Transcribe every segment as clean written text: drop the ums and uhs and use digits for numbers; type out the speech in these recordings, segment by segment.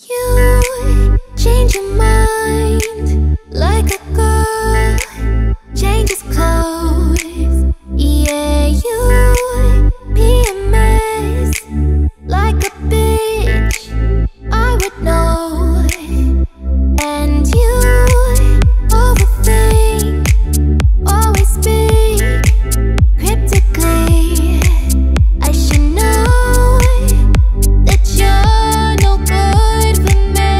You change your mind like a girl changes clothes. Yeah, you be a mess like a bitch, I would know. And you overthink, always speak cryptically. I should know that you're no good for me.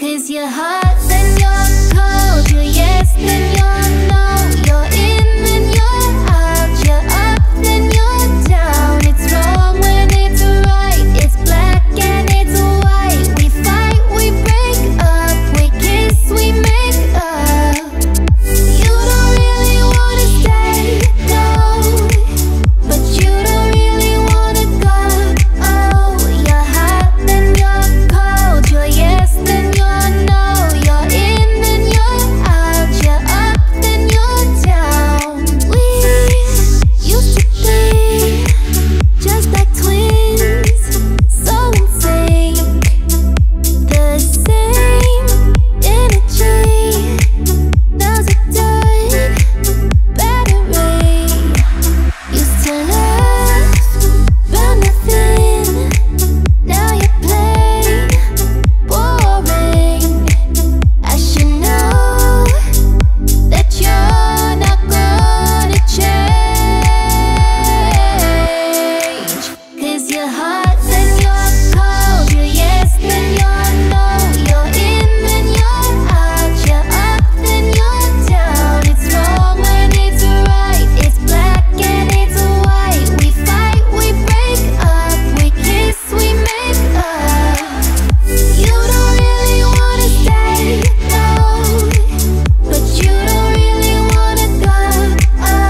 'Cause you're hot, then you're cold. You're yes, then you're no. You're in, then you're out. You're up, then you're down. It's wrong when it's right. It's black and it's white. We fight, we break up. We kiss, we make up. You don't really wanna stay, no. But you don't really wanna go. Oh, you're hot, then you're cold. You're yes, then you're no. You're in, then you're out. You're up, then you're down. We used to be just like twins, so in sync. The same energy, now's a dead battery. Used to love about nothing, now you play boring. I should know that you're not gonna change. 'Cause you're hot, then you're cold. You're yes, then you're no. You're in, then you're out. You're up, then you're down. It's wrong when it's right. It's black and it's white. We fight, we break up. We kiss, we make up. You don't really wanna stay, no. But you don't really wanna go. Oh,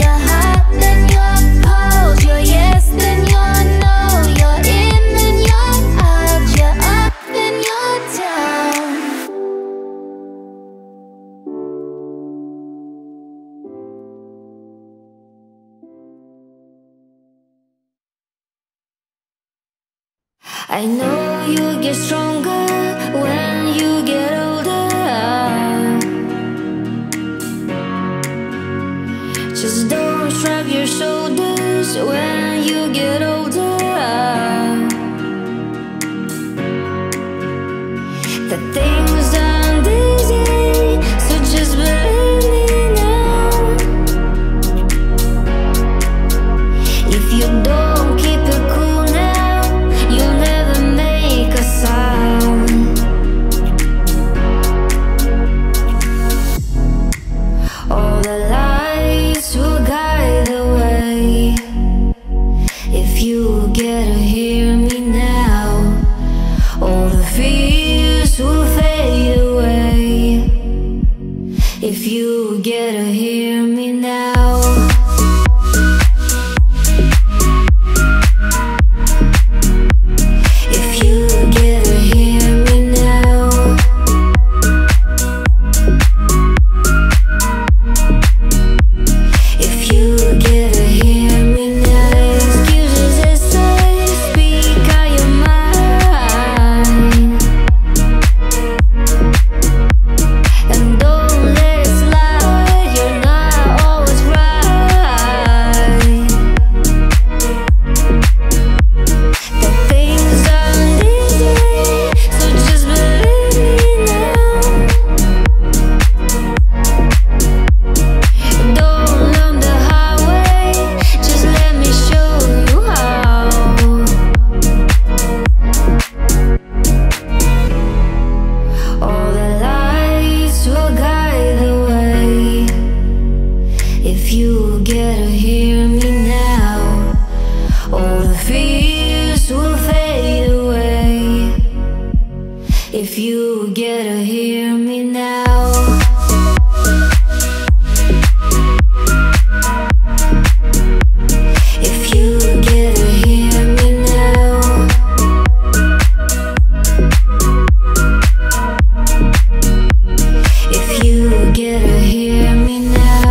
you're hot, then you're cold. You're yes, then you're no. You're in, then you're out. You're up, then you're down. I know you get stronger when you get older. Just don't shrug your shoulders when you get older. The things aren't easy, so just believe me now. If you don't keep it cool now, you'll never make a sound. All the lights will guide the way. If you get to hear me now, all the fears will fade away. If you get to hear me now. If you get to hear me now, if you get to hear me now, excuses aside, speak out your mind, and don't let it slide. You're not always right. The things aren't easy, so just believe me now. Don't learn the hard way, just let me show you how. All the lights will guide the way. If you get to hear me now, all the fears will fade away. If you get to hear me now. If you get to hear me now, if you get to hear me now. If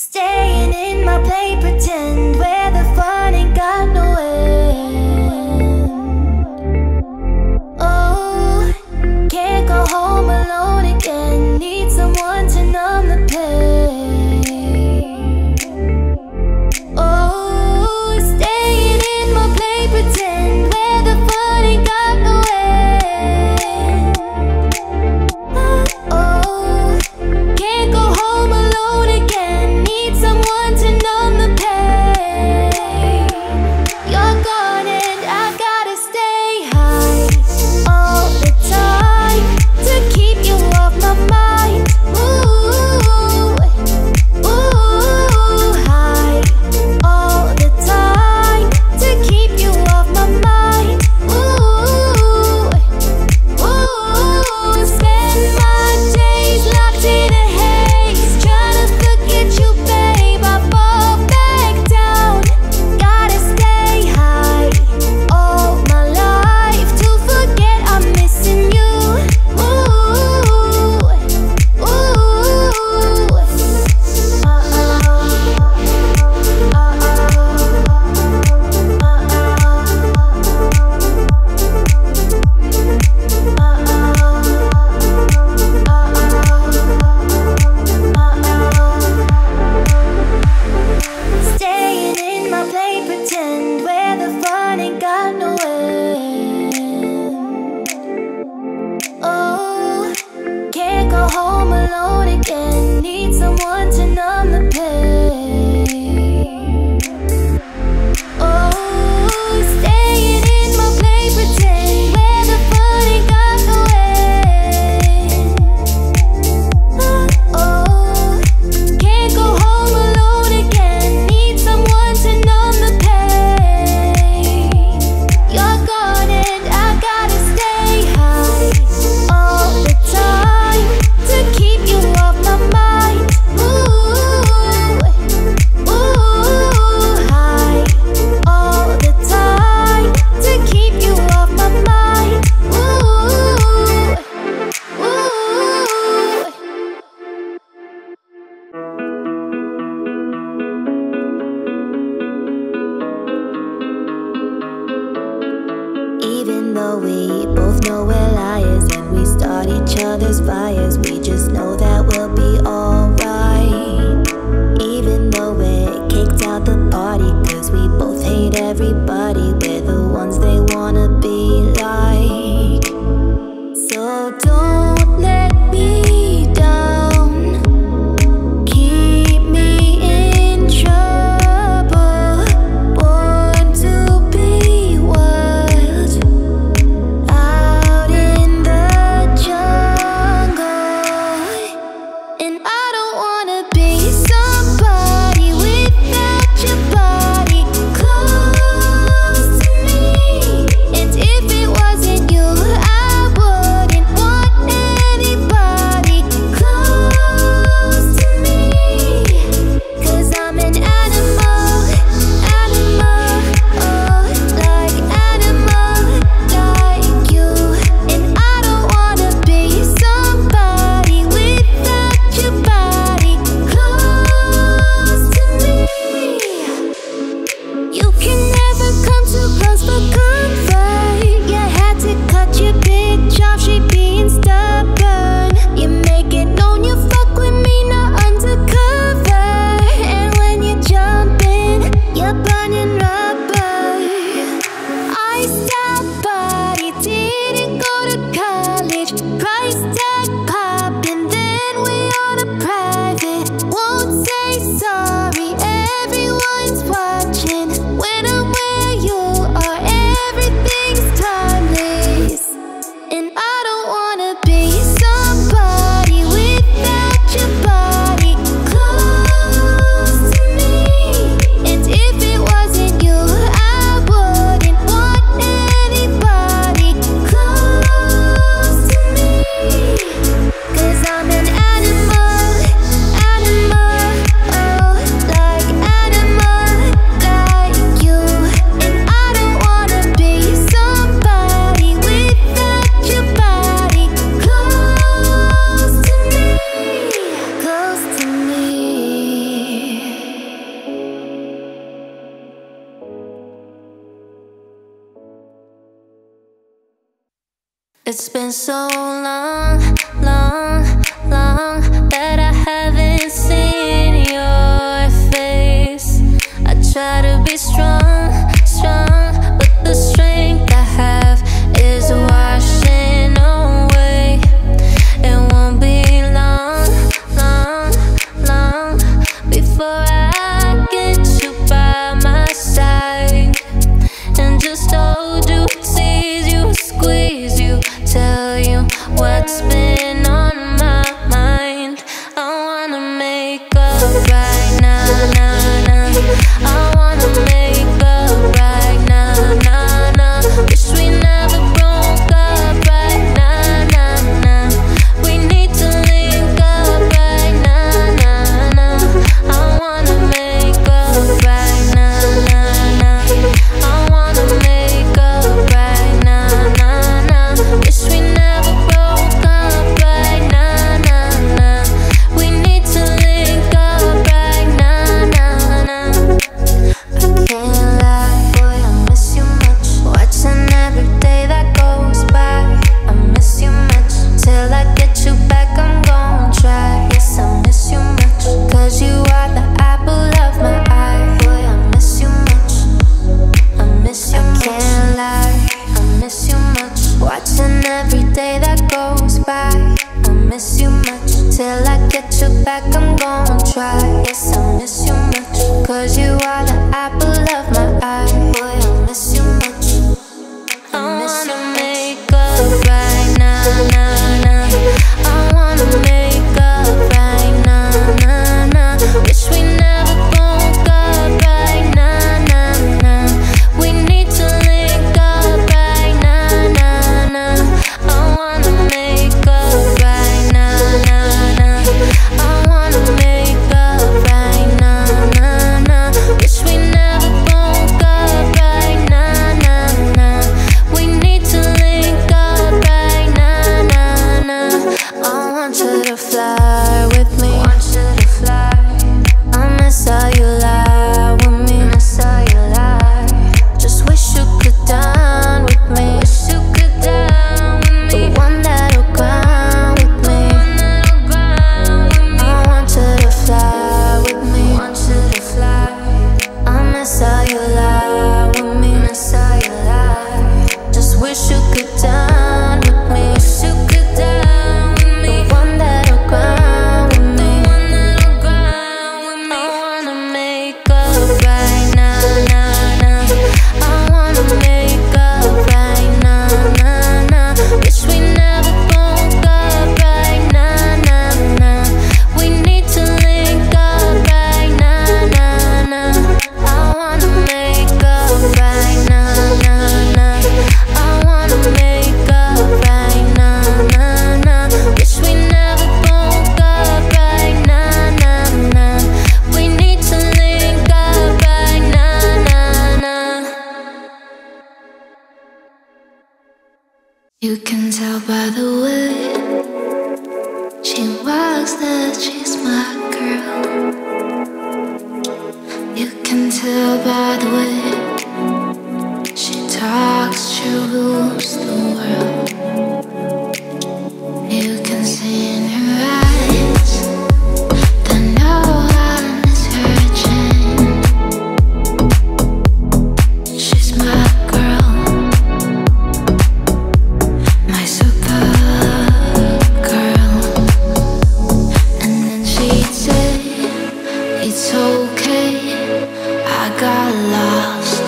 Staying in my play, pretend where the fun ain't got no end. Oh, can't go home alone again. Need someone to numb the pain. Oh, staying in my play, pretend where the fun ain't got no end. Oh, can't go home alone again. Someone to numb the pain. You're gone and I gotta stay high all the time to keep you off my mind. Ooh, ooh, high all the time to keep you off my mind. Ooh, ooh, spend my days locked in a haze, trying to forget you. Home alone again, need someone to numb the pain. Oh, staying in my play, pretend where the fun ain't got no end. Oh, can't go home alone again, need someone to numb the pain. You're gone and I gotta stay high all the time to keep you off my mind. Ooh, ooh, high all the time to keep you off my mind. Ooh, ooh. Even though we both know we're liars and we start each other's fires, we just know that we'll be alright. Even though we're kicked out the party, cause we both hate everybody, we're the ones they wanna be like. So don't let me down, keep me in trouble, born to be wild, out in the jungle. And I It's been so long, long, long that I haven't seen your face. I try to be strong, strong, but the strength I have is washing away. It won't be long, long, long before I get you by my side and just hold you, tease you, squeeze you, tell you what's been on my mind. I wanna make up right now, nah, nah. I wanna make up right now, nah, nah. Wish we never broke up right now, nah, nah. We need to link up right now, nah, nah. I wanna make up right now, nah, nah. I wanna make up right now, nah, nah. Wish we never broke up right now, nah, nah. We need to link up right now, nah, nah. I can't lie, boy, I miss you much. Watching every day that goes by, I miss you much. Till I get you back, I'm gonna try. Yes, I miss you much, 'cause you are the apple of my eye. Boy, I miss you much, I miss you much. I can't lie, I miss you much. Watching every day that goes by, I miss you much. Till I get you back, I'm gonna try. Yes, I miss you much, 'cause you are the apple of my eye. Boy, I miss you much, I wanna make up right now, nah, nah. I wanna make up right now, nah, nah. Wish we never broke up right now, nah, nah. We need to link up right now, nah, nah. I wanna make up right now, nah, nah. I wanna make up right now, nah, nah. Wish we never broke up right now, nah, nah. We need to link up right now, nah, nah. I want you to fly with me, want you to fly. I miss how you lie with me, miss how you lie. Just wish you could dine with me, wish you could dine with me. The one that'll grind with me, I want you to fly with me, want you to fly. I miss how you lie with me, miss how you lie. Just wish you could dine with me, wish you could dine with me. The one that'll grind with me, I wanna make up right now, nah, nah. I wanna make up right now, nah, nah. Wish we never broke up right now, nah, nah. We need to link up right now, nah, nah. I wanna make up right now, nah, nah. I wanna make up right now, nah, nah. Wish we never broke up right now, nah, nah. We need to link up right now, nah, nah. You can tell by the way she walks that she's my girl. You can tell by the way she talks, she rules the world. You can see in her eyes that no one is her chain. She's my girl, my super girl. And then she'd say, "It's okay, I got lost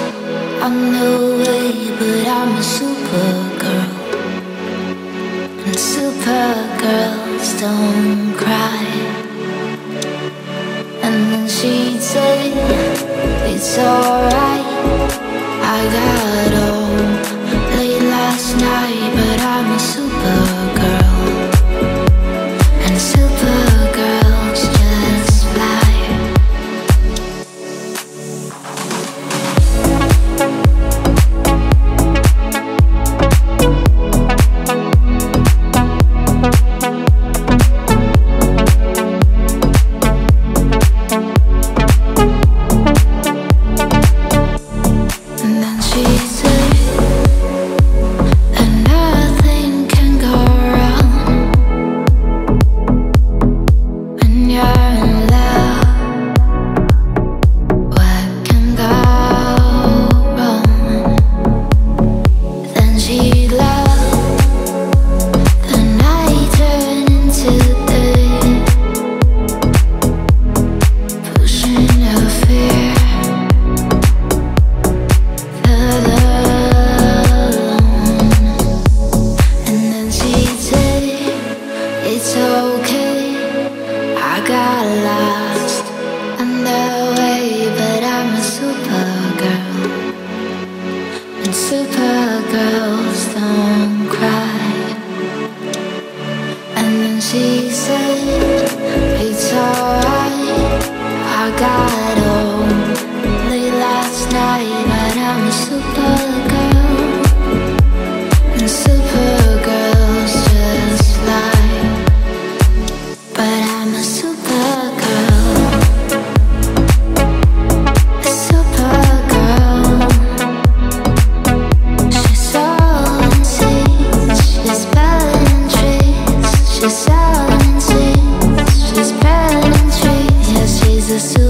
on the way, but I'm a super girl. And super girls don't cry." And then she'd say, "It's alright, I got home late last night, but I'm a super girl. And super girls just fly." got home late last night, but I'm a supergirl, and supergirls just lie, but I'm a supergirl, a supergirl. She's all in seeds, she's spelling trees, she's all in seeds, she's spelling trees. Yeah, she's a supergirl.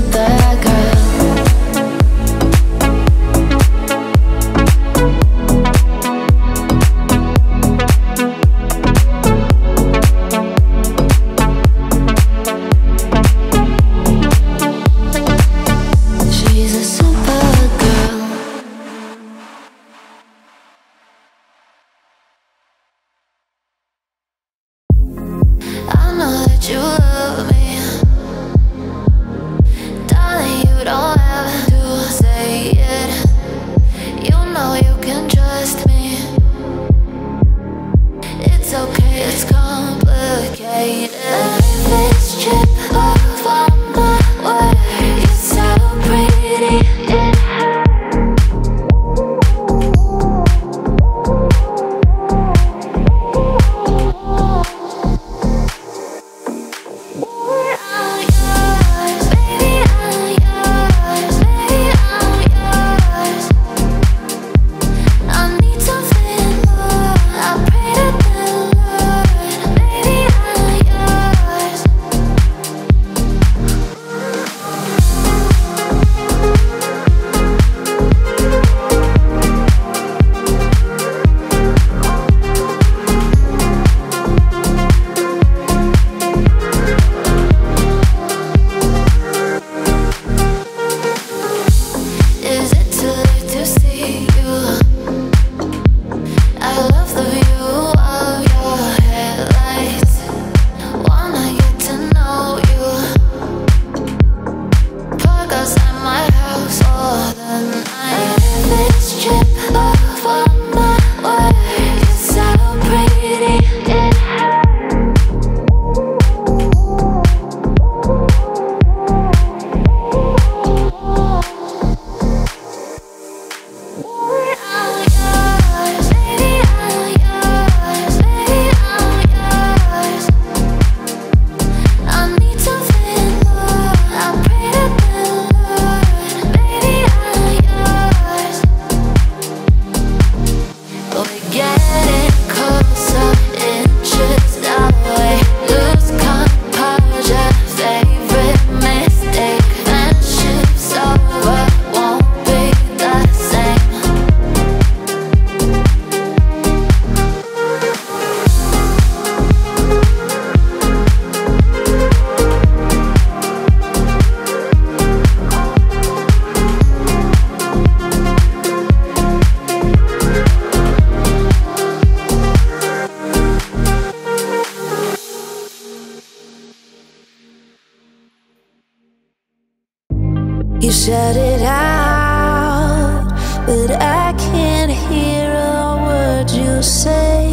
You shut it out, but I can't hear a word you say.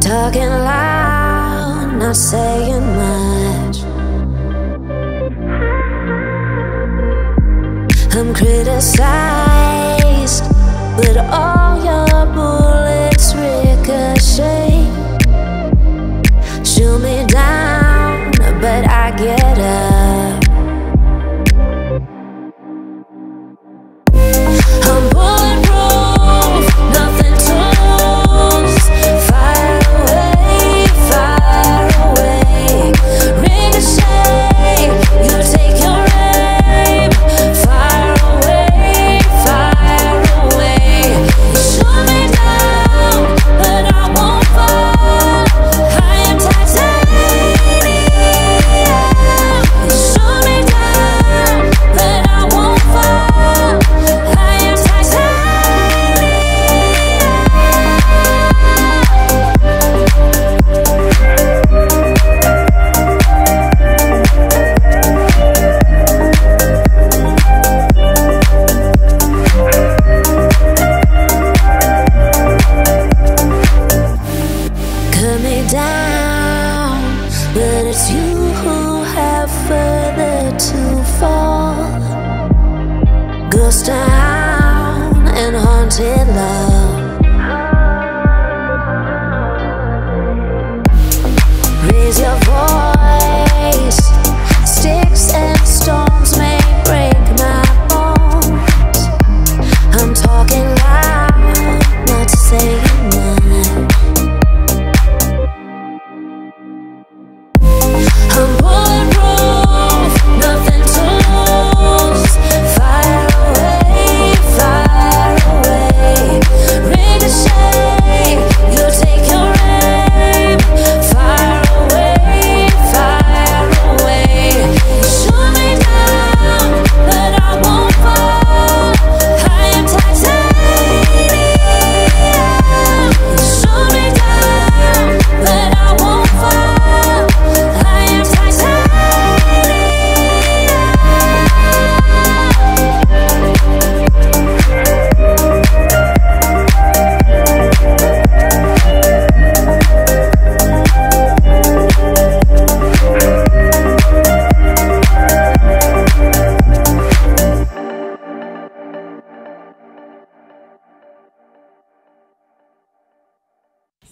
Talking loud, not saying much. I'm criticized, but all your bullets ricochet. Shoot me down, but I get up. Fire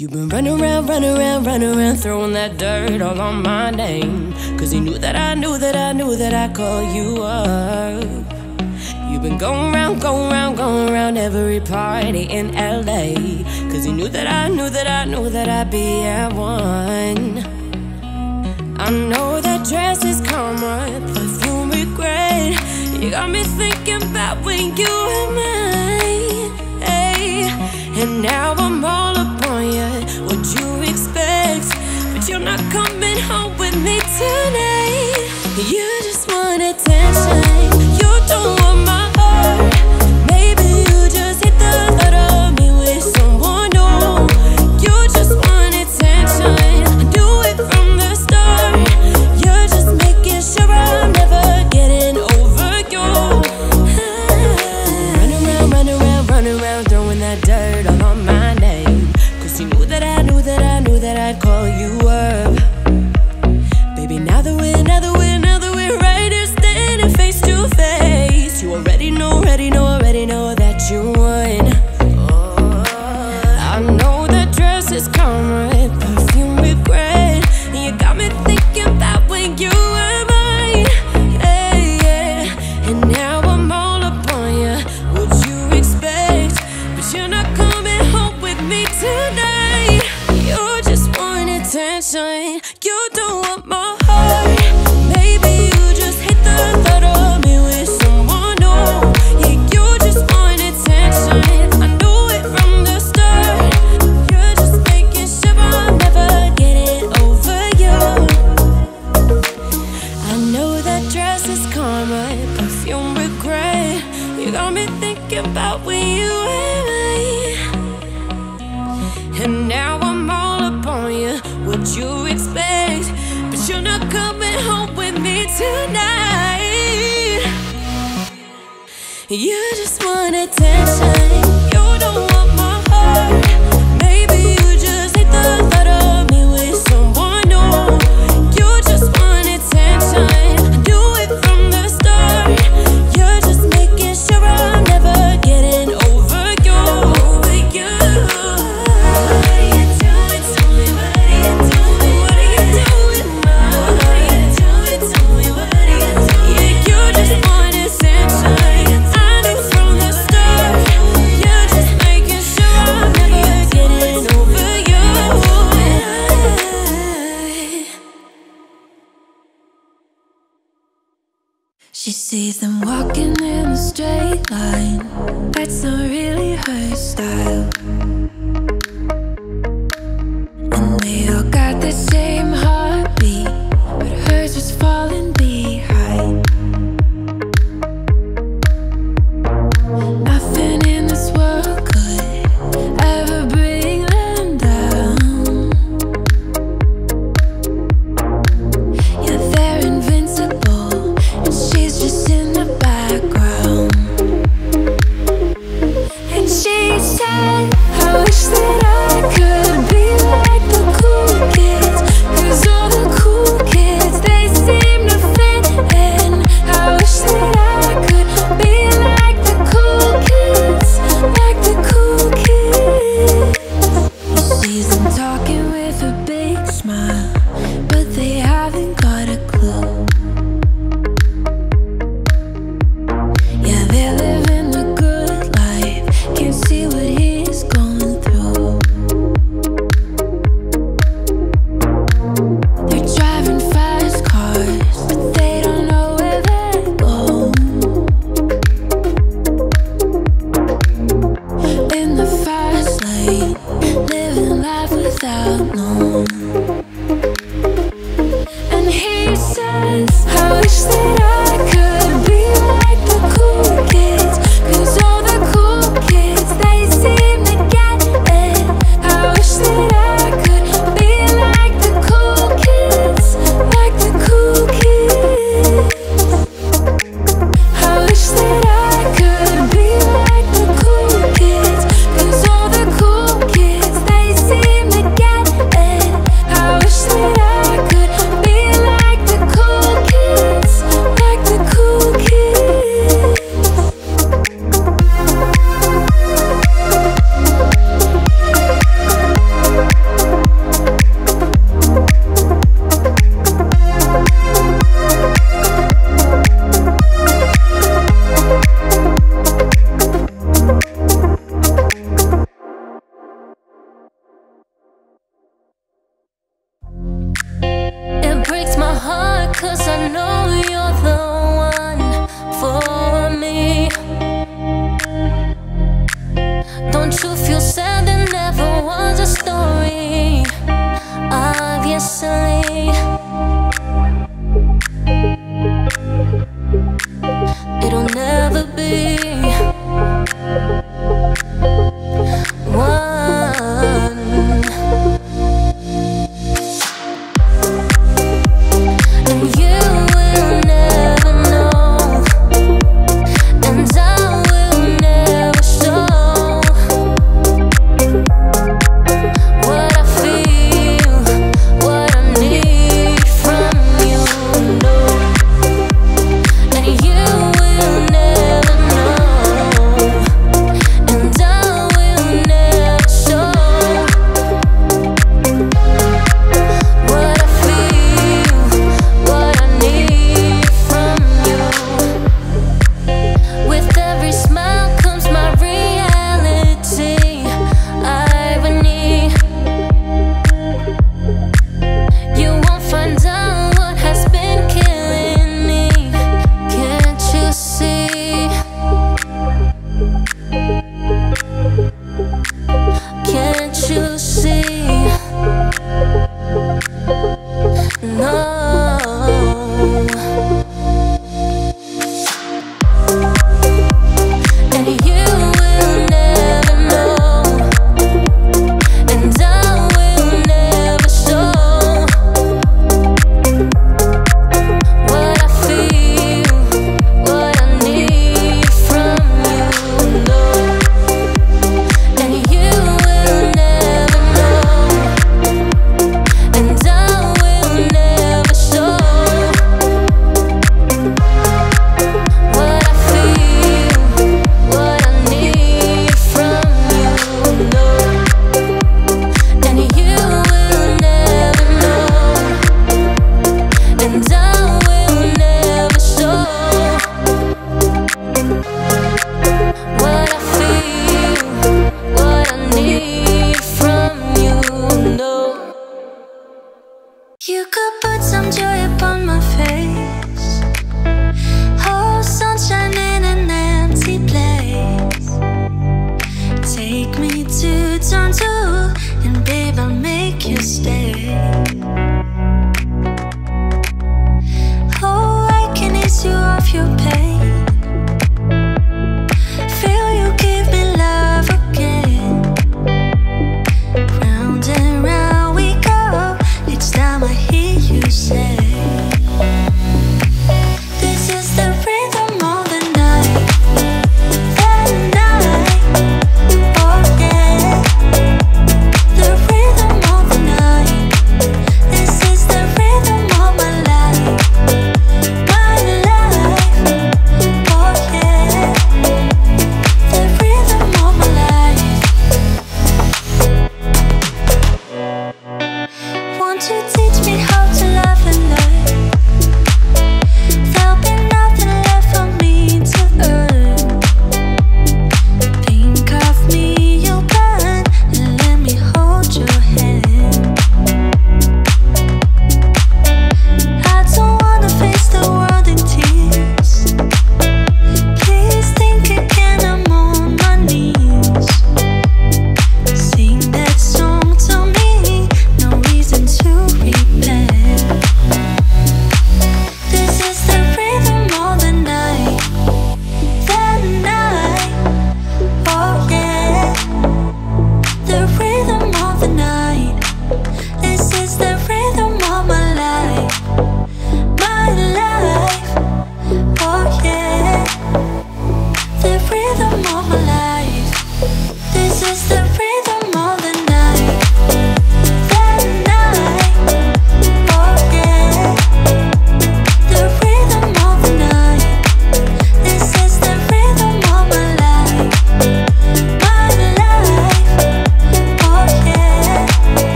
You've been running around, throwing that dirt all on my name. Cause you knew that I called you up. You've been going round every party in LA. Cause you knew that I'd be at one. I know that dress is karma, perfume regret. You got me thinking about when you were mine, hey. And now I'm all upon you, what you expect. But you're not coming home with me tonight. You just want attention, you don't want my heart. Maybe you just hit the thought of me with someone new. You just want attention, I do it from the start. You're just making sure I'm never getting over you. Running around, throwing that dirt all on my name. Cause you knew that I'd call you up. Baby, now that we're right here standing face to face, you already know that you won. Oh, I know that dress is karma, perfume regret. You got me thinking about when you were mine, hey, yeah. And now I'm all upon you, what you expect. But you're not coming home with me tonight. You just want attention, you don't want my heart. About when you and I, and now I'm all upon you, what you expect, but you're not coming home with me tonight. You just want attention, you don't want my heart. Maybe you just hate the thought of me with someone new. You just want attention, I do it from the start. You're just making sure I'm never getting over you, over you. What are you doing to me? What are you doing? What are you doing? What are you doing to me? What are you doing? Yeah, you just want attention, I knew from the start. You're just making sure I'm never getting over you. She sees them walking in the straight line. That's not really her style. And they all got the same heartbeat, but hers was falling behind. Nothing in this world could ever bring them down. Yeah, they're invincible, and she's just in the background. She said, "Oh."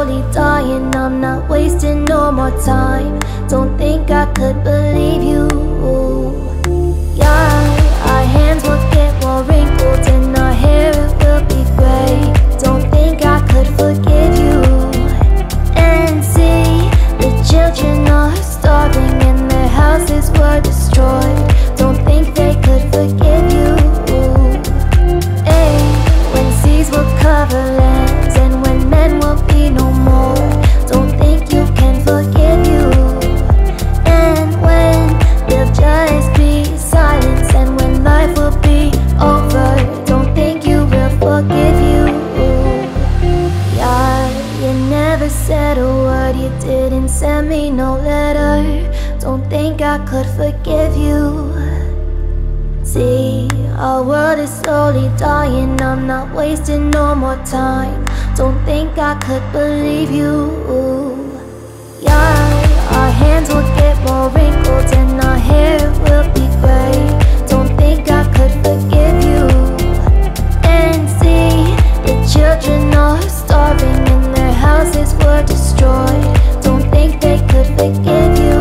slowly dying. I'm not wasting no more time. Don't think I could believe you. Yeah, our hands will get more wrinkled and our hair it will be grey. Don't think I could forgive you. And see, the children are starving and their houses were destroyed. Don't think they could forgive you. Ay, when seas will cover lands and when men will be no more. Don't think you can forgive you. And when they'll just be silence and when life will be over. Don't think you will forgive you. Yeah, you never said a word, you didn't send me no letter. Don't think I could forgive you. See, our world is slowly dying. I'm not wasting no more time. Don't think I could believe you. Yeah, our hands will get more wrinkled and our hair will be grey. Don't think I could forgive you. And see, the children are starving and their houses were destroyed. Don't think they could forgive you.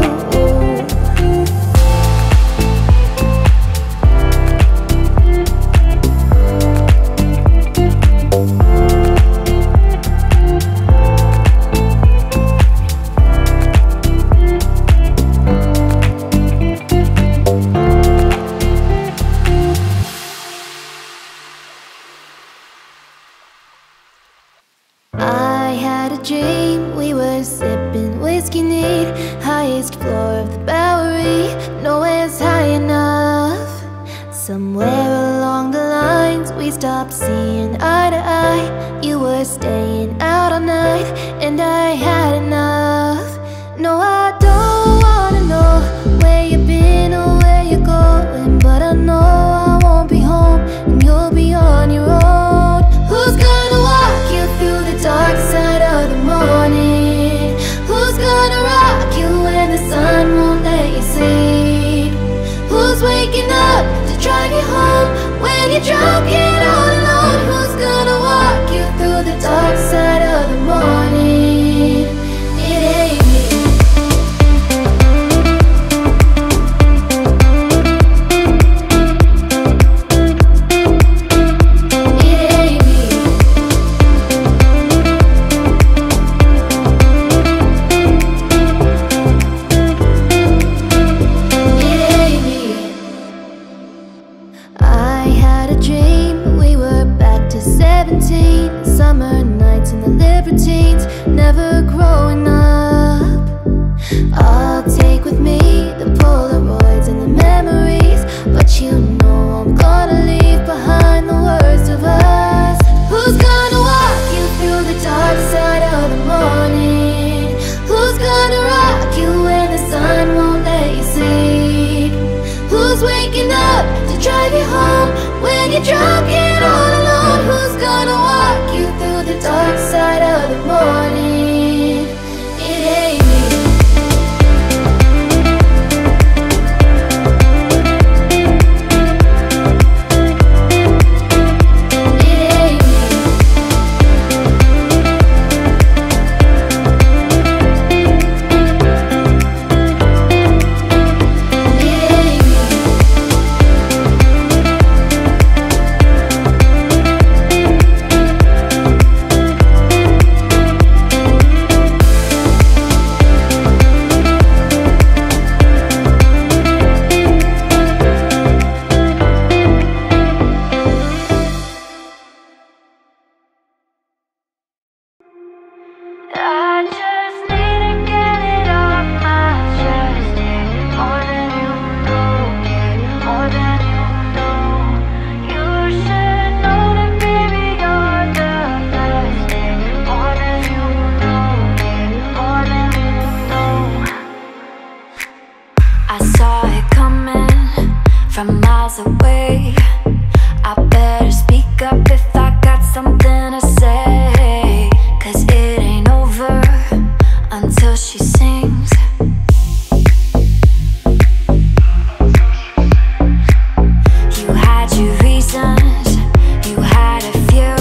You had a few,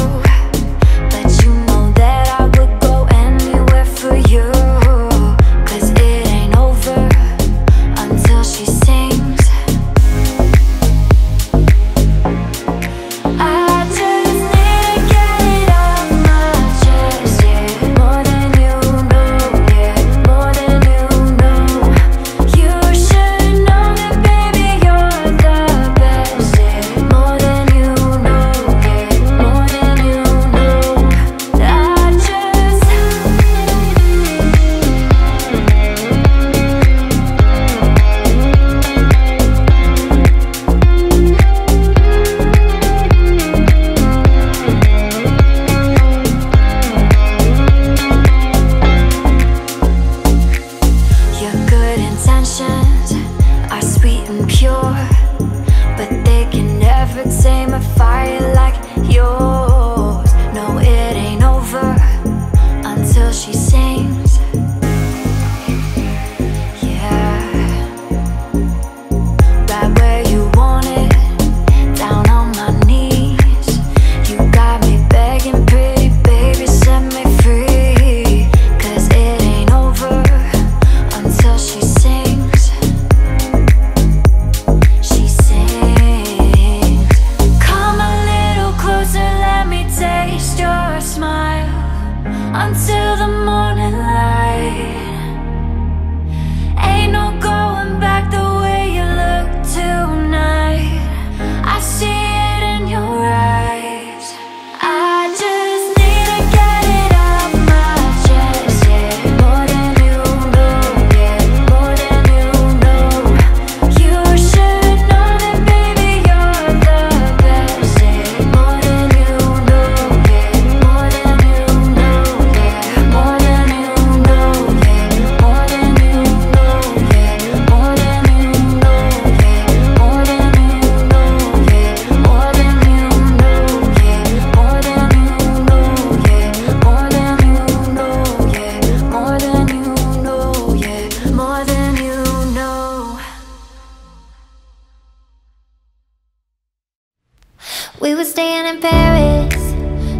but you know that I would go and We were staying in Paris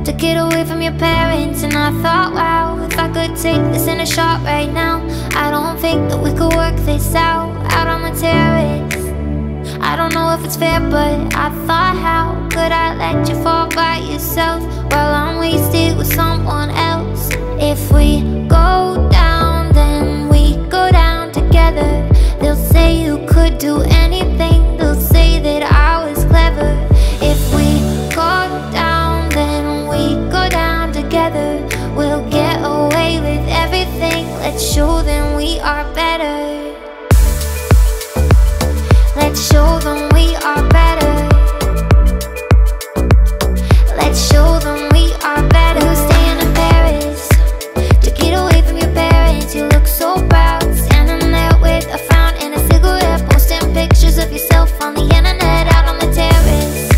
to get away from your parents, and I thought, wow, if I could take this in a shot right now, I don't think that we could work this out, out on the terrace. I don't know if it's fair, but I thought, how could I let you fall by yourself while I'm wasted with someone else? If we go down, then we go down together. They'll say you could do anything, they'll say that I was clever. If we go down, then we go down together. We'll get away with everything, let's show them we are better. Let's show them we are better. Let's show them we are better. We were staying in Paris to get away from your parents. You look so proud, standing there with a frown and a cigarette, posting pictures of yourself on the internet, out on the terrace.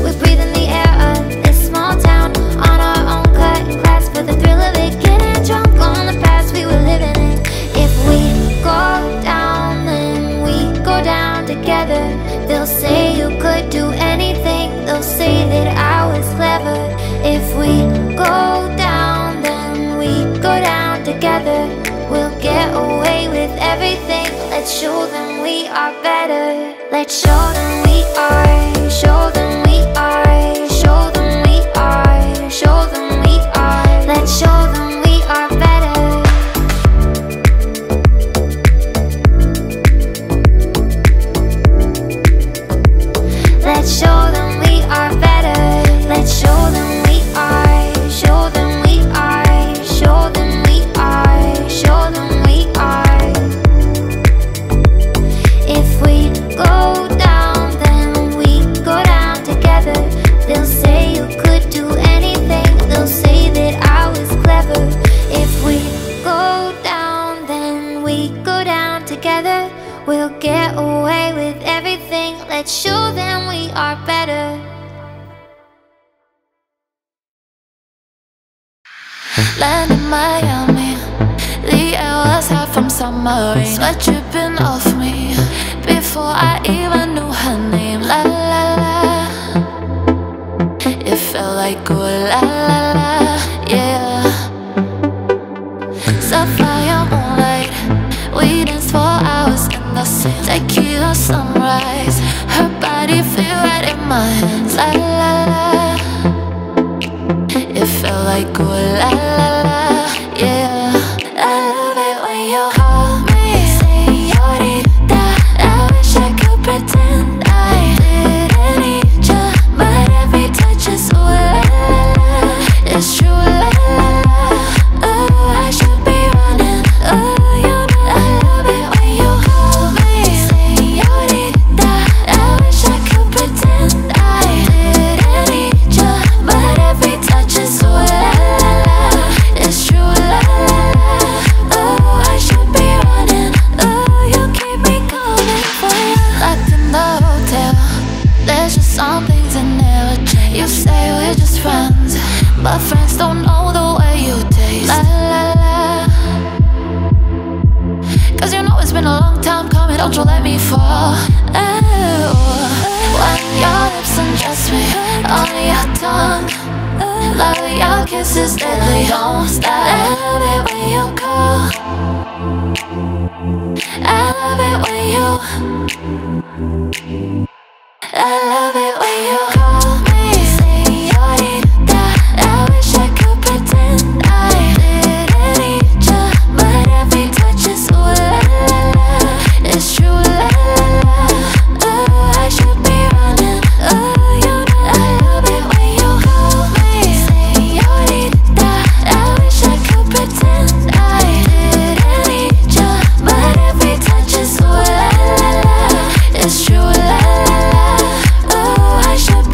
We're breathing the air of this small town on our own cut class for the thrill of it, getting drunk on the past we were living in. If we go down, then we go down together. They'll say you could do anything, they'll say that I was clever. If we go down, then we go down together. We'll get away with everything, let's show them we are better. Let's show them we are, show them we are, show them we are, show them we are. Let's show them we are better. Let's show them we are better. Let's show them we are. Show them we are. Show them we are. Show them we are. If we go down, then we go down together. They'll say you could do anything, they'll say that I was clever. If we go down, then we go down together. We'll get away with everything, let's show them we are better. Land in Miami, the air was hot from submarine. Sweat dripping off me before I even knew her name. La la la, it felt like ooh la la la, yeah. Sapphire moonlight, we danced for hours in the sand. Tequila sunrise, her body fit right in mine. La la la, it felt like ooh la la la, yeah. I love it when you hold me, señorita. I wish I could pretend I didn't need ya, but every touch is ooh la la la. It's true, la la la. Ooh, I should be running. Ooh, you know I love it when you hold me, señorita. I wish I could pretend I didn't need ya, but every touch is ooh la la la. It's true, la la la. Ooh, I should be running. Ooh, you keep me calling for you. Locked in the hotel, there's just some things that never change. You say we're just friends, but friends don't know the way you taste. La la la, cause you know it's been a long time coming, don't you let me fall. Ew. When your lips undress me, on your tongue, love your kisses deadly, don't stop. I love it when you call, I love it when you, I love it when you call me, señorita. I wish I could pretend I didn't need ya, but every touch is ooh la la la. It's true, la la la. Ooh, I should be running. Ooh, you know I love it when you hold me, señorita. I wish I could pretend I didn't need ya, but every touch is ooh la la la. It's true, la la la. Ooh, I should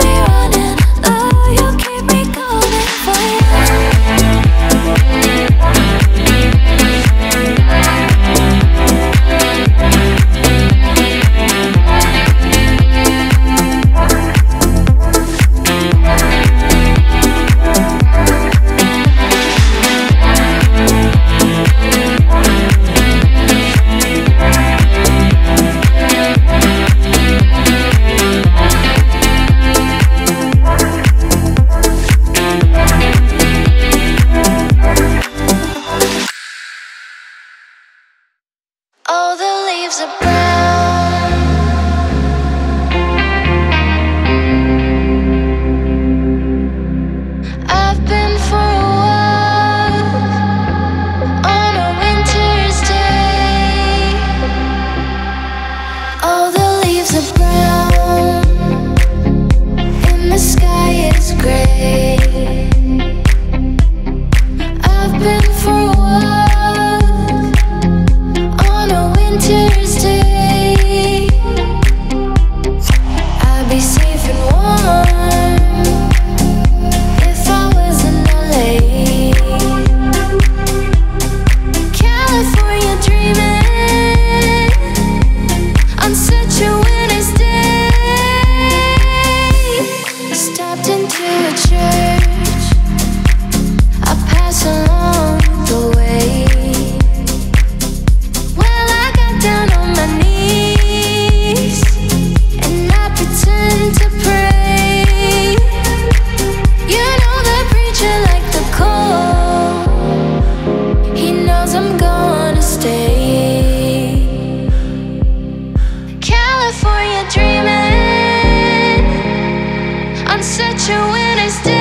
you when I stay.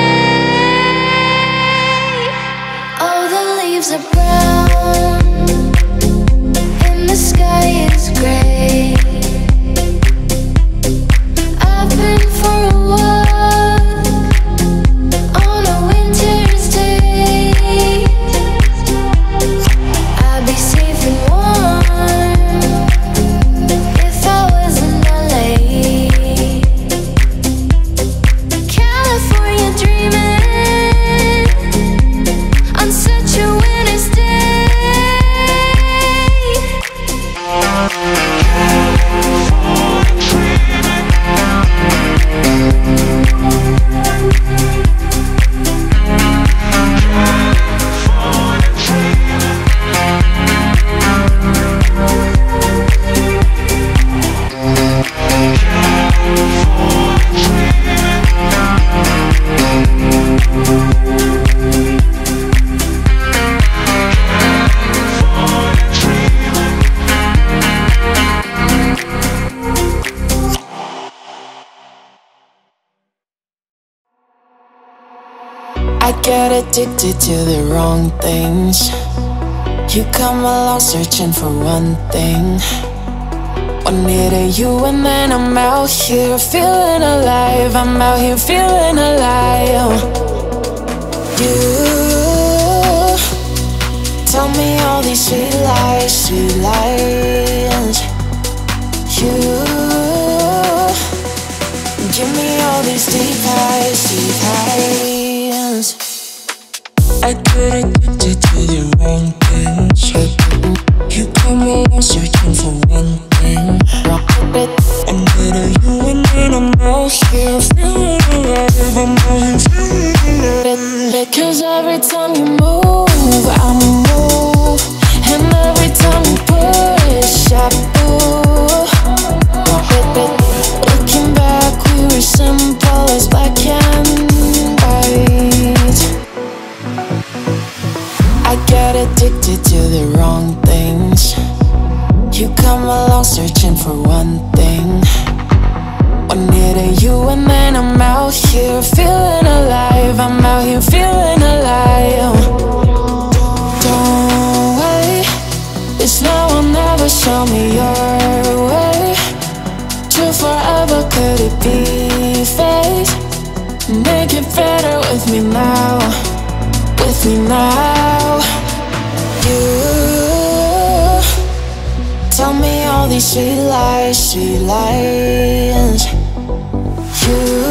Oh, the leaves are brown and the sky is gray. I've been for a walk on a winter's day. I'd be safe and warm if I was in LA. California dreaming on such a winter's day. I get addicted to the wrong things. You come along searching for one thing. One hit of you and then I'm out here feeling alive. I'm out here feeling alive. You tell me all these sweet lies, sweet lies. You give me all these deep highs, deep highs. I get addicted to the wrong things. You come along searching for one thing. I'm better you and then I'm out here feeling alive. I'm out here feeling alive. Cause every time you move, I move. And every time you push, I pull. Looking back, we were simple as black and white. I get addicted to the wrong things. You come along searching for one thing. One hit of you and then I'm out here feeling alive. I'm out here feeling alive. Don't wait, this now will never show me your way. True forever, could it be fate? Make it better with me now, with me now. You tell me all these sweet lies, sweet lies. You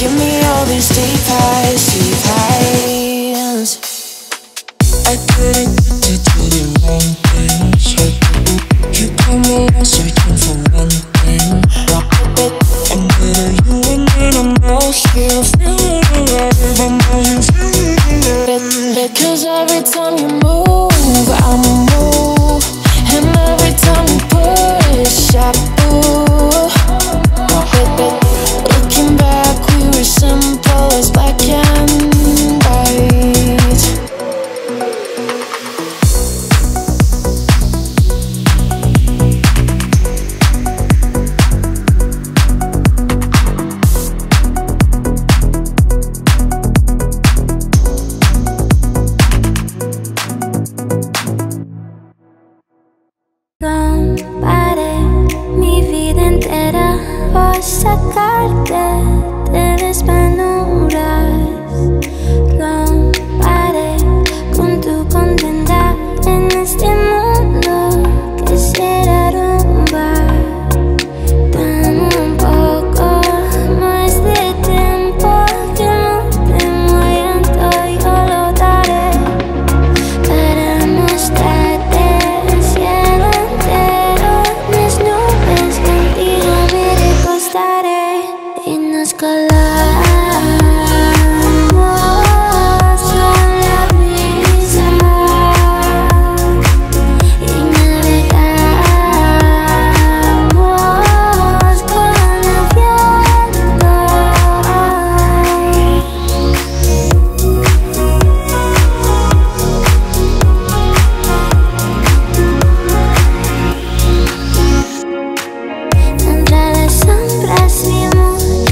give me all these deep highs, deep highs. I get addicted to the wrong things. You come along searching for one thing. I'm better you and then I'm out here feeling alive. I'm out here feeling alive. Cause every time you move, I move. And every time you push, I pull. Looking back, we were simple as black and white. Las sombras, mi amor.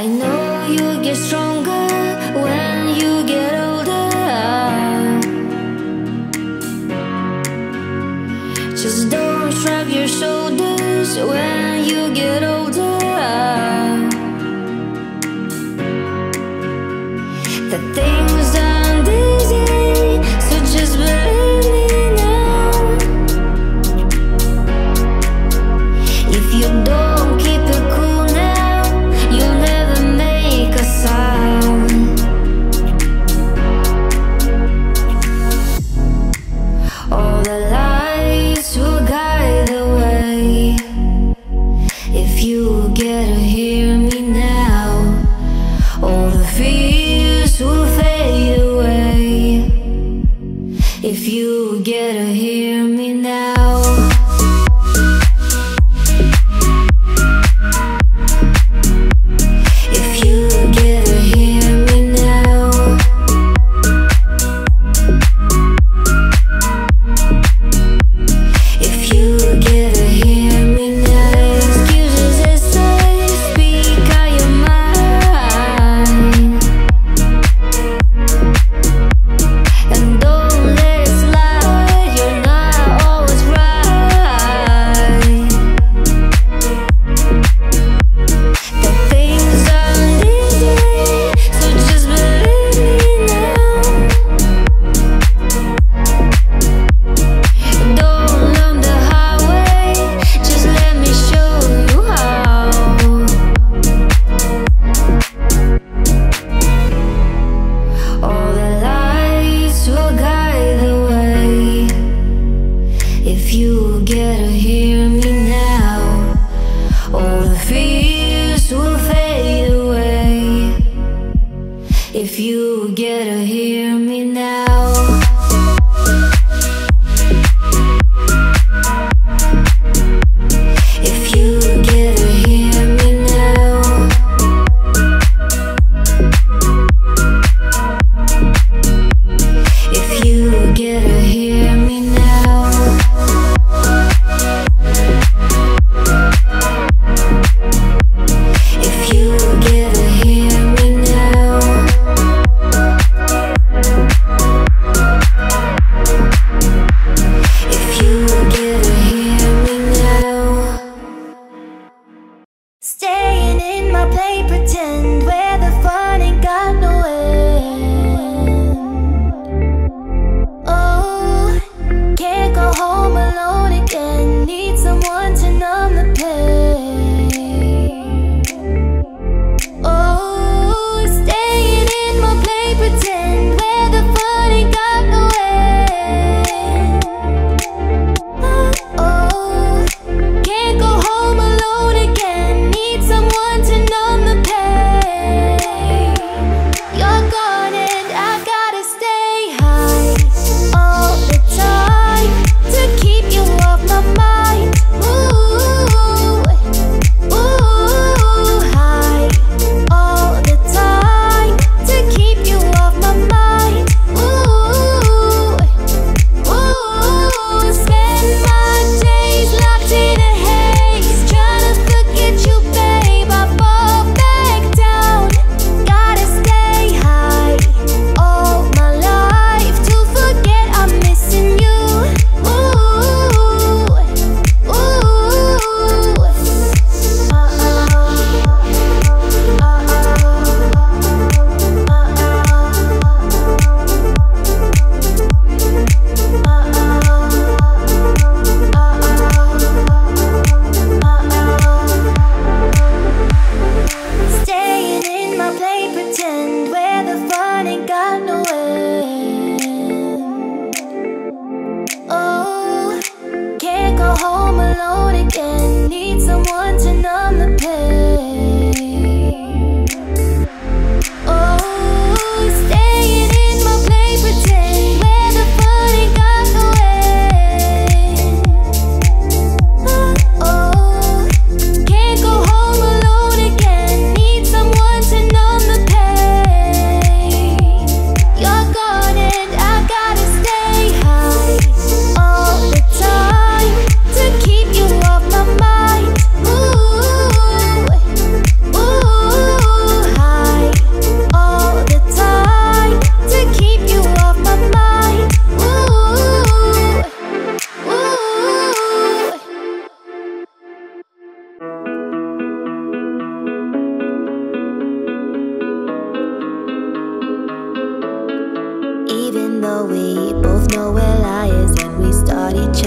I know you get stronger when you get older. Just don't shrug your shoulders when you get older. The things aren't easy, so just believe me now. If you don't keep it cool,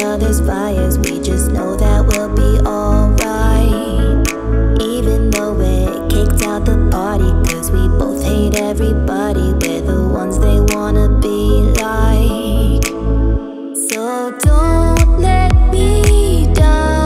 other's fires. We just know that we'll be alright, even though we're kicked out the party, cause we both hate everybody. We're the ones they wanna be like. So don't let me down,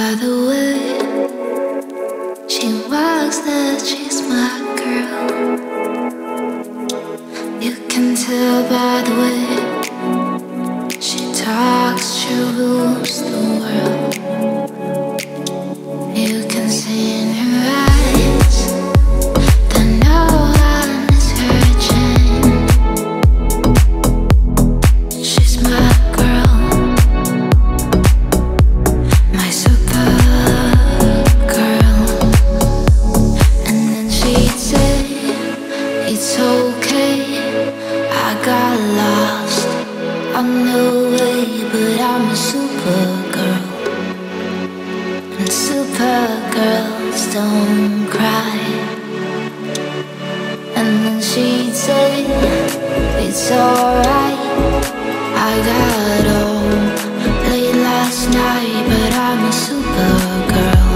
by the way she walks that she's my girl. You can tell by the way she talks, she rules the world. You can see in her eyes don't cry. And then she'd say, it's alright. I got home late last night, but I'm a supergirl.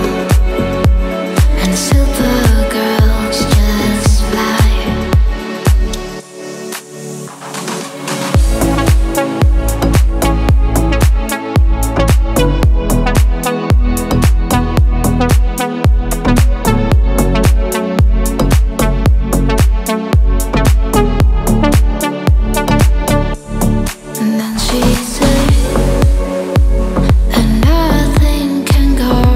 And supergirls just fly. She said, and nothing can go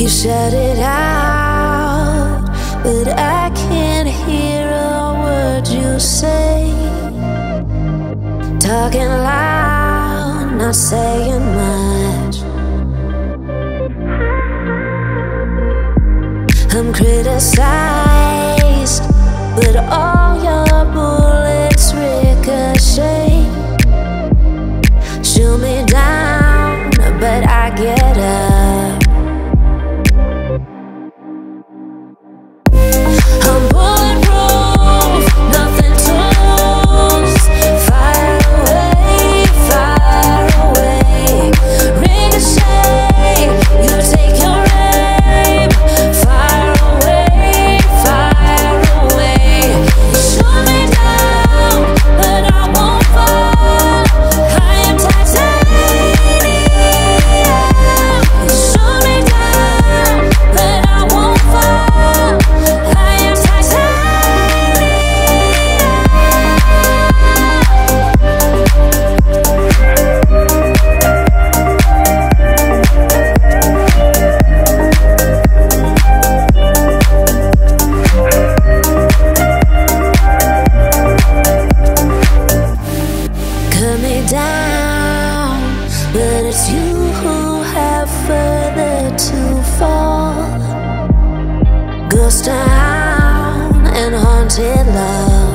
You shout it out, but I can't hear a word you say. Talking loud, not saying much. I'm criticized, but all your bullets ricochet. Shoot me down, but I get up. Down and haunted love.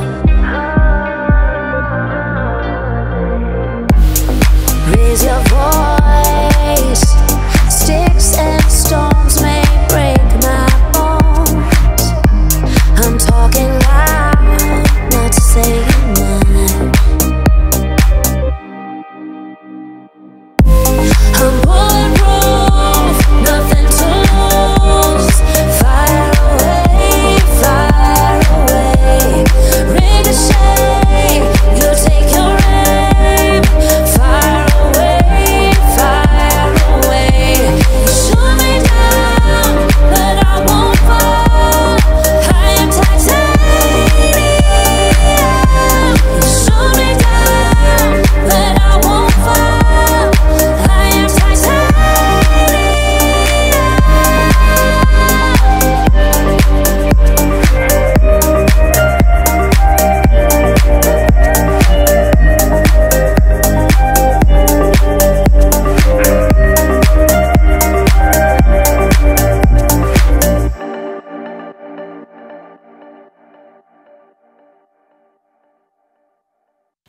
Raise your voice. Sticks and stones may break my bones. I'm talking loud, not saying much. I'm bulletproof, nothing to lose.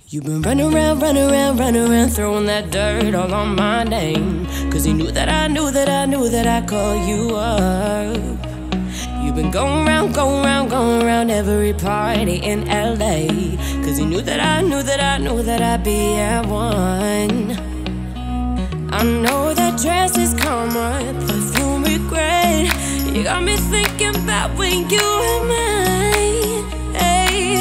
You've been running around, throwing that dirt all on my name. Cause you knew that I knew that I called you up. You've been going around every party in LA. Cause you knew that I knew that I'd be at one. I know that dress is karma, perfume regret. You got me thinking about when you were mine, hey.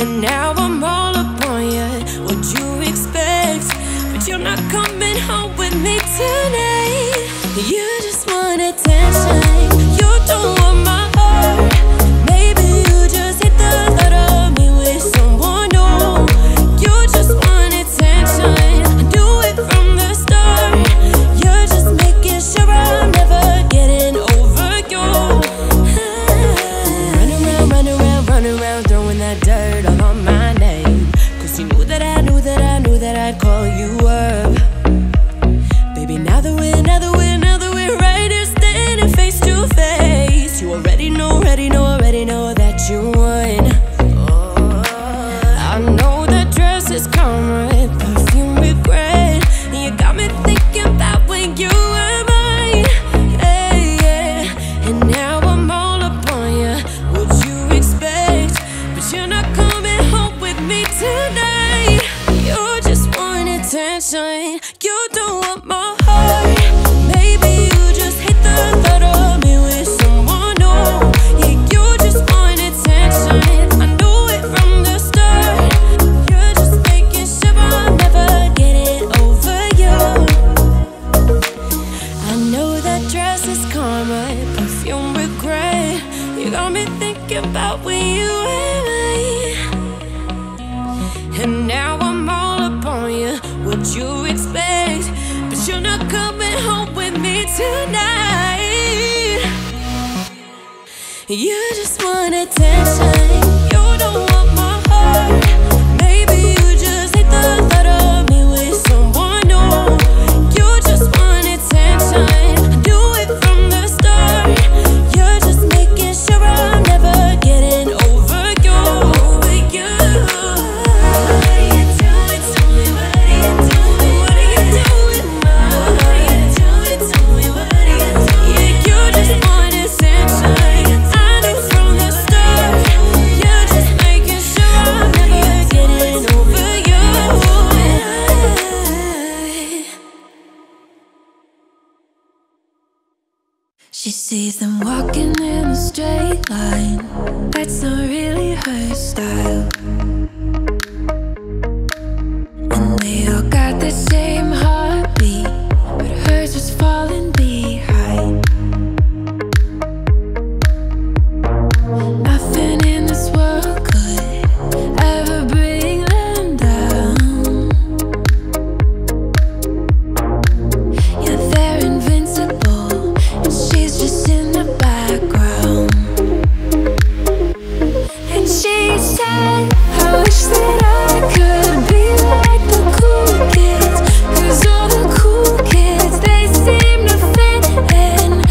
And now I'm all up. What you expect, but you're not coming home with me tonight. You just want attention, you don't want my heart. Maybe you just hit the thought of me with someone new. You just want attention, I do it from the start. You're just making sure I'm never getting over you. Run around, throwing that dirt all on my name. You knew that I'd call you up. Baby, now that we're right here standing face to face, you already know that you won. Oh, I know that dress is karma, perfume regret. You got me thinking about when you were mine, hey, yeah. And now I'm all up on you, what you expect, but you're not coming home with me tonight. Attention, you don't want my heart. Maybe you just hate the thought of me with someone new. Yeah, you just want attention, I know it from the start. You're just making sure I'm never getting over you. I know that dress is karma, perfume regret. You got me thinking about when you were mine. And now I'm all up on you, what you expect, but you're not coming home with me tonight. You just want attention. You don't want my heart. Maybe you just hate the thought of me with someone new. You just want attention. I do it from the start. You're just making sure I'm never getting over you. Over you. What are you doing? Tell me, what are you doing? What are you doing now? What are you doing? Tell me, what are you doing? Yeah, you just want attention. She sees them walking in a straight line. That's not really her style. And they all got the same heartbeat, but hers was falling behind. Nothing in this world could ever bring them down. Yeah, they're invincible. She's just in the background. And she said, I wish that I could be like the cool kids, 'cause all the cool kids, they seem to fit in.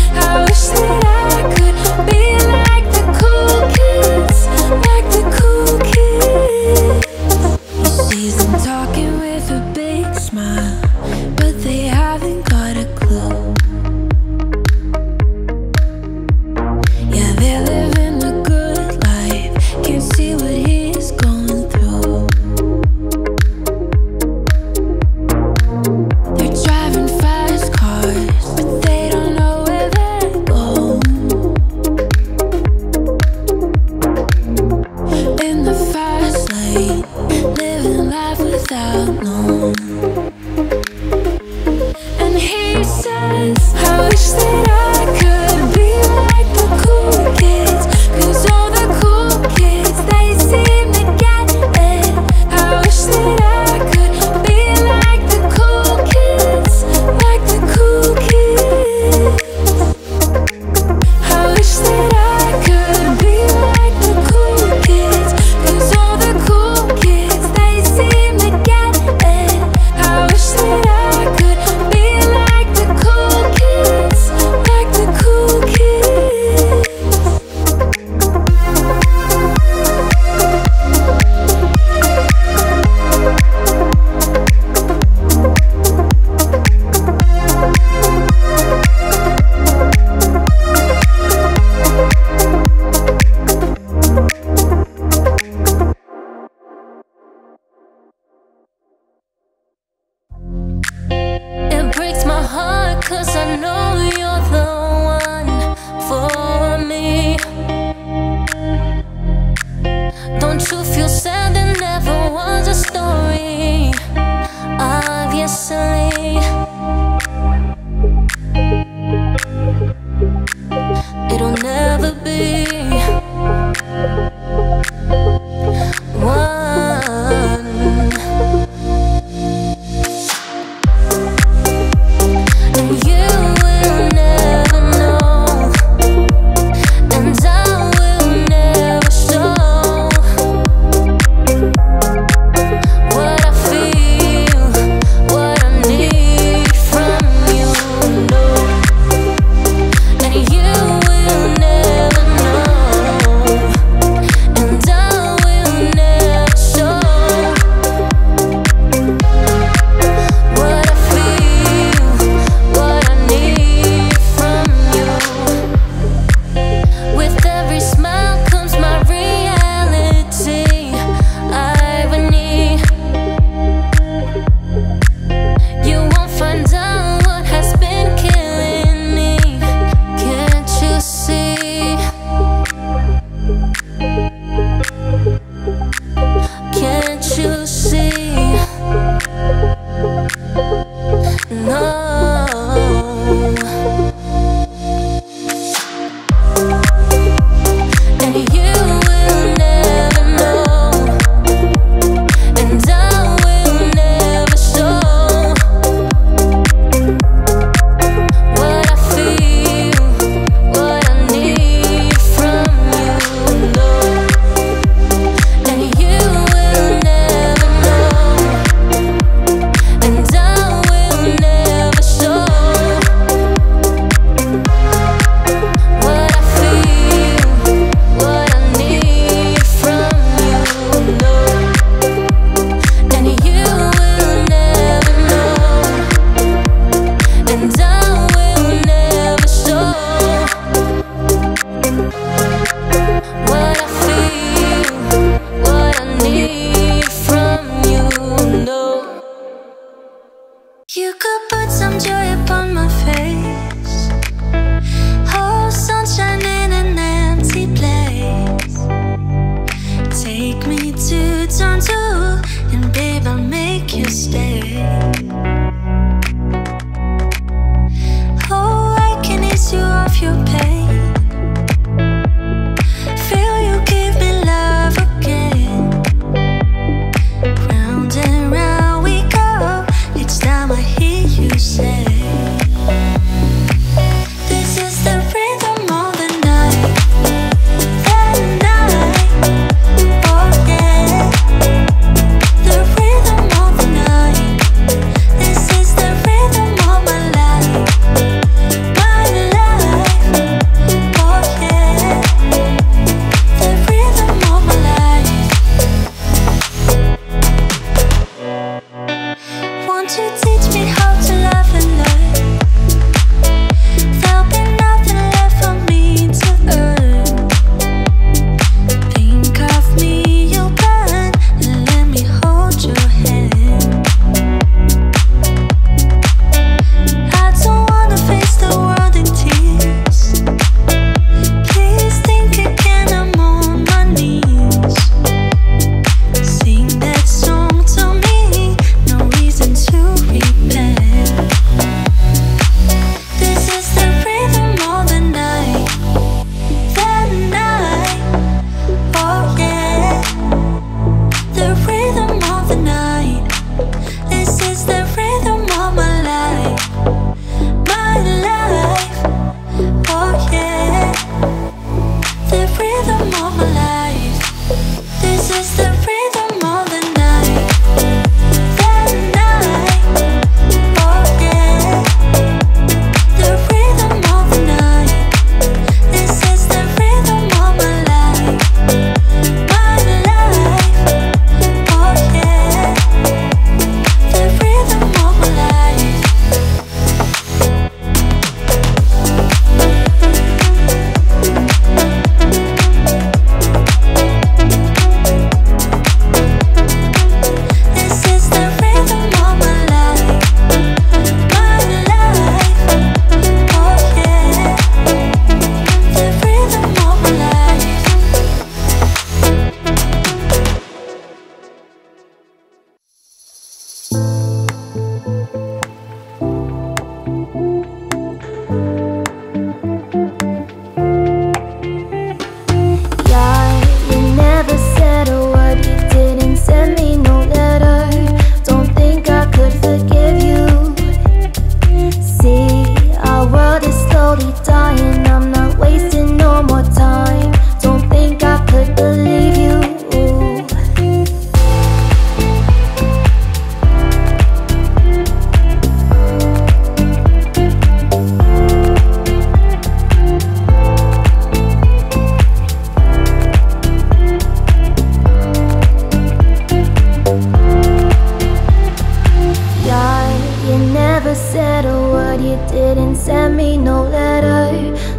what you did and send me no letter.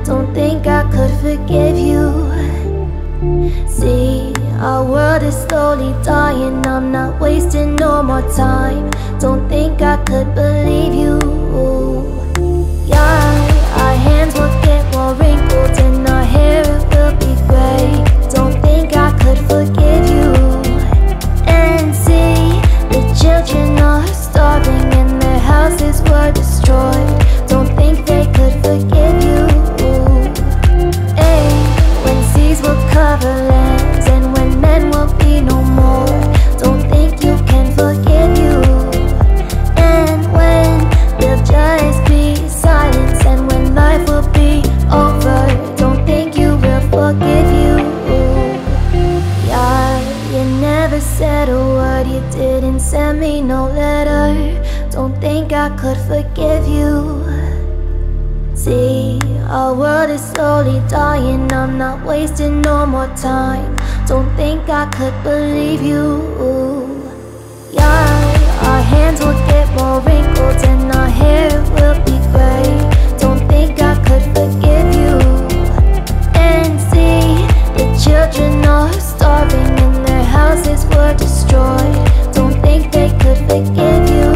Don't think I could forgive you. See, our world is slowly dying. I'm not wasting no more time. Don't think I could believe you. Yeah, our hands will get more wrinkled and our hair it will be gray. Don't think I could forgive you. And see, the children are starving and their houses were destroyed. Don't think they could forgive you. Ay, when seas will cover lands and when men will be no more. Don't think you can forgive you. And when they'll just be silence and when life will be over. Don't think you will forgive you. Yeah, you never said a word, you didn't send me no letter. Don't think I could forgive you. See, our world is slowly dying. I'm not wasting no more time. Don't think I could believe you. Yeah, our hands will get more wrinkled and our hair will be gray. Don't think I could forgive you. And see, the children are starving and their houses were destroyed. Don't think they could forgive you.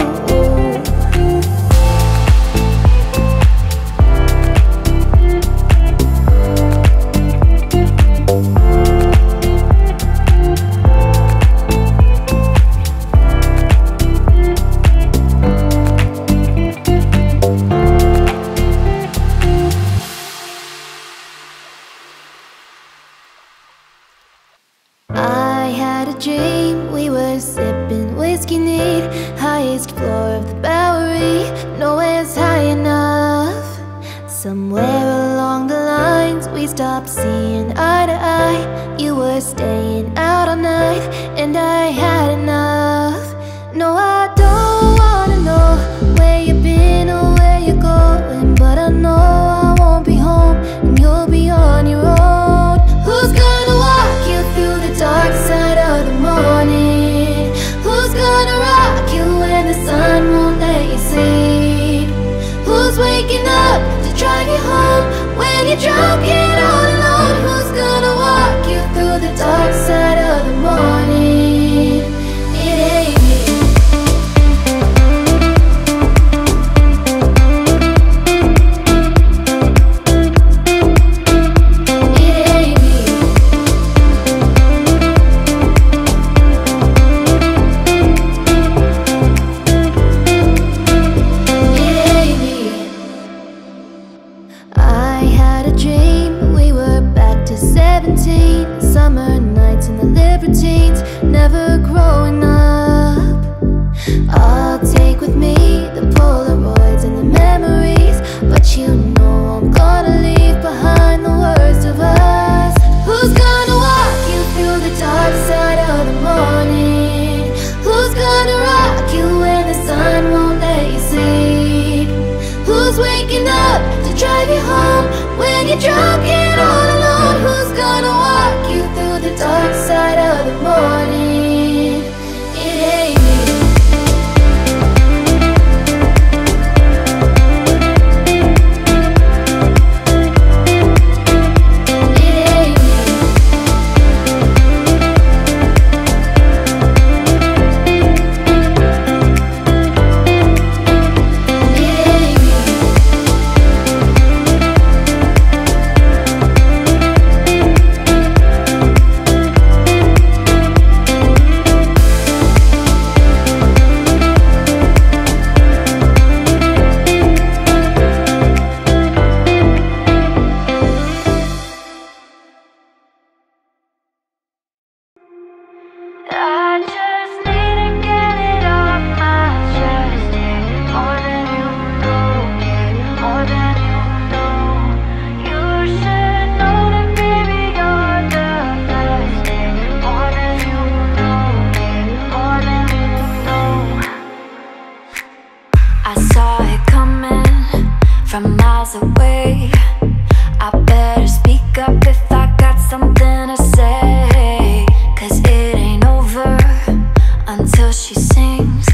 She sings.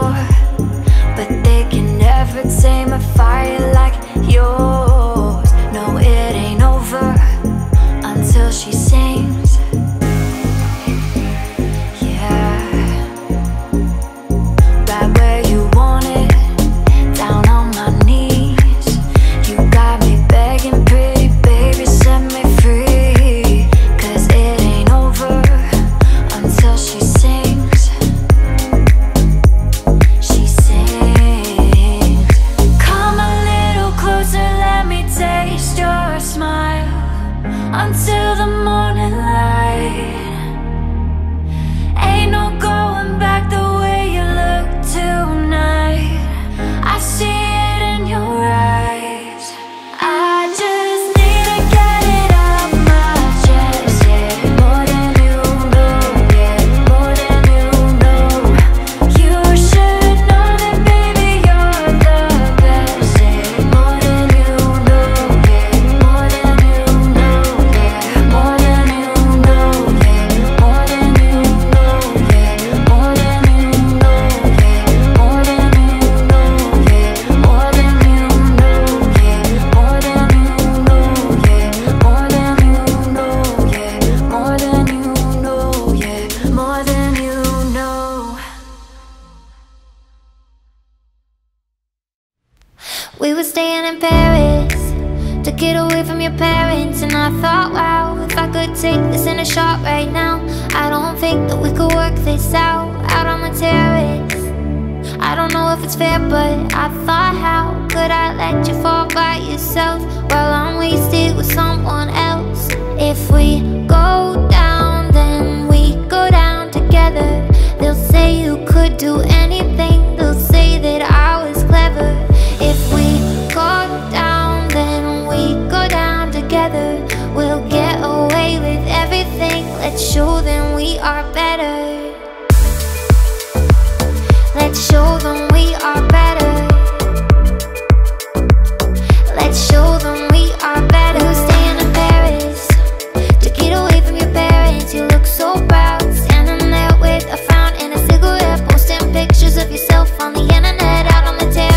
door, but they can never tame a fire like yours. No, it ain't over until she sings. Until the morning light, ain't no going back the way you look tonight. I see it in your eyes. I just need to get it off my chest, yeah. More than you know, yeah. More than you know. You should know that, baby, you're the best, yeah. More than you know, yeah. More than you know. We were staying in Paris to get away from your parents, and I thought, wow, if I could take this in a shot right now. I don't think that we could work this out, out on the terrace. I don't know if it's fair, but I thought, how could I let you fall by yourself while I'm wasted with someone else? If we go down, then we go down together. They'll say you could do anything, they'll say that I was clever. If we go down, then we go down together. We'll get away with everything. Let's show them we are better. Let's show them we are better. Let's show them we are better. We're staying in Paris to get away from your parents. You look so proud, standing there with a frown and a cigarette, posting pictures of yourself on the internet, out on the terrace.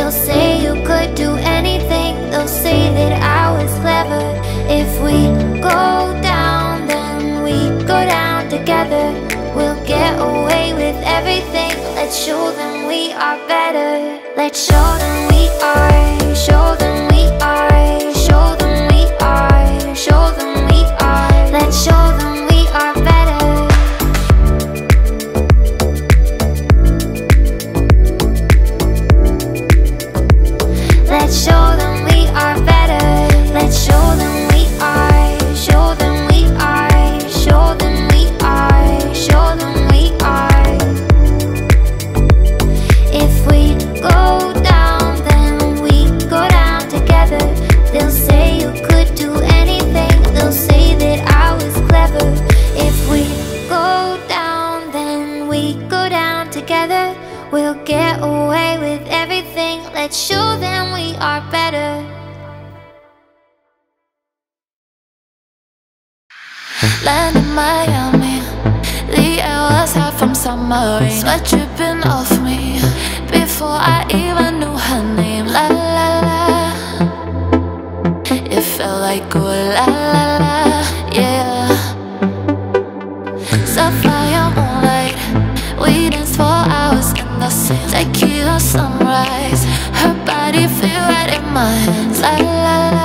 They'll say you could do anything, they'll say that I was clever. If we go down, then we go down together. We'll get away with everything. Let's show them we are better. Let's show them we are, show them we are, show them we are, show them we are. Let's show them we are better. Let's show them we are better. Let's show them we are, show them we are, show them we are, show them we are. If we go down, then we go down together. They'll say you could do anything, they'll say that I was clever. If we go down, then we go down together. We'll get away with everything. Let's show them we are better. Land in Miami, the air was hot from submarine. Sweat dripping off me before I even knew her name. La la la, it felt like ooh la la la, yeah. Sapphire moonlight, we danced for hours in the sand. Tequila sunrise, her body fit right in mine. La la la,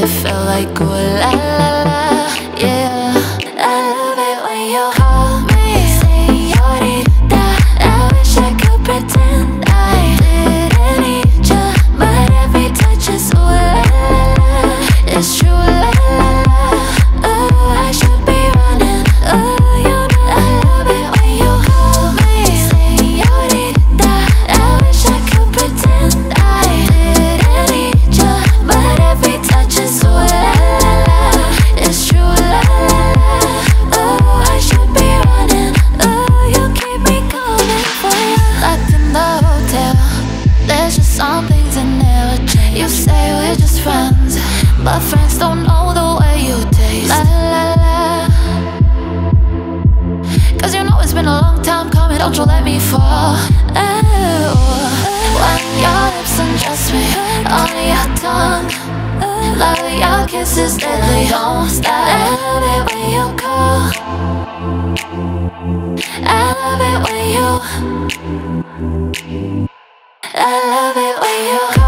it felt like ooh la la la, yeah. I love it when you hold me, señorita. I wish I could pretend I didn't need ya, but every touch is ooh la la la. It's true, la la la. Oh, I should be running. Oh, you know I love it when you hold me, señorita. I wish I could pretend I didn't need ya, but every touch is ooh la la. friends, but friends don't know the way you taste. La la la. Cause you know it's been a long time coming, don't you let me fall. Ew. Like your lips undress me, on your tongue. Love your kisses deadly, don't stop. I love it when you call. I love it when you, I love it when you call.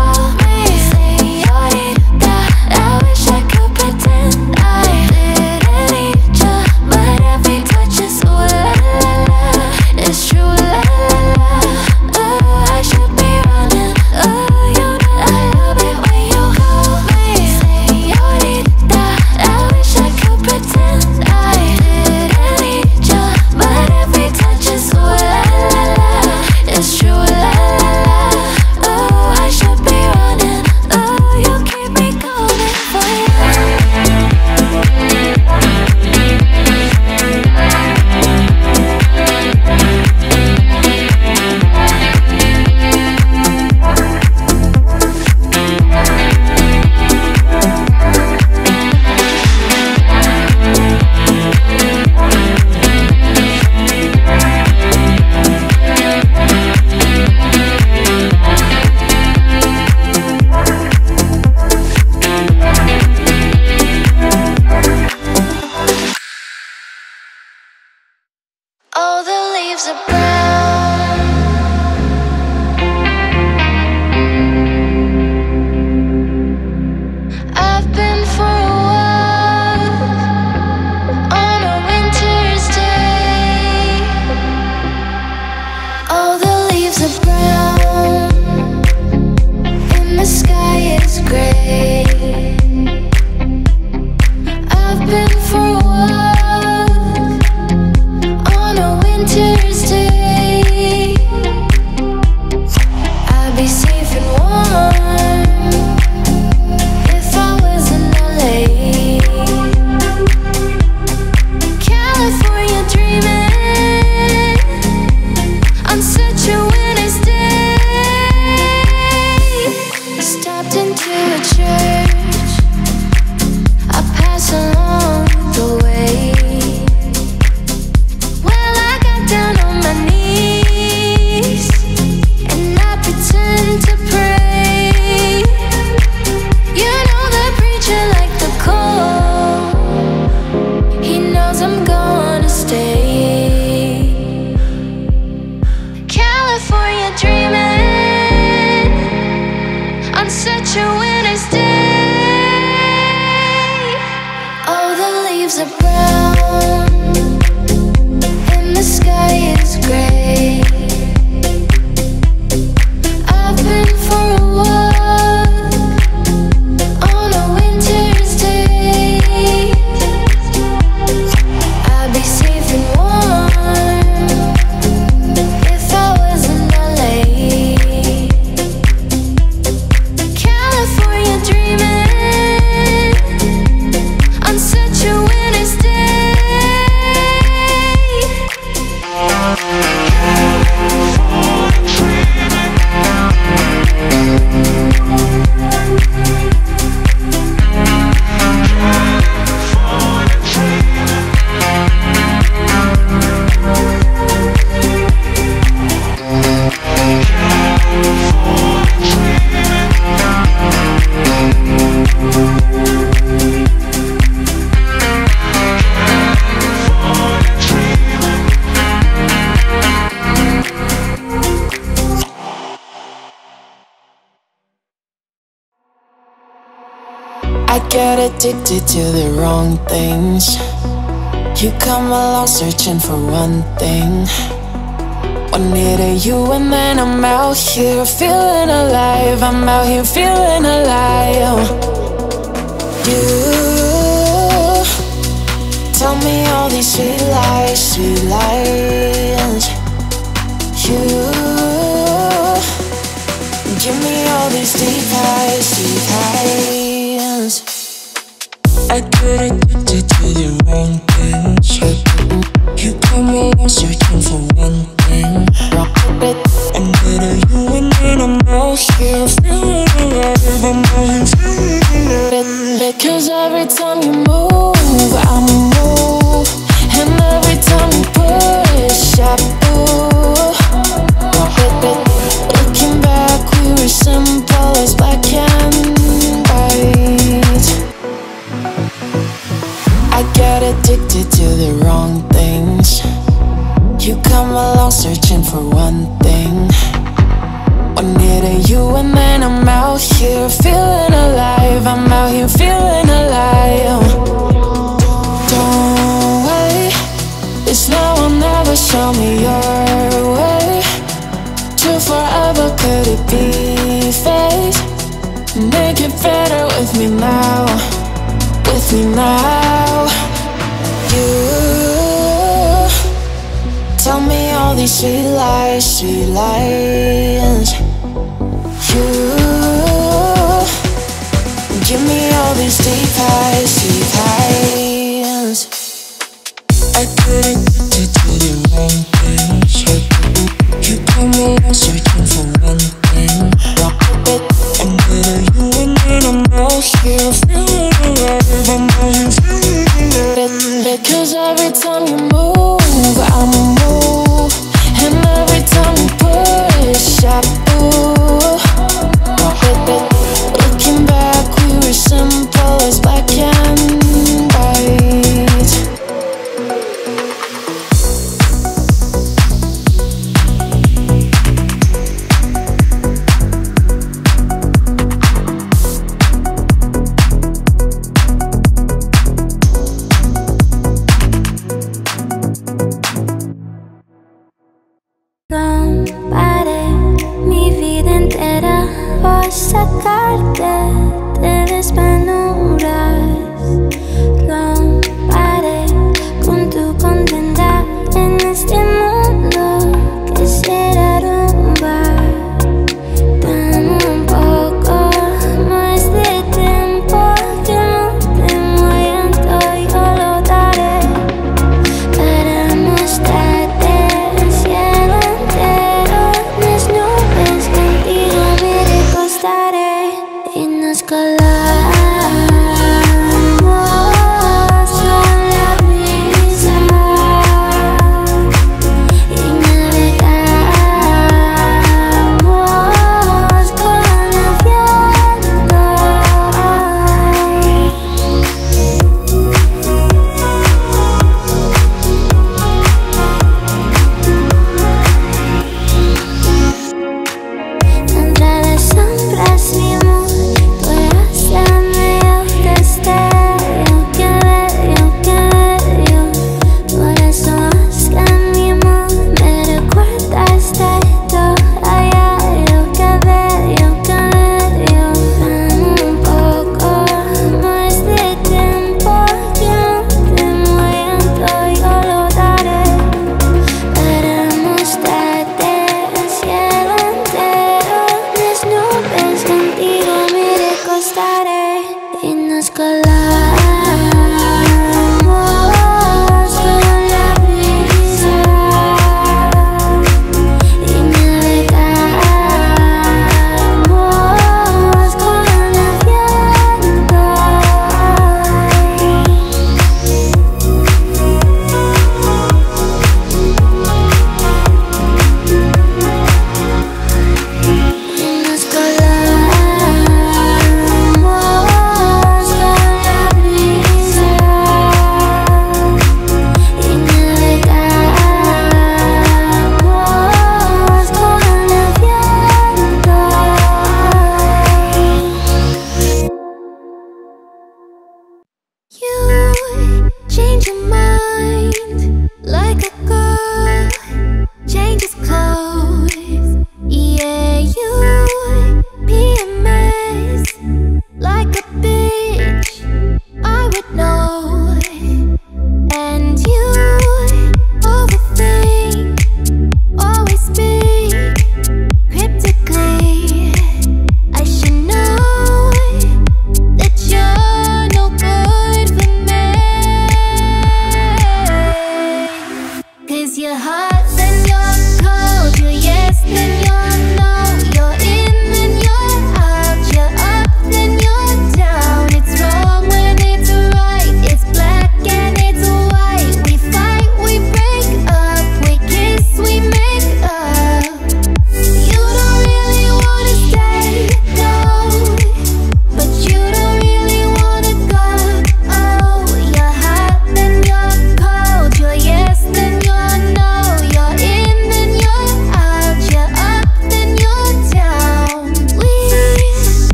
Get addicted to the wrong things. You come along searching for one thing. One hit of you and then I'm out here feeling alive. I'm out here feeling alive. You tell me all these sweet lies, sweet lies. You give me all these deep highs, deep highs. I get addicted to the wrong things. You come along searching for one thing. And then you and me and I'm lost, yeah, feeling alive, I'm not feeling alive. Because every time you move, I move, and every time you push, I pull. Looking back, we were simple as black and white. I get addicted to the wrong things. You come along searching for one thing. One hit of you and then I'm out here feeling alive. I'm out here feeling alive. Don't wait, this now will never show me your way. To forever, could it be fate? Make it better with me now, with me now. You tell me all these sweet lies, sweet lies. You give me all these deep highs, deep highs. I get addicted to the wrong things. You come along searching for one thing. I'm good at you and then I'm lost, yeah, feeling alive, I'm not feeling alive. Because every time you move, I'm looking back, we were simple as black and white. Compare mi vida entera por sacarte de las panuras. Romperé con tu condena en este mundo. Quisiera rumbar. Dame un poco más de tiempo que no te muerto. Yo lo daré para mostrarte el cielo entero. Las nubes contigo me recostaré y nos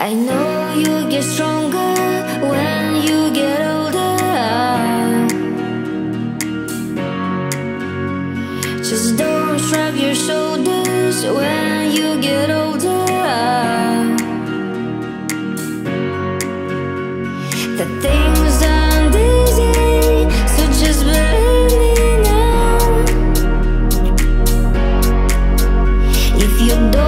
I know you get stronger when you get older. Just don't shrug your shoulders when you get older. The things aren't easy, so just believe me now. If you don't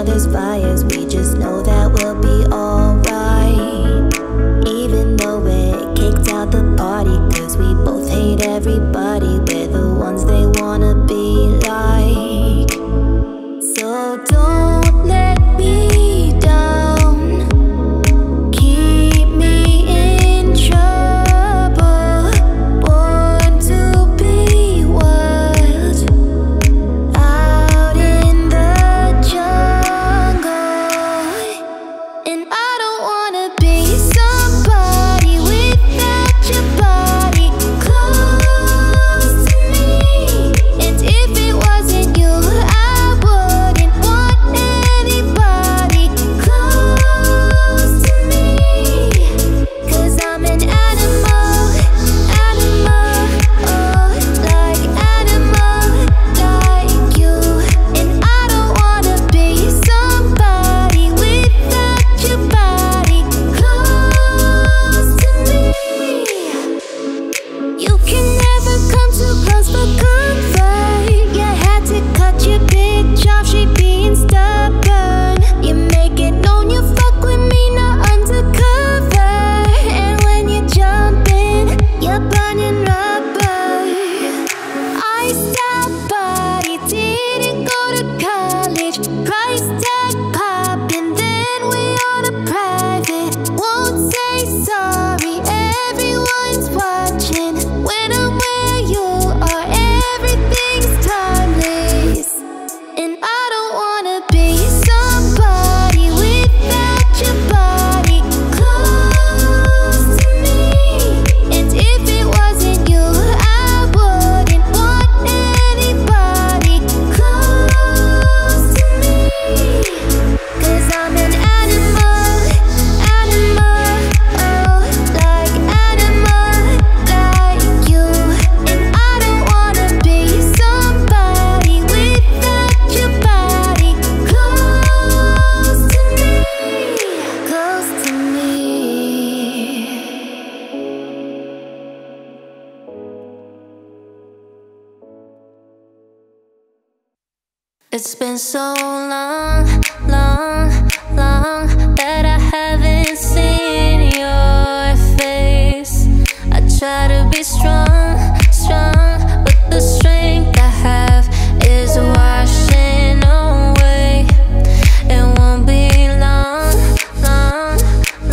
other's fires. We just know that we'll be alright, even though it kicked out the party, cause we both hate everybody. We're the ones they wanna be like. So don't let me down, keep me in trouble. Born to be wild, out in the jungle. And I don't wanna be somebody without your body close to me. And if it wasn't you, it's been so long, long, long that I haven't seen your face. I try to be strong, strong, but the strength I have is washing away. It won't be long, long,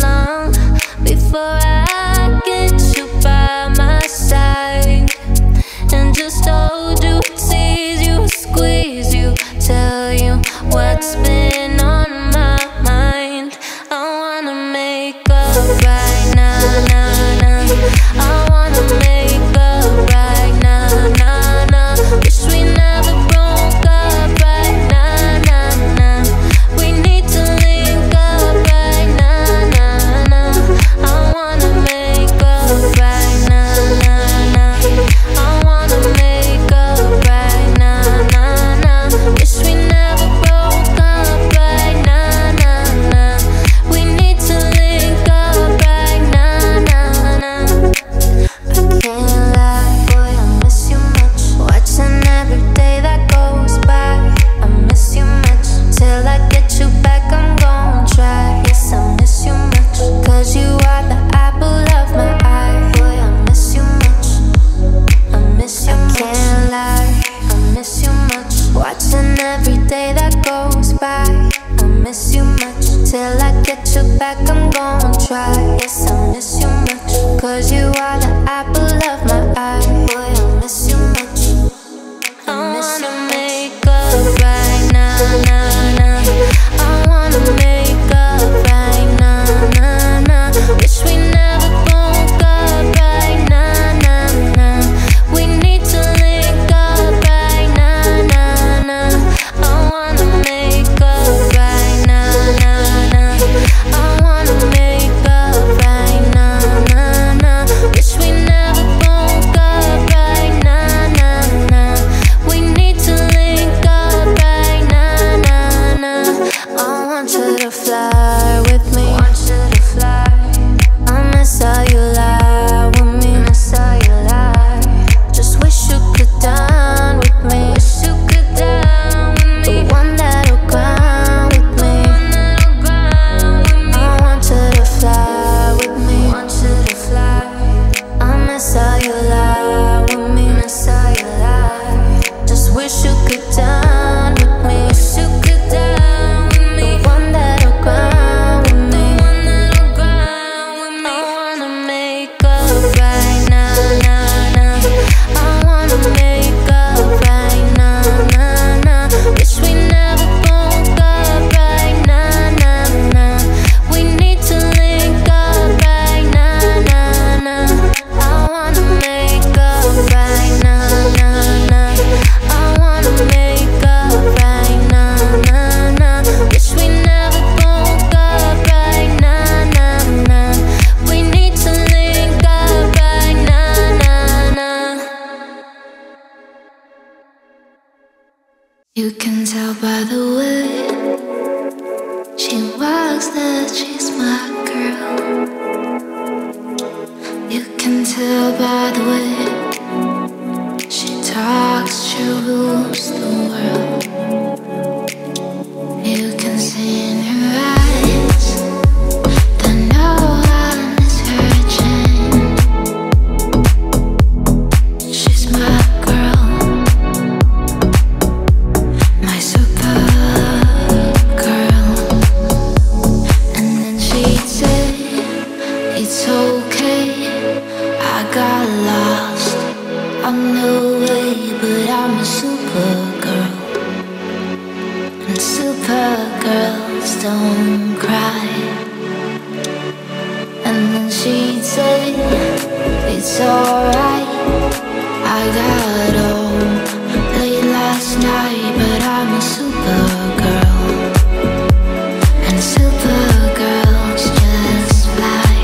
long before I get you by my side and just hold you, tease you, squeeze you, tell you what's been on my mind. I wanna make up right now, nah, nah. I wanna make up right now, nah, nah. Wish we never broke up right now, nah, nah. We need to link up right now, nah, nah. I wanna make up right now, nah, nah. I wanna make up right now, nah, nah. Wish we never broke up right now, nah, nah. We need to link up right now, nah, nah. I can't lie, boy, I miss you much. Watching every day that goes by, I miss you much. Till I get you back, I'm gonna try. Yes, I miss you much, cause you are the apple of my eye. Boy, I miss you much, I miss you much. I can't lie, I miss you much. Watching every day that goes by, I miss you much. Till I get you back, I'm gonna try. Yes, I miss you much, cause you are the apple of my eye. Boy, I miss you much, I miss you wanna much. make up right now, nah, nah. I wanna make up right now, nah, nah. Wish we never broke up right now, nah, nah. We need to link up right now, nah, nah. I wanna make up right now, nah, nah. I wanna You can tell by the way she walks that she's my girl. You can tell by the way she talks, she rules the world. You can see in her eyes. Don't cry. And then she'd say, it's alright. I got home late last night, but I'm a supergirl. And supergirls just fly.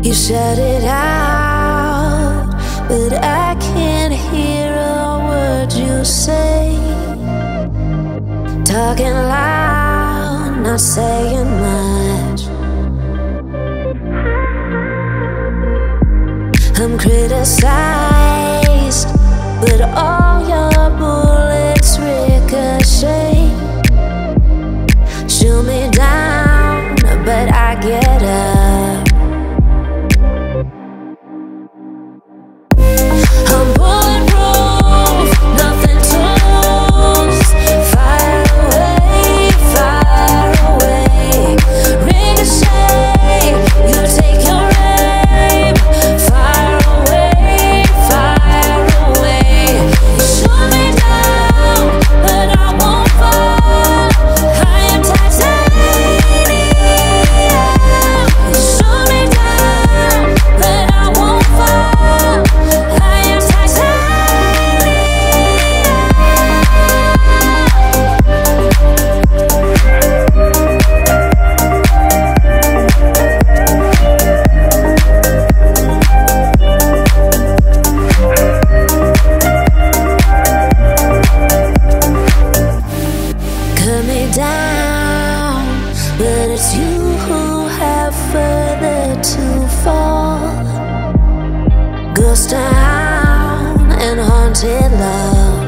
You shut it out, but I can't hear a word you say. Talking loud, not saying much. I'm criticized, but all your bullets ricochet. Shoot me down, but I get up. But it's you who have further to fall. Ghost town and haunted love.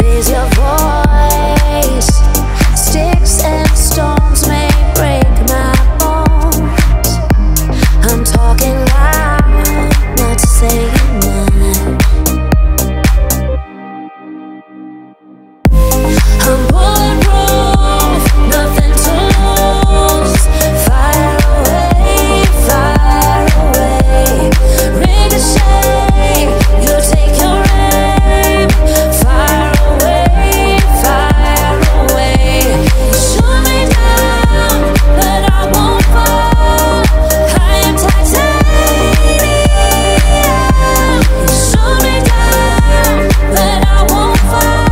Raise your voice. Sticks and stones may break my bones. I'm talking loud, not saying much. I'm bulletproof, nothing to lose. Fire away, fire away. Ricochet, you take your aim. Fire away, fire away. You shoot me down, but I won't fall. I am titanium. You shoot me down, but I won't fall.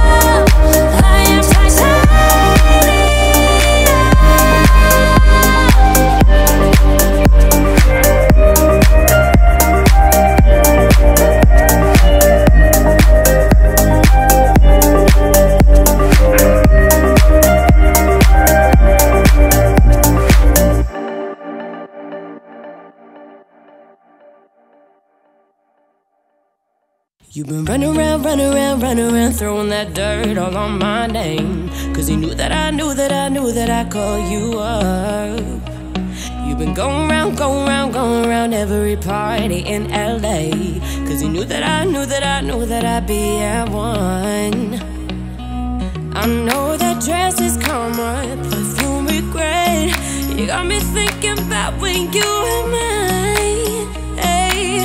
You've been running around, running around, running around, throwing that dirt all on my name. Cause you knew that I knew that I knew that I called you up. You've been going around, going around, going around every party in LA. Cause you knew that I knew that I knew that I'd be at one. I know that dress is common, perfume regret. You got me thinking about when you were mine, hey.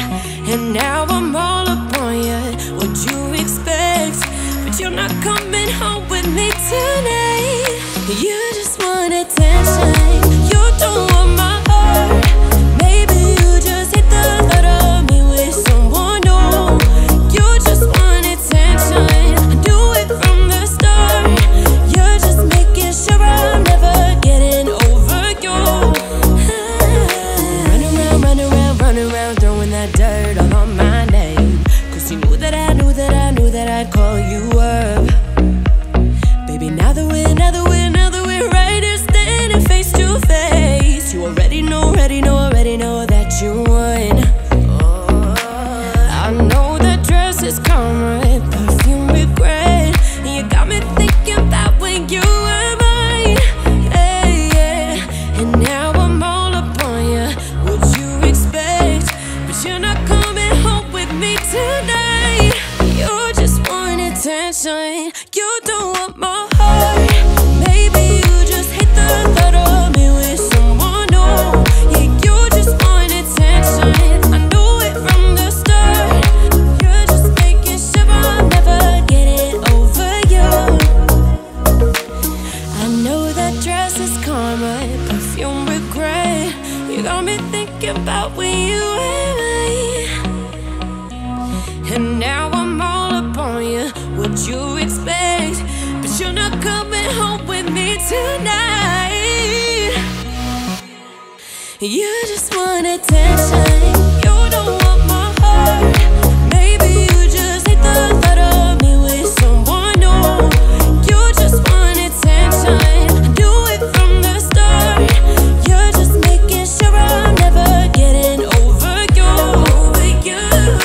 And now I'm all up. What you expect, but you're not coming home with me tonight. You just want attention, you don't want my heart. Maybe you just hit the thought of me with someone new. You just want attention, I knew it from the start. You're just making sure I'm never getting over you. Run around, run around, run around, throwing that dirt all on my name. You knew that I knew that I knew that I'd call you up. Baby, now that we're, now that we're, now that we're right here standing face to face, you already know, already know, already know that you won. Oh, I know that dress is common, perfume regret. And you got me thinking about when you were mine, hey, yeah. And now I'm all up on you, what you expect, but you're not coming home with me tonight. Attention, you don't want my heart. Maybe you just hate the thought of me with someone new. Yeah, you just want attention, I knew it from the start. You're just making sure I'll never get it over you. I know that dress is karma, perfume regret. You got me thinking about when you were mine. And now I'm all up on you. What you expect, but you're not You just want attention. You don't want my heart. Maybe you just hate the thought of me with someone new. You just want attention. Do it from the start. You're just making sure I'm never getting over you. Over you.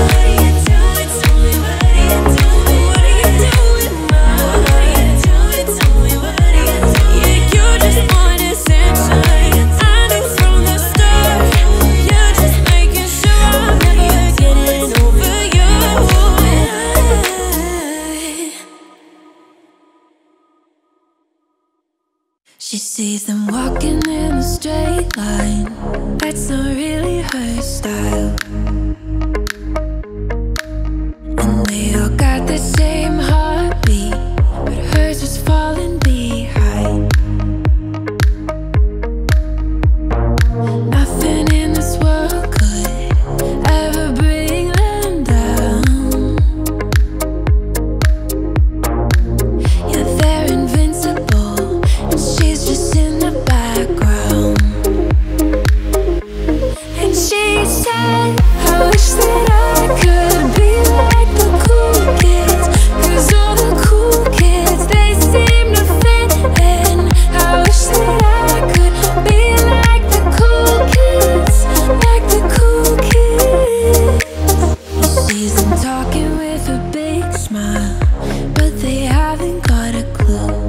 What are you doing to me? What are you doing? What are you doing now? What are you doing to me? What are you doing? Yeah, you just want attention. She sees them walking in a straight line. That's not really her style. And they all got the same heartbeat, but hers was falling behind. Nothing in this world could ever bring them down. Yeah, they're invincible, and she's just in the background. And she said, I wish that I could be like the cool kids, 'cause all the cool kids, they seem to fit in. I wish that I could be like the cool kids, like the cool kids. She sees them talking with a big smile, but they haven't got a clue.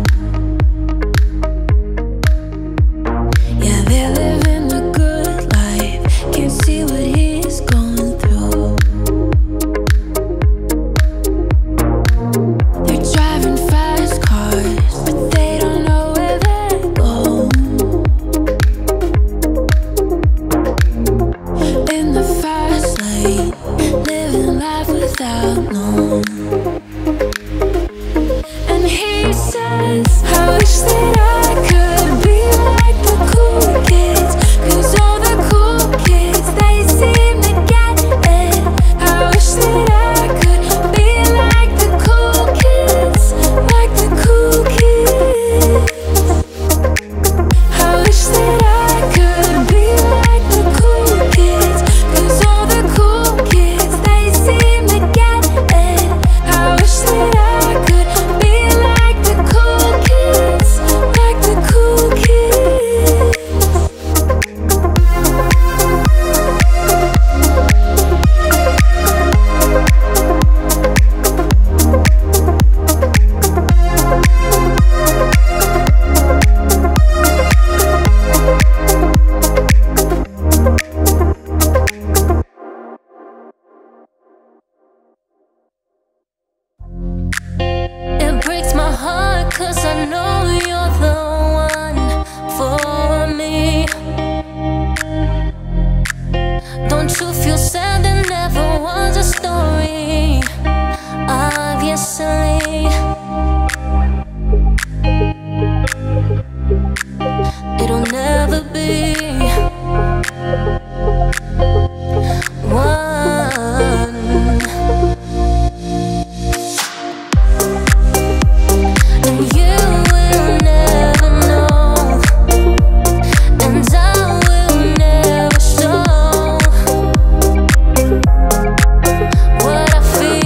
I feel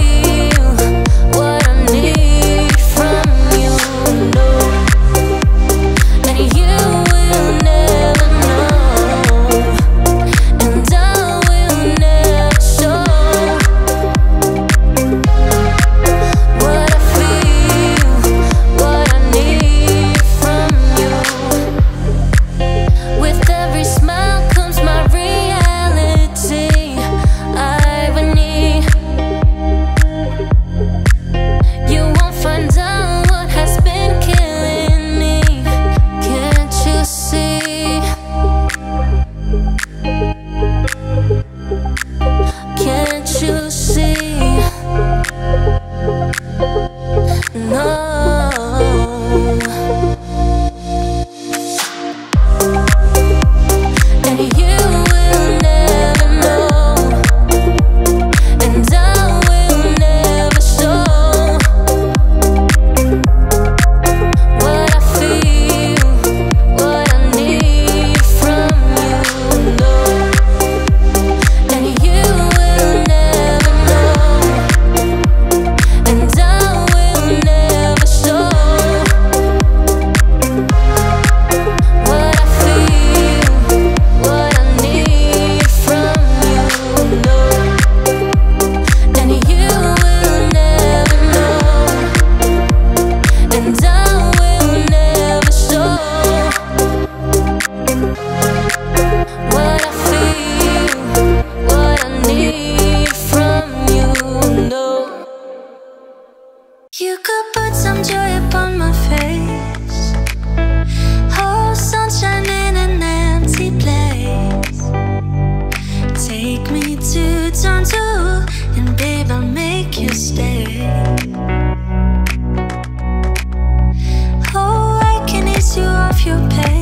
You could put some joy upon my face, oh, sunshine in an empty place. Take me to turn two, and babe, I'll make you stay. Oh, I can ease you off your pain.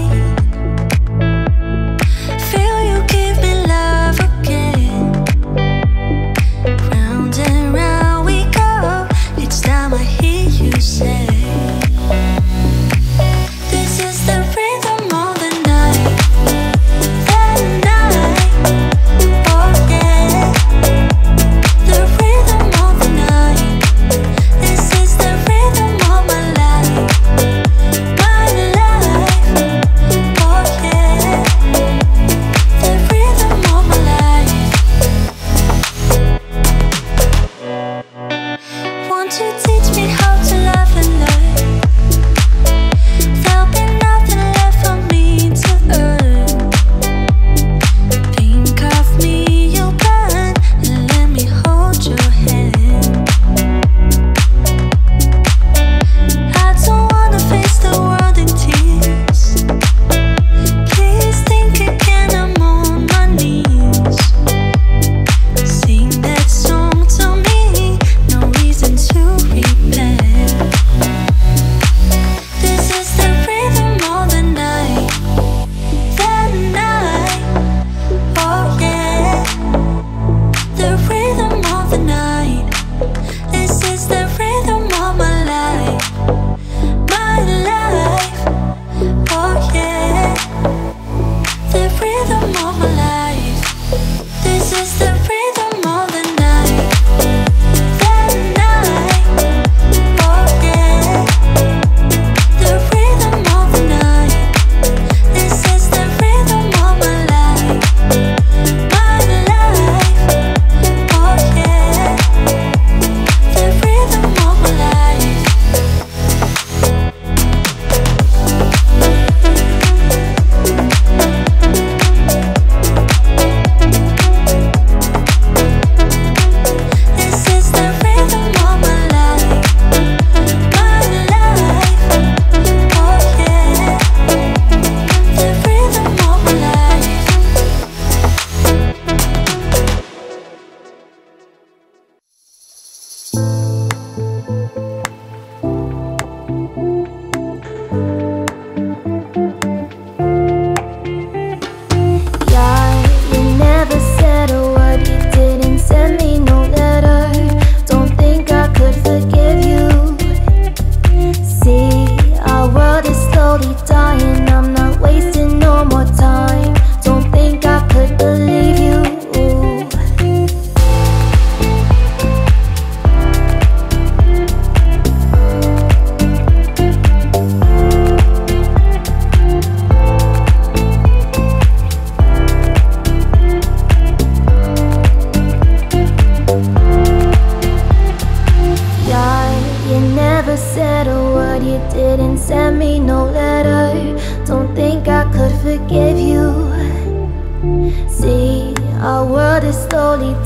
Were destroyed,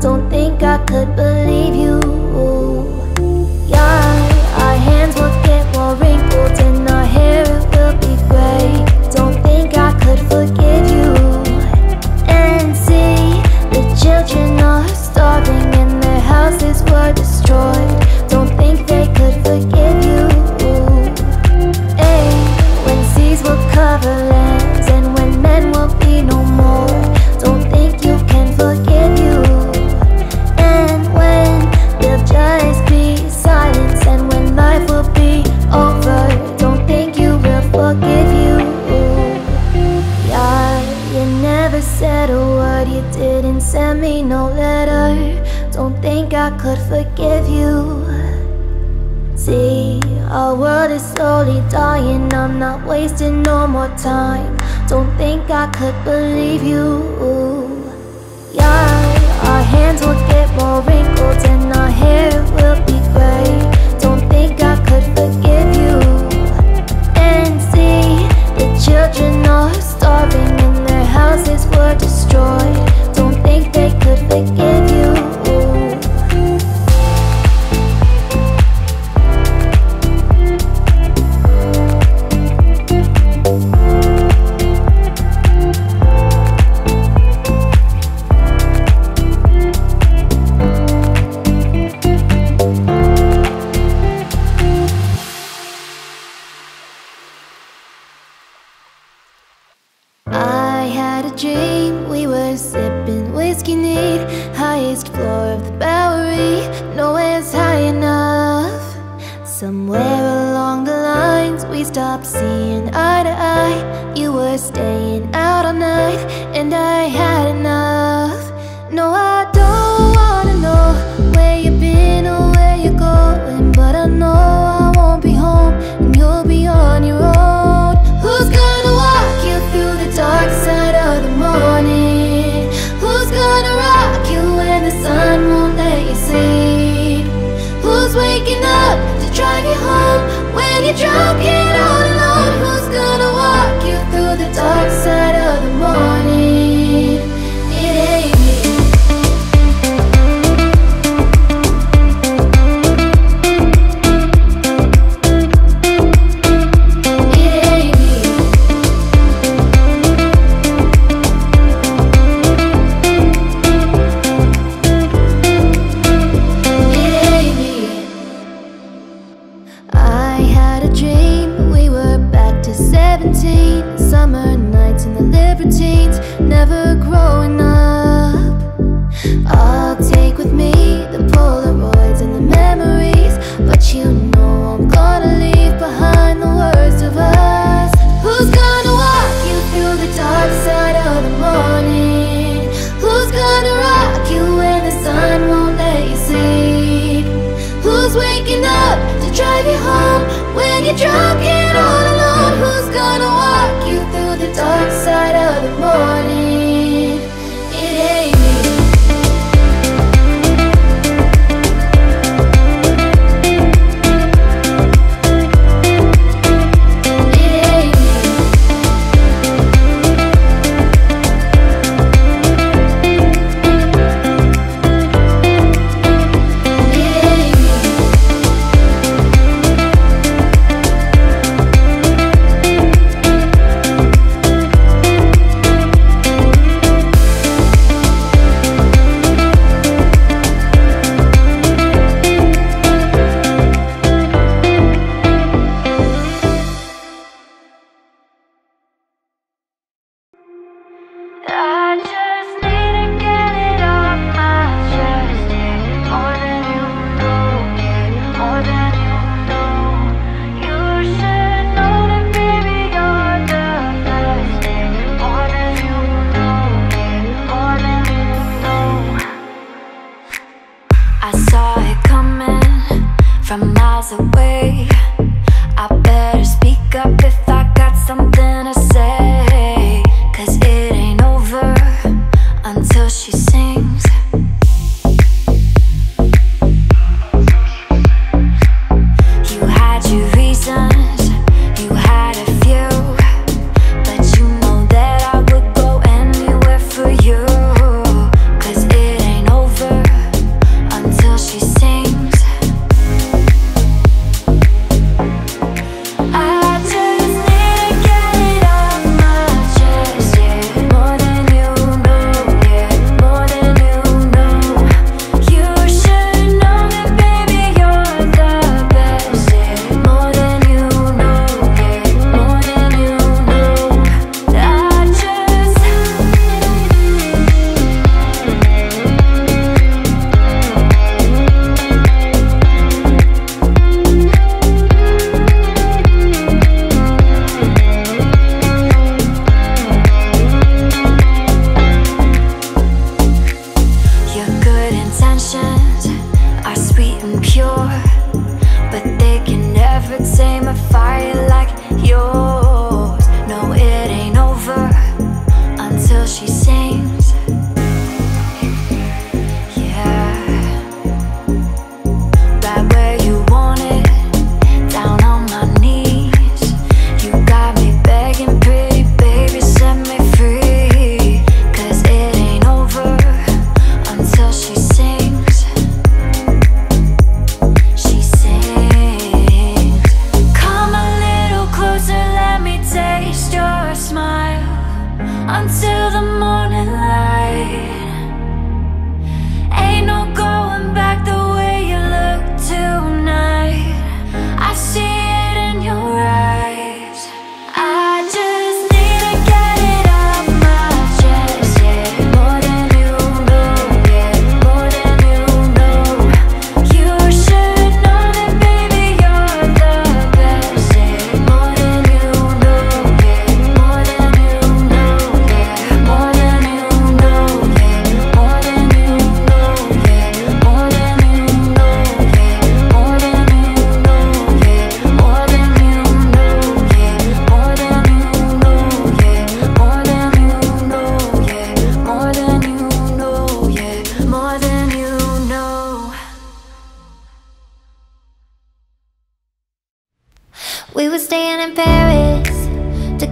don't think they could forgive you. floor of the Bowery. Nowhere's high enough. Somewhere along the lines we stopped seeing eye to eye. You were staying out all night and I had enough. No, I don't wanna know where you've been or where you're going, but I know I won't be home and you'll be on your own. Who's gonna walk you through the dark side of the morning? Who's gonna rock you when the sun won't let you sleep? Who's waking up to drive you home when you're drunk and all alone? Who's gonna walk you through the dark side of the morning? It ain't to life.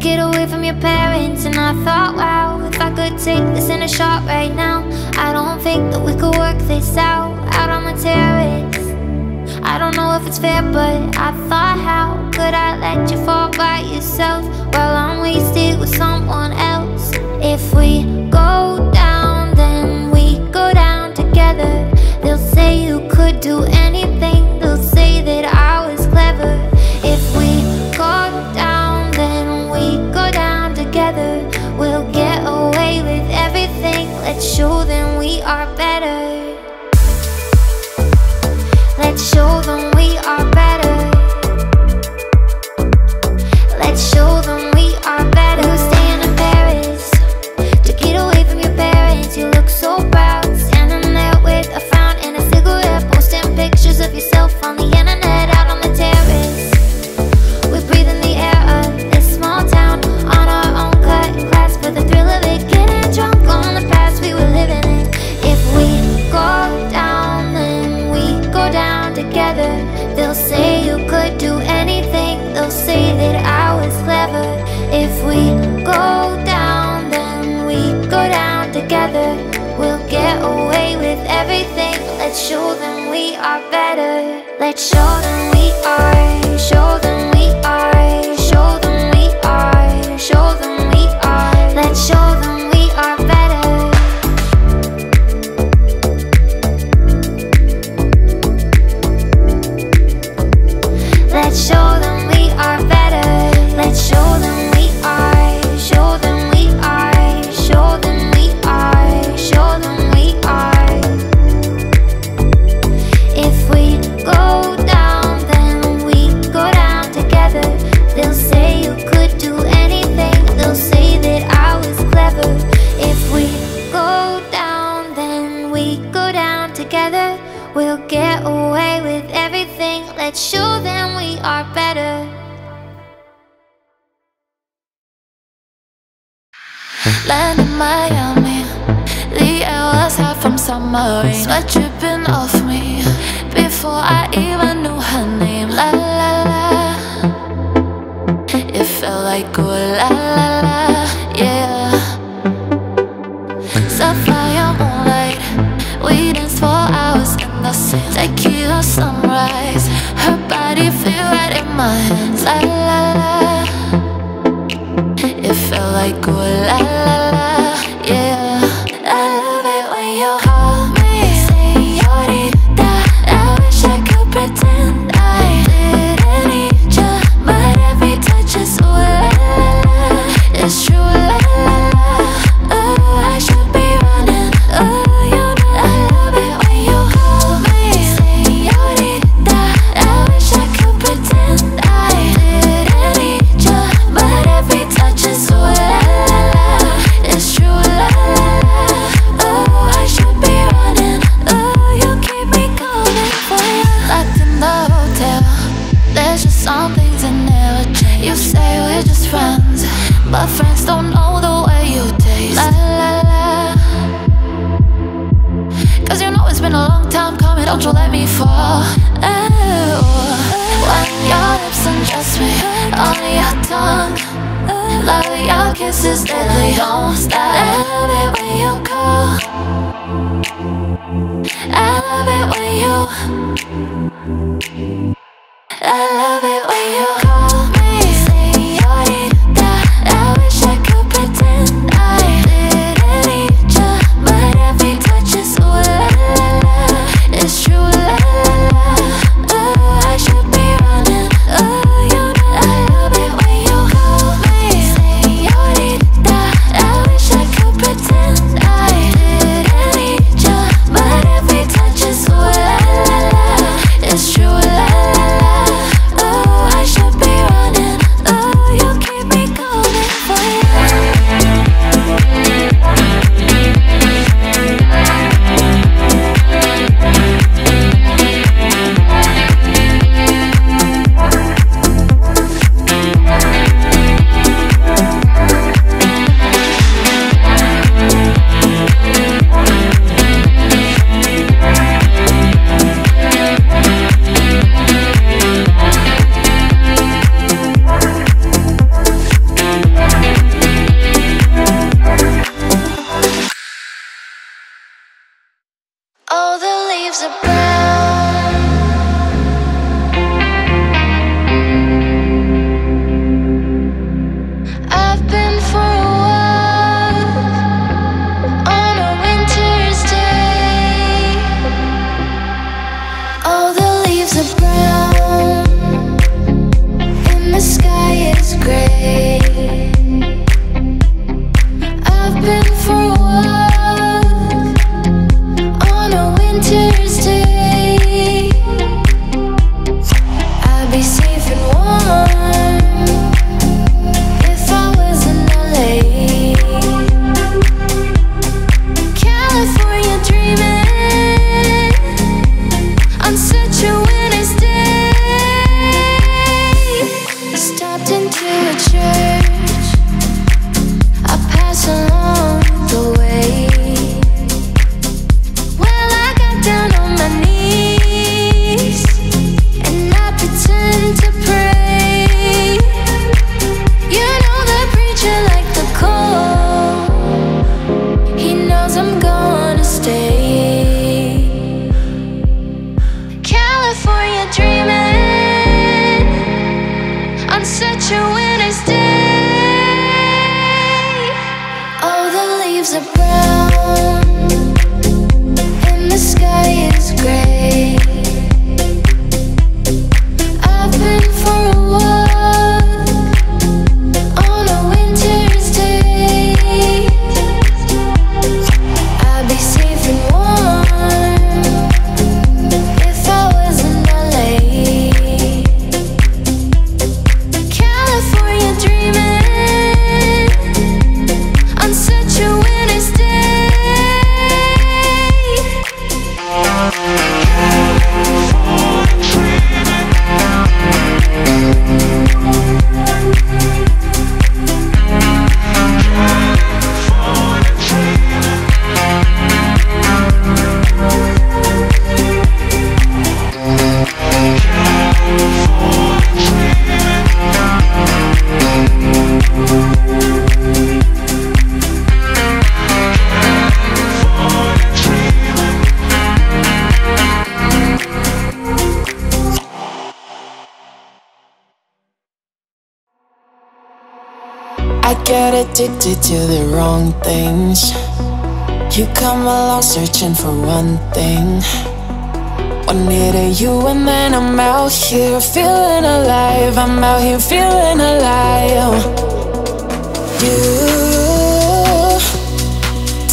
get away from your parents. And I thought, wow, if I could take this in a shot right now. I don't think that we could work this out, out on the terrace. I don't know if it's fair, but I thought, how could I let you fall by yourself while I'm wasted with someone else? If we go down, then we go down together. They'll say you could do anything, they'll say that I was clever. If we go down, then we go down together. We'll get away with everything, let's show them we are better. Let's show them we are better. Let's show them we are better. We were staying in Paris to get away from your parents. You look so proud, standing there with a frown and a cigarette, posting pictures of yourself on the internet, out on the terrace. We're breathing the air of this small town on our own cut class for the thrill of it, getting drunk on the past we were living in. If we go down, then we go down together. They'll say you could do anything, they'll say that I was clever. If we go down, then we go down together. We'll get away with everything, let's show them we are better. Let's show them we are, show them we are, show them we are, show them we are. Let's show them we are better. Let's show them we are better. Let's show them we are, show them we are, show them we are, show them we are. If we go down, then we go down together. They'll say you could do anything, they'll say that I was clever. If we go down, then we go down together. We'll get away with everything, let's show them we are better. Land in Miami, the air was hot from submarine. Sweat dripping off me before I even knew her name. La la la, it felt like ooh la la la, yeah. Sapphire moonlight, we danced for hours in the sand. Tequila sunrise, her body fit right in my hands. La la la, it felt like ooh la la la, yeah. I love it when you call me señorita. I wish I could pretend I didn't need ya, but every touch is ooh la la la. It's true la la la. Ooh, I should be running. Ooh, you know I love it when you call me señorita. I wish I could pretend I didn't need ya, but every touch is ooh la la la. It's true la la la. Ooh, I should be running. Ooh, you keep me calling for you. Locked in the hotel, there's just some things that never change. You say we're just friends, but friends don't know the way you taste. La la la, cause you know it's been a long time coming, don't you let me fall. Ew. When your lips undress me, on your tongue, love your kisses daily, don't stop. I love it when you call, I love it when you, I love it when you call me señorita. I wish I could pretend I didn't need ya, but every touch is ooh la la la. It's true la la la. Ooh, I should be running. Ooh, you know I love it when you call me señorita. I wish I could pretend I didn't need ya, but every touch is ooh la la la. It's true la la. Addicted to the wrong things. You come along searching for one thing. One need of you and then I'm out here feeling alive. I'm out here feeling alive. You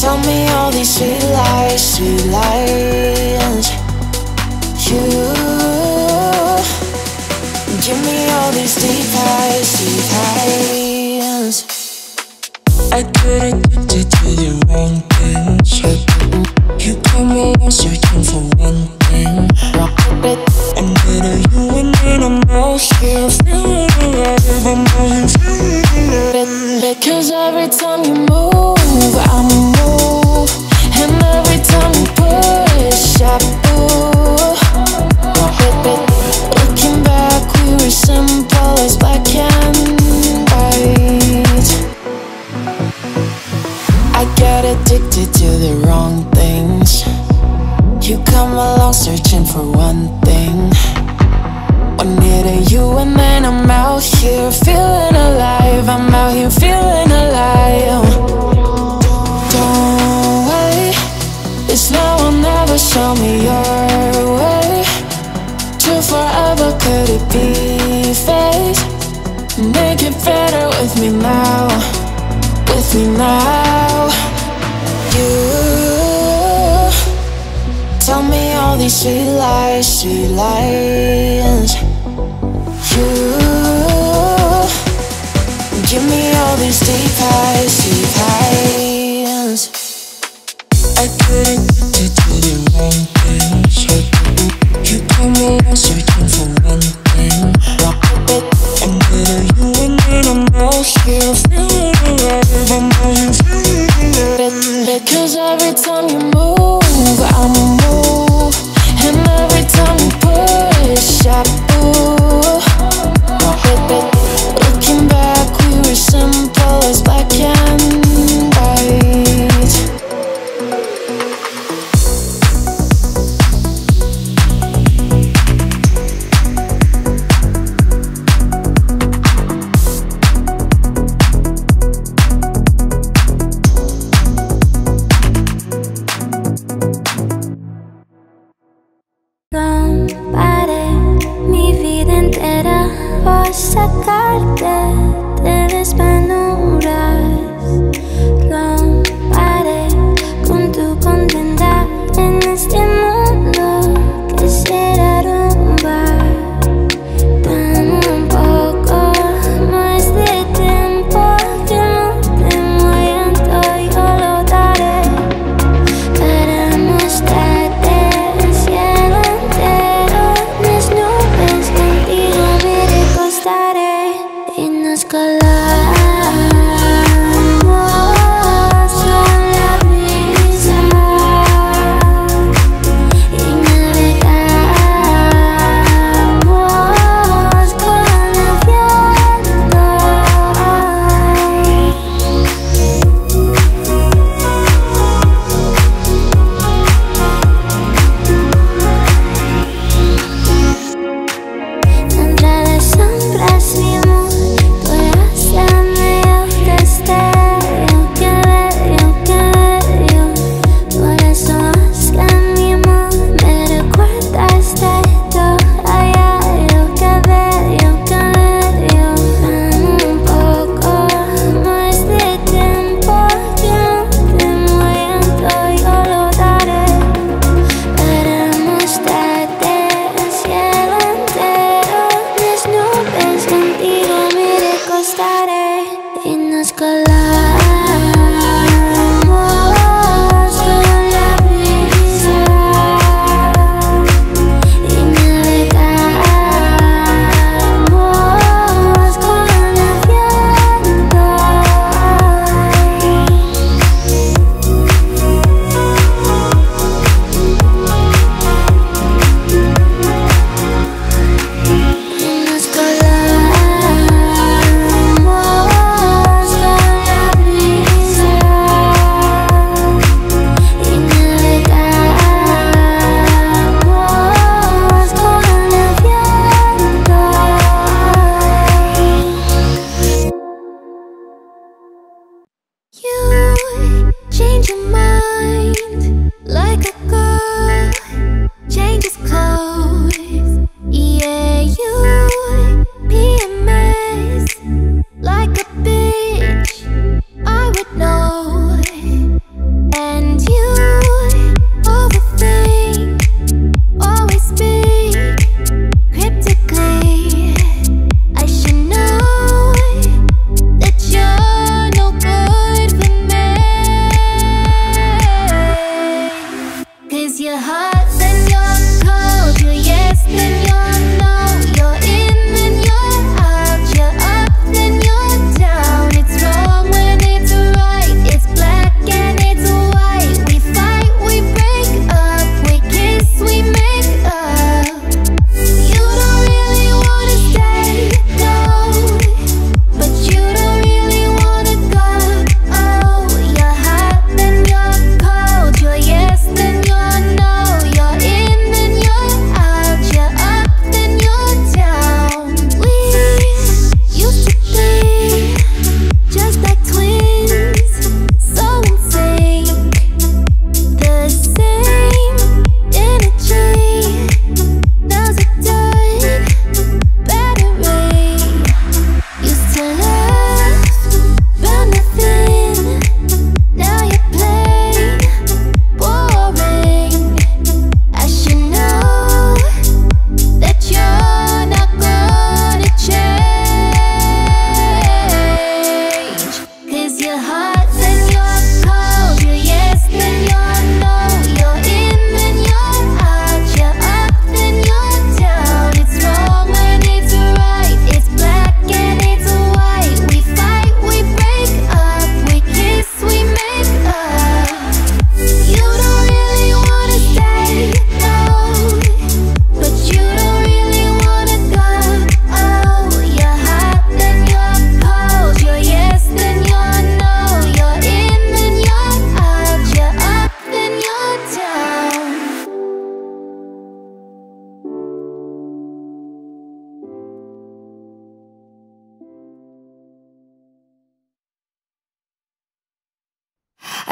tell me all these sweet lies, sweet lies. You give me all these deep highs, deep highs. I get addicted to the wrong things. You come along searching for one thing. I'm better you and then I'm out here feeling alive. I'm out here feeling alive. Cause every time you move, I move. And every time you push, I pull. Looking back, we were simple as black and white. I get addicted to the wrong things. You come along searching for one thing. One need of you and then I'm out here feeling alive. I'm out here feeling alive. Don't wait, this now will never show me your way. True forever, could it be fate? Make it better with me now, with me now. You tell me all these sweet lies, sweet lies. You give me all these deep highs, deep highs. I get addicted to the wrong things. You come along searching for one thing. I'm better you and then I'm out here feeling alive. I'm out here feeling alive. Cause every time you move, I move. And every time you push, I pull. Looking back, we were simple as black and white. sacarte de las penumbras. Lo amaré con tu condena en este mundo que se derrumba. Dame un poco más de tiempo que no te muerto, yo lo daré para mostrarte el cielo entero. Las nubes contigo me recostaré y nos colaré.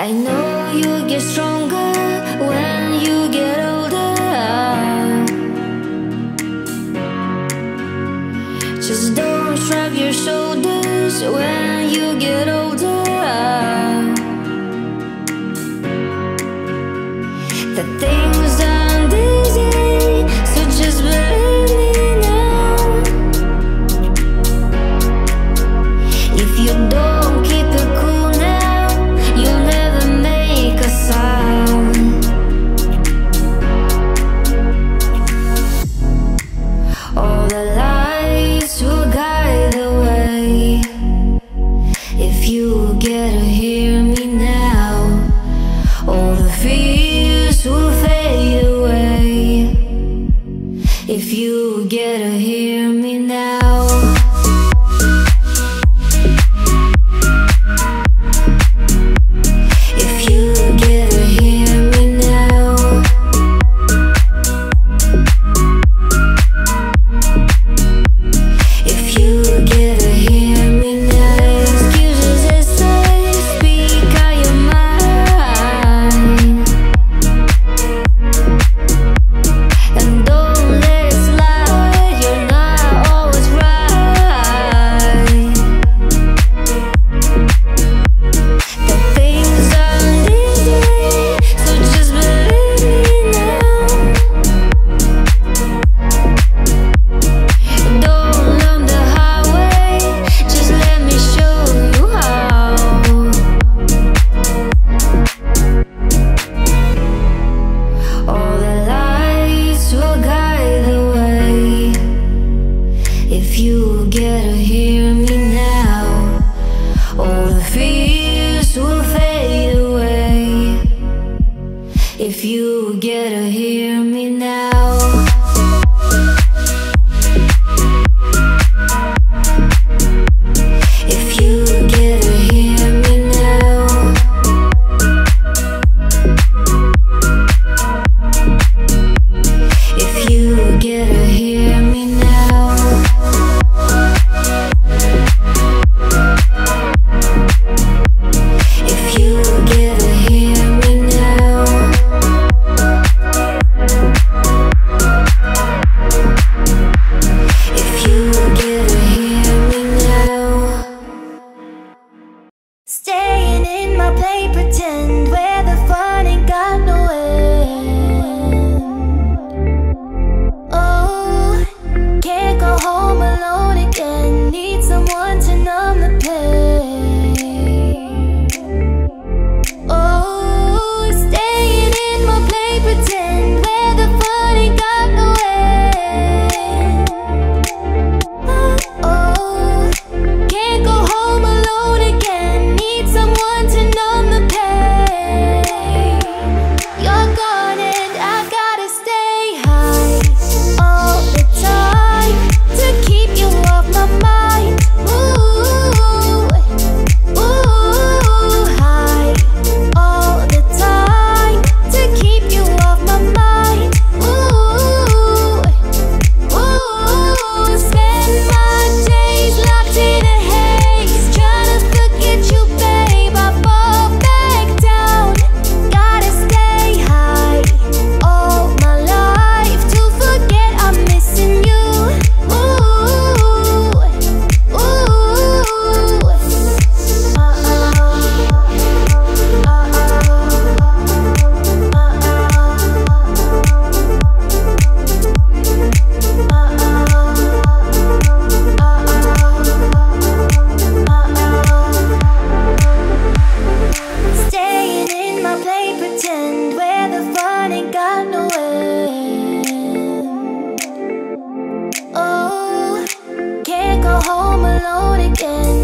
I know you get stronger when you get older. Just don't try. you gotta hear me now. If you get to hear me now. Staying in my play, pretend where the fun ain't got no end. Oh, can't go home alone again. Need someone to numb the pain. Oh, staying in my play, pretend where the fun ain't got no end. Oh, can't go home alone again. Someone to numb the pain. You're gone and I gotta stay high all the time to keep you off my mind. Ooh, ooh, high all the time to keep you off my mind. Ooh, ooh, spend my days locked in a haze, trying to forget you.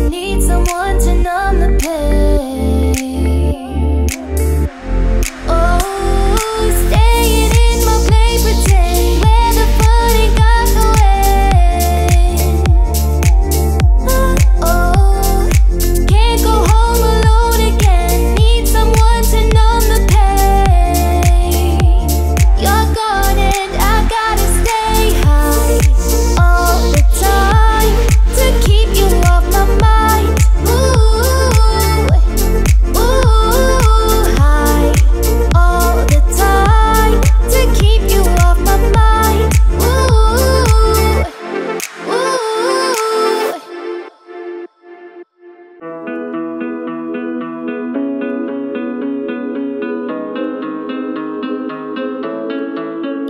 Need someone to numb the pain. Oh, staying in my play, pretend where the fun ain't got no end. Oh, can't go home alone again. Need someone to numb the pain. You're gone and I gotta stay high all the time to keep you off my mind.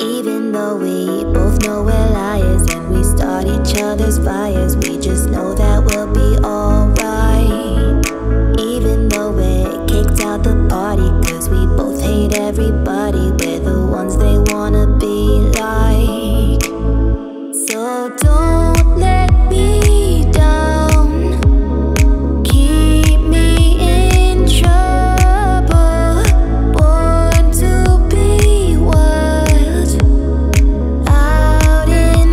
Even though we both know we're liars and we start each other's fires, we just know that we'll be alright. Even though we're kicked out the party, cause we both hate everybody, we're the ones they wanna be like. So don't let me down, keep me in trouble. Want to be wild out in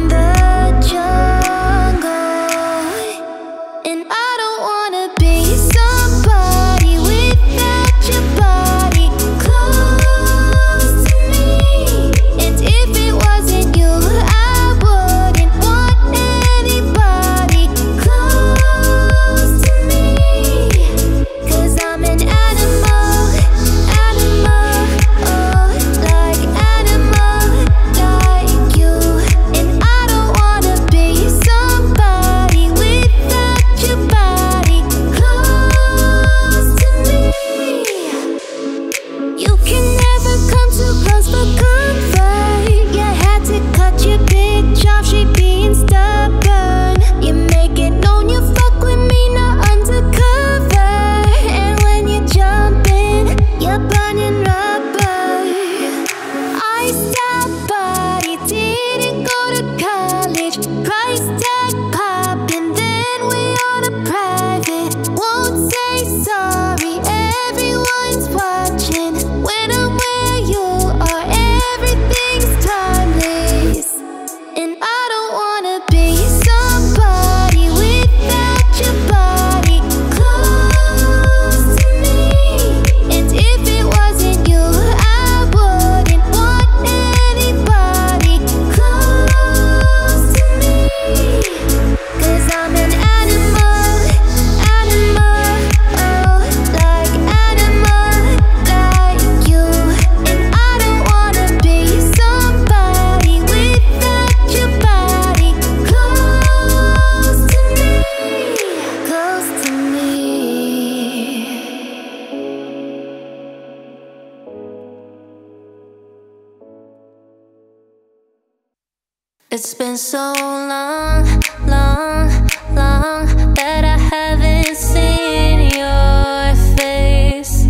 It's been so long, long, long that I haven't seen your face.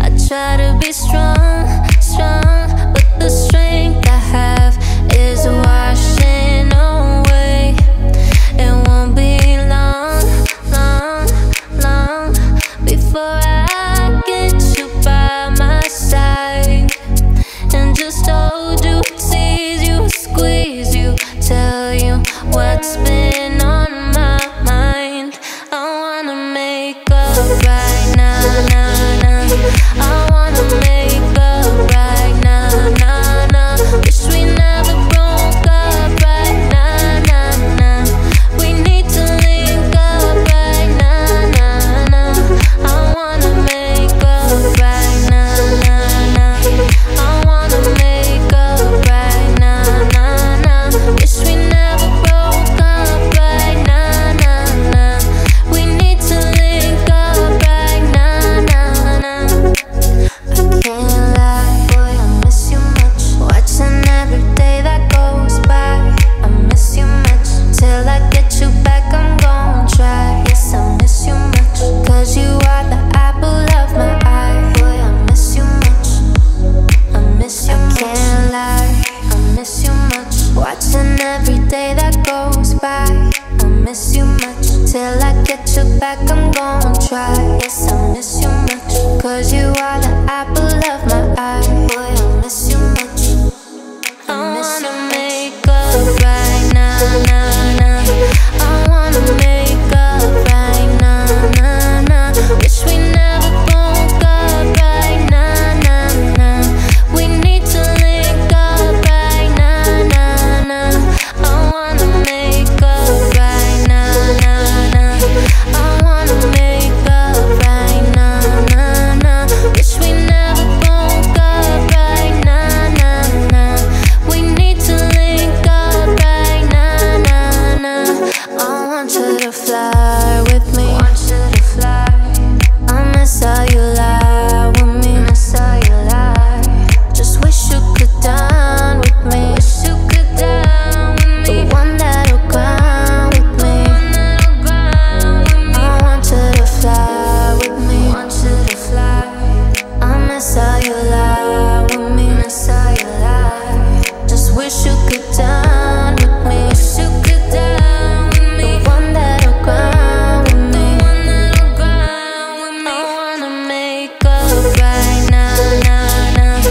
I try to be strong, strong, but the strength I have is washing away. It won't be long, long, long before I get you by my side and just hold you, tease you, squeeze you, tell you what's been on my mind. I wanna make up right now, nah, nah. I wanna make up right now, nah, nah. Wish we never broke up right now, nah, nah. We need to link up right now, nah, nah. I wanna make up right now, nah, nah. I wanna make up right now, nah, nah. Wish we never broke up right now, nah, nah. We need to link up right now, nah, nah. I can't lie, boy, I miss you much. Watching every day that goes by, I miss you much. Till I get you back, I'm gon' try. Yes, I miss you much, 'cause you are the apple of my eye. Boy, I miss you much, I miss you much. I can't lie, I miss you much. Watching every day that goes by, I miss you much. Till I get you back, I'm gon' try. Yes, I miss you much, 'cause you are the apple of my eye. Boy, I miss you much, I wanna make up right now, nah, nah. I wanna make up right now, nah, nah. Wish we never broke up right now, nah, nah. We need to link up right now, nah, nah. I wanna make up right now, nah, nah. I wanna make up right now, nah, nah. Wish we never broke up right now, nah, nah. We need to link up right now, nah, nah. I want you to fly with me, want you to fly. I miss how you lie with me, miss how you lie. Just wish you could dine with me, wish you could dine with me. The one that'll grind with me, I want you to fly with me, want you to fly. I miss how you lie with me, miss how you lie. Just wish you could dine with me, wish you could dine with me. The one that'll grind with me, I wanna make up right now, nah, nah.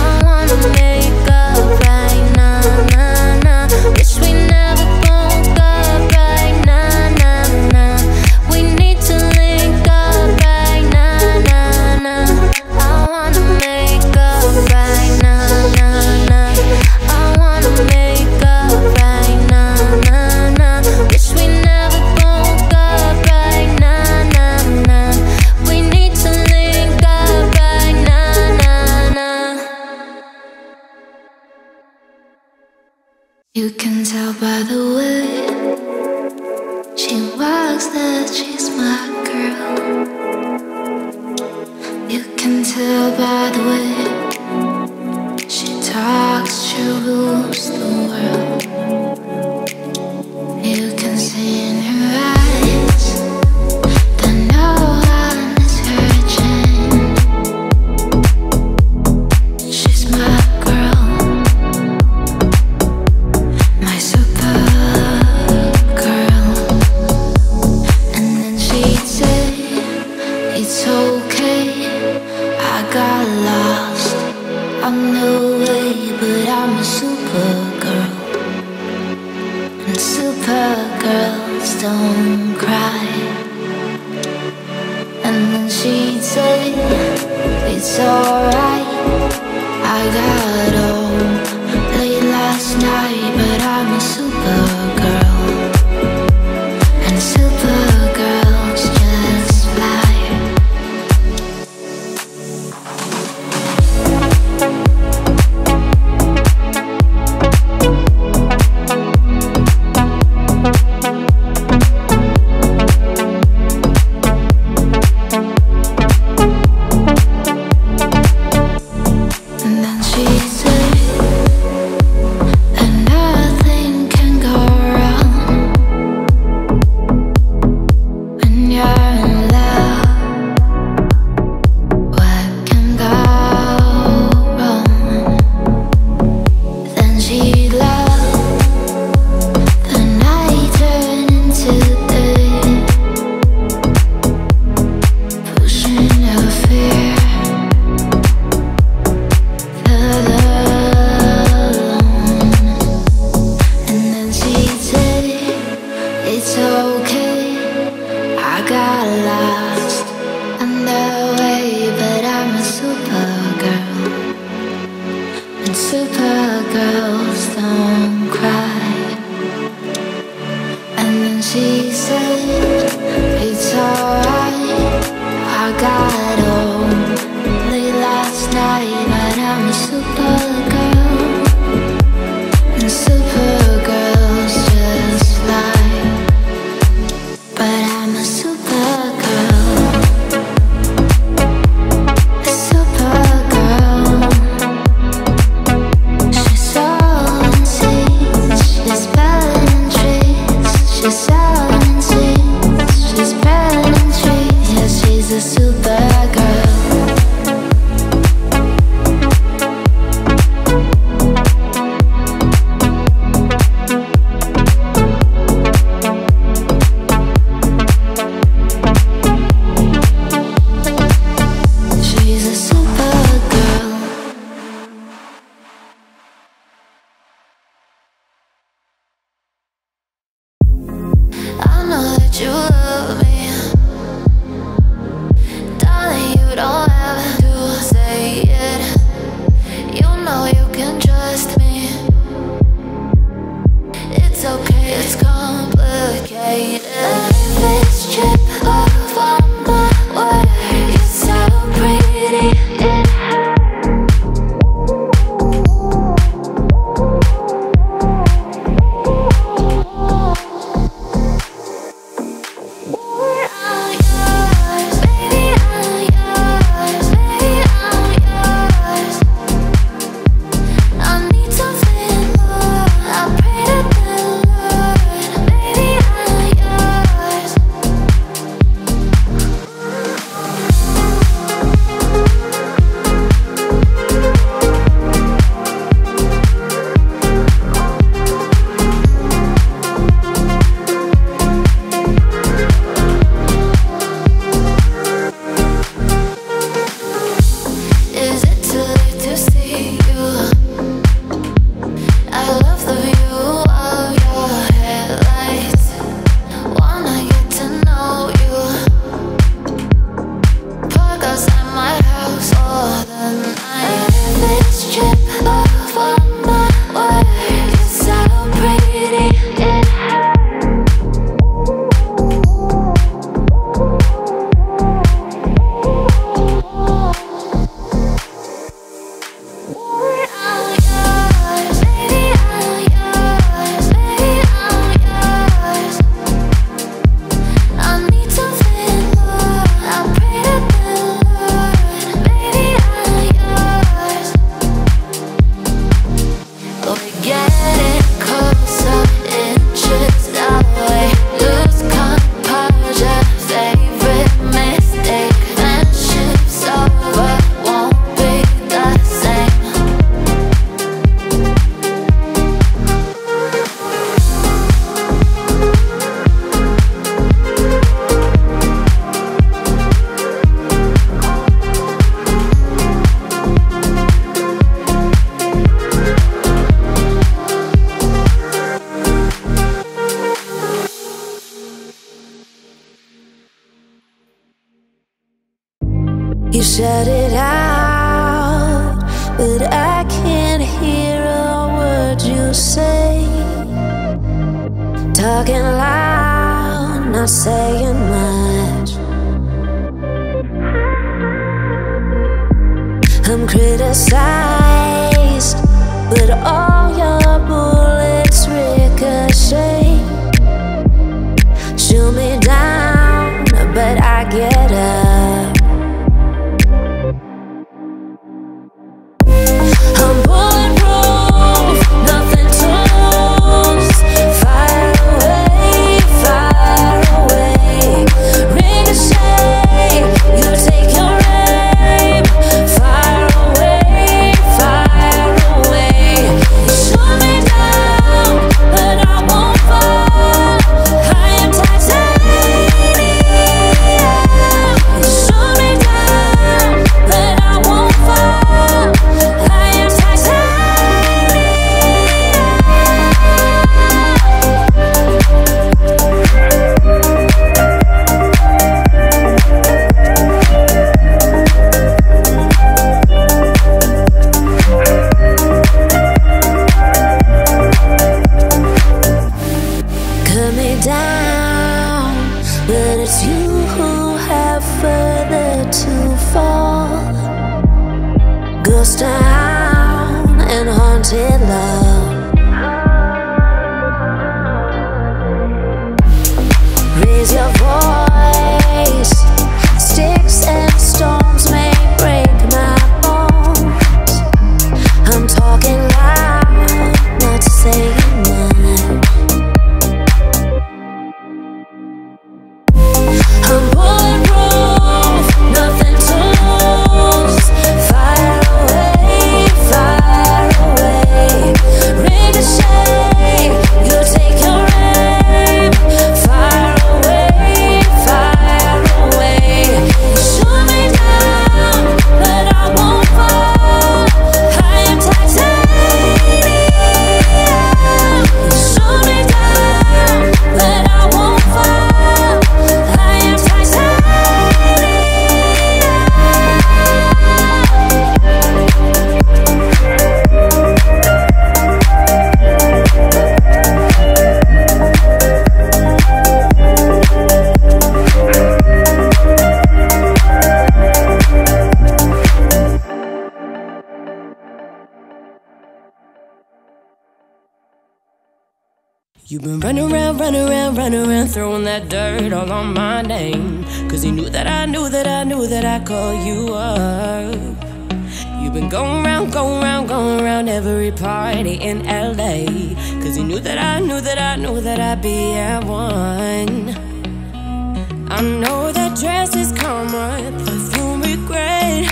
I wanna make up right now, nah, nah. Wish we never broke up right now, nah, nah. We need to link up right now, nah, nah. I wanna make up right now, nah, nah. I wanna make up right now, nah, nah. Wish we never broke up right now, nah, nah. We need to link up right now, nah, nah. You can tell by the way she walks that she's my girl. You can tell by the way she talks, she rules the world. You can see in her eyes that no one is her chain. She's my girl, my super girl. And then she'd say, it's okay, I got lost, I'm no way, but I'm a super girl. And super girls don't cry. And then she'd say, it's alright, I got home late last night, but I'm a super girl. And super girls just fly. And then she said, and nothing can shut it out, but I can't hear a word you say. Talking loud, not saying much. I'm criticized, but all your bullets ricochet. Shoot me down, but I get up. You've been running around, throwing that dirt all on my name. Cause you knew that I called you up. You've been going around every party in LA. Cause you knew that I'd be at one. I know that dress is karma, perfume regret.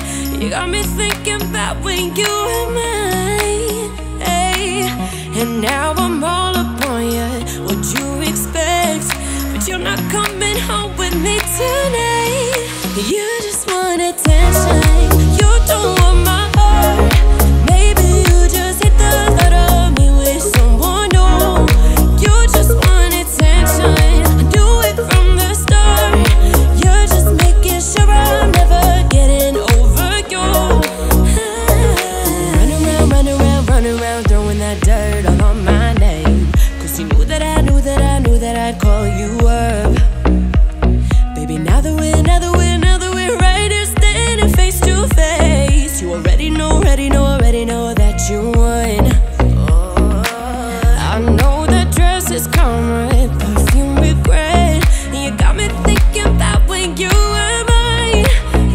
You got me thinking about when you were mine, hey. And now I'm all alone. What you expect, but you're not coming home with me tonight. You just want attention, you don't want my heart. Maybe you just hit the thought of me with someone new. You just want attention, I knew it from the start. You're just making sure I'm never getting over you. Run around, throwing that dirt all on my name. You knew that I'd call you up. Baby, now that we're right here standing face to face, you already know that you won. Oh, I know that dress is karma, perfume regret. You got me thinking about when you were mine,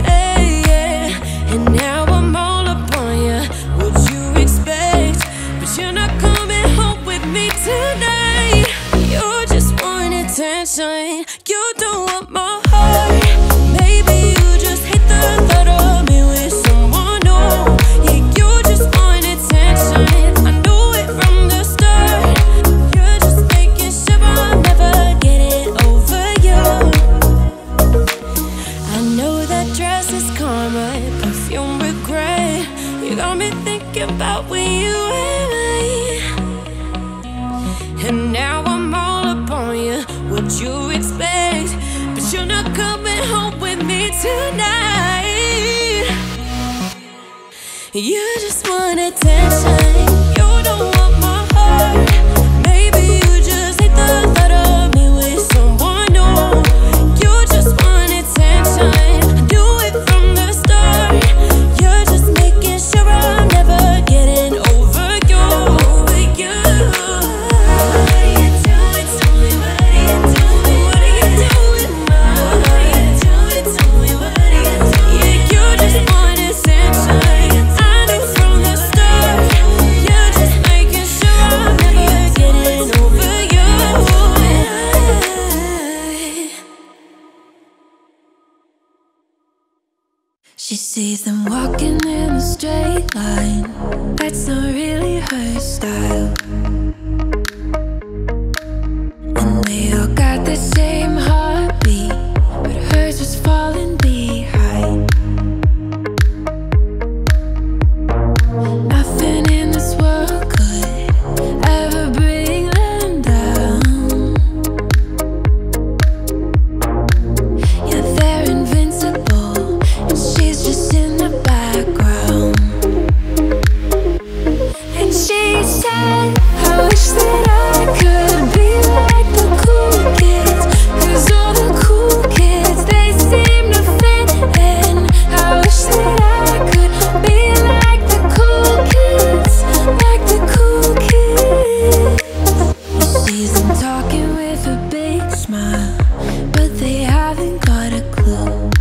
hey, yeah. And now I'm all upon you, what you expect, but you're not coming home with me tonight. Attention, you don't want my heart. Maybe you just hate the thought of me with someone new. Yeah, you just want attention, I knew it from the start. You're just making sure I'm never getting over you. I know that dress is karma, perfume regret. You got me thinking about when you were mine. And now I'm all what you expect, but you're not coming home with me tonight. You just want attention. You don't want my heart. Maybe you just hate the thought of me with someone new. You just want attention. Do it from the start. You're just making sure I'm never getting over you. What are you doing to me? What are you doing? What are you doing? What are you doing to me? What are you doing? Yeah, you just want attention. She sees them walking in a straight line. That's not really her style. And they all got the same heartbeat, but hers was falling behind. Nothing in this world could ever bring them down. Yeah, they're invincible, and she's just in the background. And she said, I wish that I could be like the cool kids, 'cause all the cool kids, they seem to fit in. I wish that I could be like the cool kids, like the cool kids. She's been talking with a big smile, but they haven't got a clue.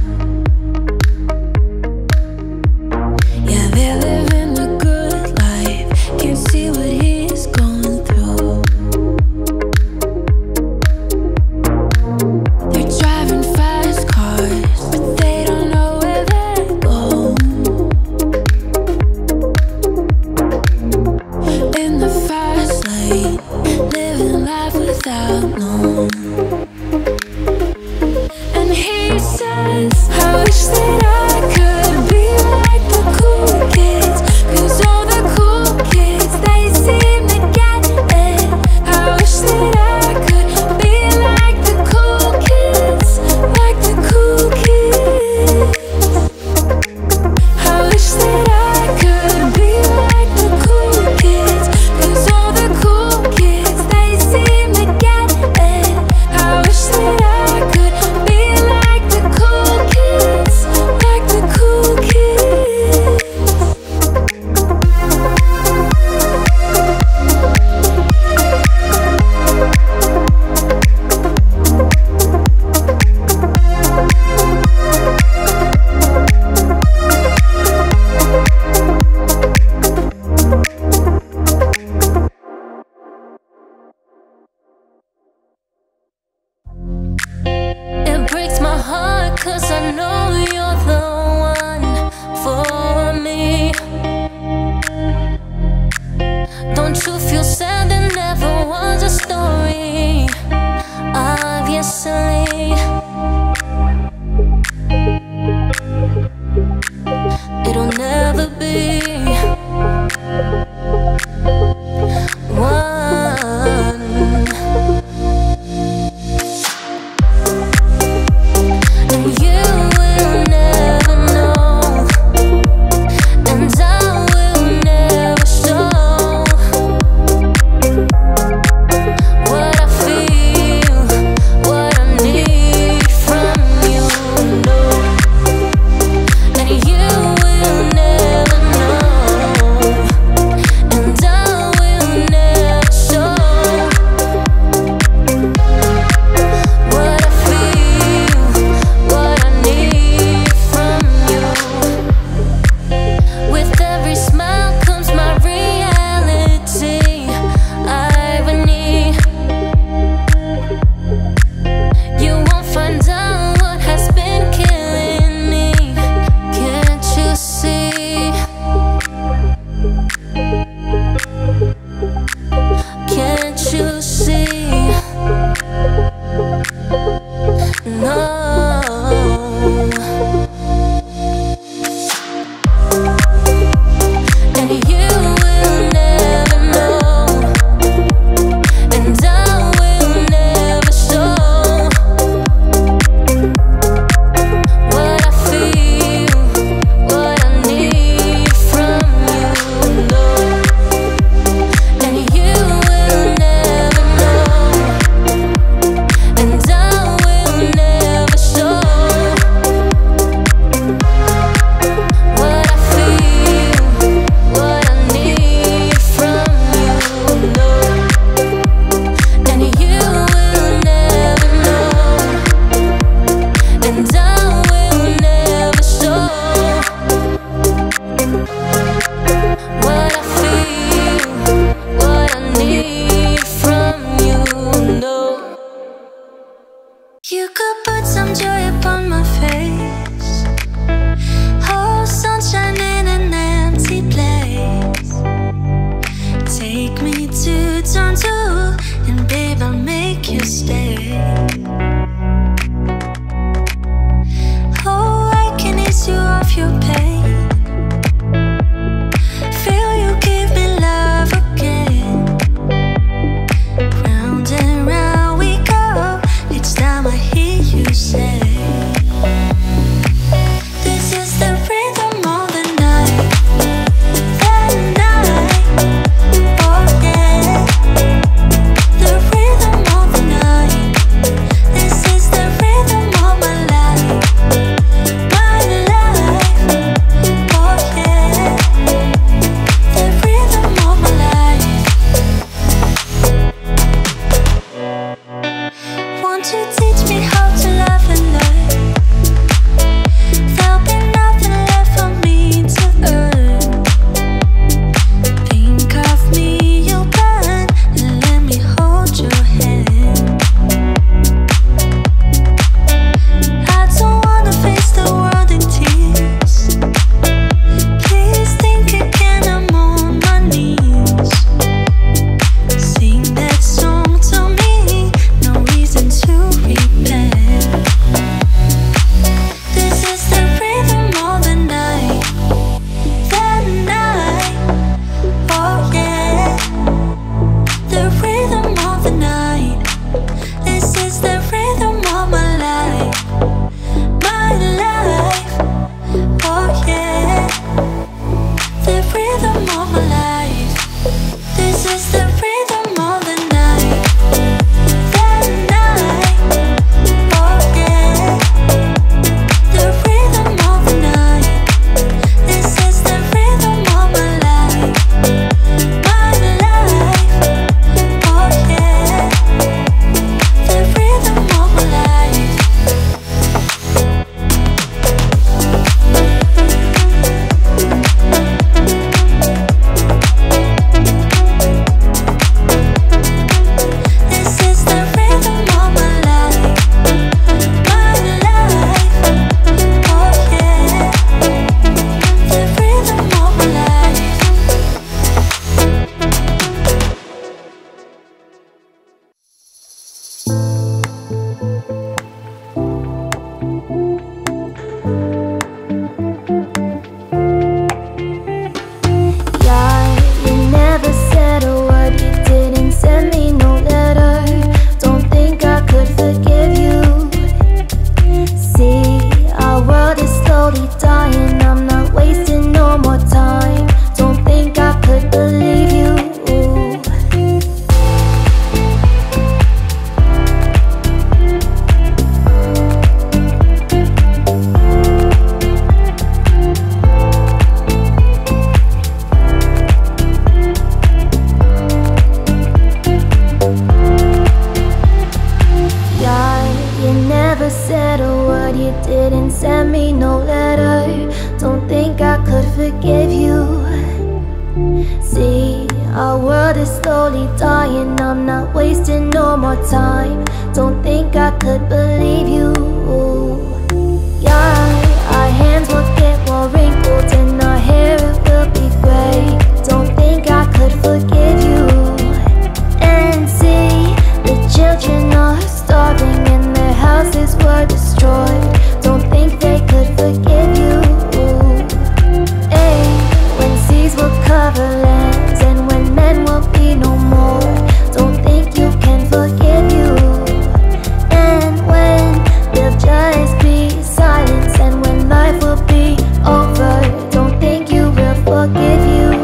could put some joy upon my face. Oh, sunshine in an empty place. Take me to turn two, and babe, I'll make you stay. Oh, I can ease you off your pain. Feel you give me love again. Round and round we go. Each time I hear you say, this is the rhythm of the night. The night, oh yeah. The rhythm of the night. This is the rhythm of my life, oh yeah. The rhythm of my life. Won't you teach me how to love and learn? There'll be nothing left for me to earn. Think of me, you'll burn, and let me hold your hand. I don't wanna face the world in tears. Please think again, I'm on my knees. Sing that song to me, no reason to repent. This is the rhythm of the night, oh yeah. The rhythm of the night. This is the rhythm of my life, oh yeah. The rhythm of my life. This is the rhythm of the night. The night, oh yeah. The rhythm of the night. This is the rhythm of my life, oh yeah. The rhythm of my life. This is the rhythm of my life, oh yeah. The rhythm of my life. Yeah, you never said a word. You didn't send me no letter. Don't think I could forgive you. See, our world is slowly dying. I'm not wasting no more time. Don't think I could believe you. Yeah, you never said a word. You didn't send me no letter. Don't think I could forgive you. See, our world is slowly dying. I'm not wasting no more time. Don't think I could believe you. Yeah, our hands will get more wrinkled and our hair it will be gray. Don't think I could forgive you. And see, the children are starving and their houses were destroyed. Don't think they could forgive you. Ay, when seas will cover lands and when men will be no more. Don't think you can forgive you. And when there'll just be silence and when life will be over. Don't think you will forgive you.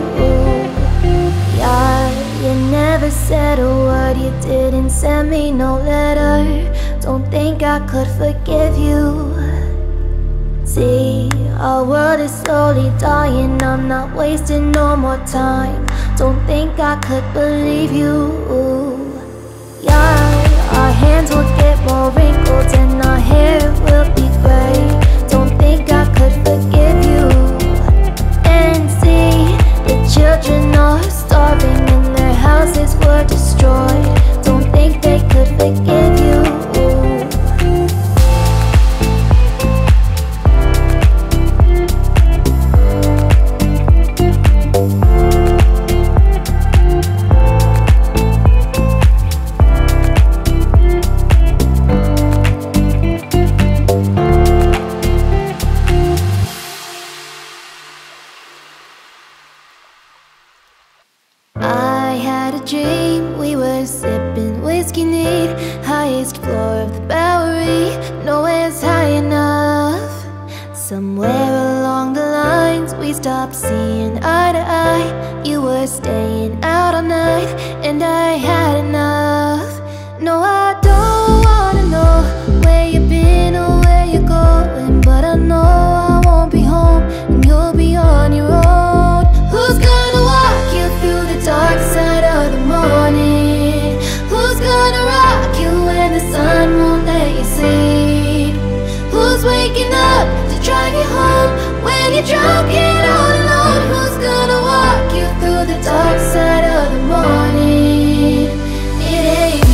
Yeah, you never said a word. You didn't send me no letter. Don't think I could forgive you. See, our world is slowly dying. I'm not wasting no more time. Don't think I could believe you. Yeah, our hands will get more wrinkled and our hair will be gray. Don't think I could forgive you. And see, the children are starving and their houses were destroyed. Don't think they could forgive you. you need. Highest floor of the Bowery, nowhere's high enough. Somewhere along the lines we stopped seeing eye to eye. You were staying out all night and I had enough. No, I don't wanna know where you've been or where you're going, but I know I won't be home and you'll be on your own. Who's gonna walk you through the dark side of the morning? Who's gonna rock you when the sun won't let you sleep? Who's waking up to drive you home when you're drunk and all alone? Who's gonna walk you through the dark side of the morning? It ain't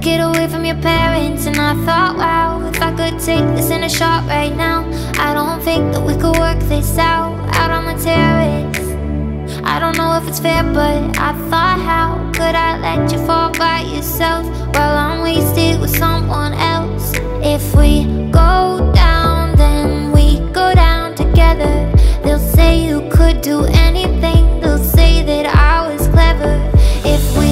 took it away from your parents, and I thought, wow, if I could take this in a shot right now. I don't think that we could work this out, out on the terrace. I don't know if it's fair, but I thought, how could I let you fall by yourself while I'm wasted with someone else? If we go down, then we go down together. They'll say you could do anything, they'll say that I was clever. If we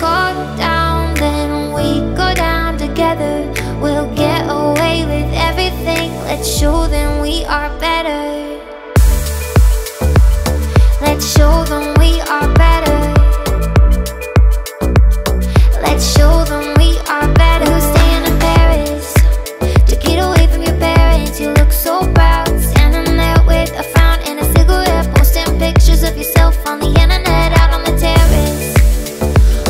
go down, then we go down together. We'll get away with everything, let's show them we are better. Let's show them we are better. Let's show them we are better. We were staying in Paris, took it away from your parents. You look so proud, standing there with a frown and a cigarette, posting pictures of yourself on the internet, out on the terrace.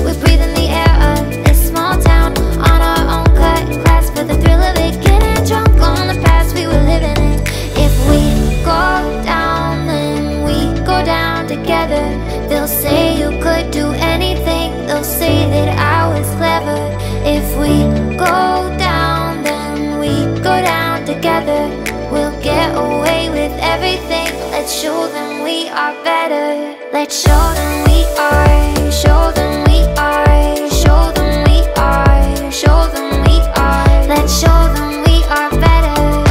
We're breathing the air of this small town, on our own cut class for the thrill of it, getting drunk on the past we were living in. If we go down, then we go down together. They'll say you could do anything, they'll say that I was clever. If we go down, then we go down together. We'll get away with everything, let's show them we are better. Let's show them we are, show them we are, show them we are, show them we are. Let's show them we are better.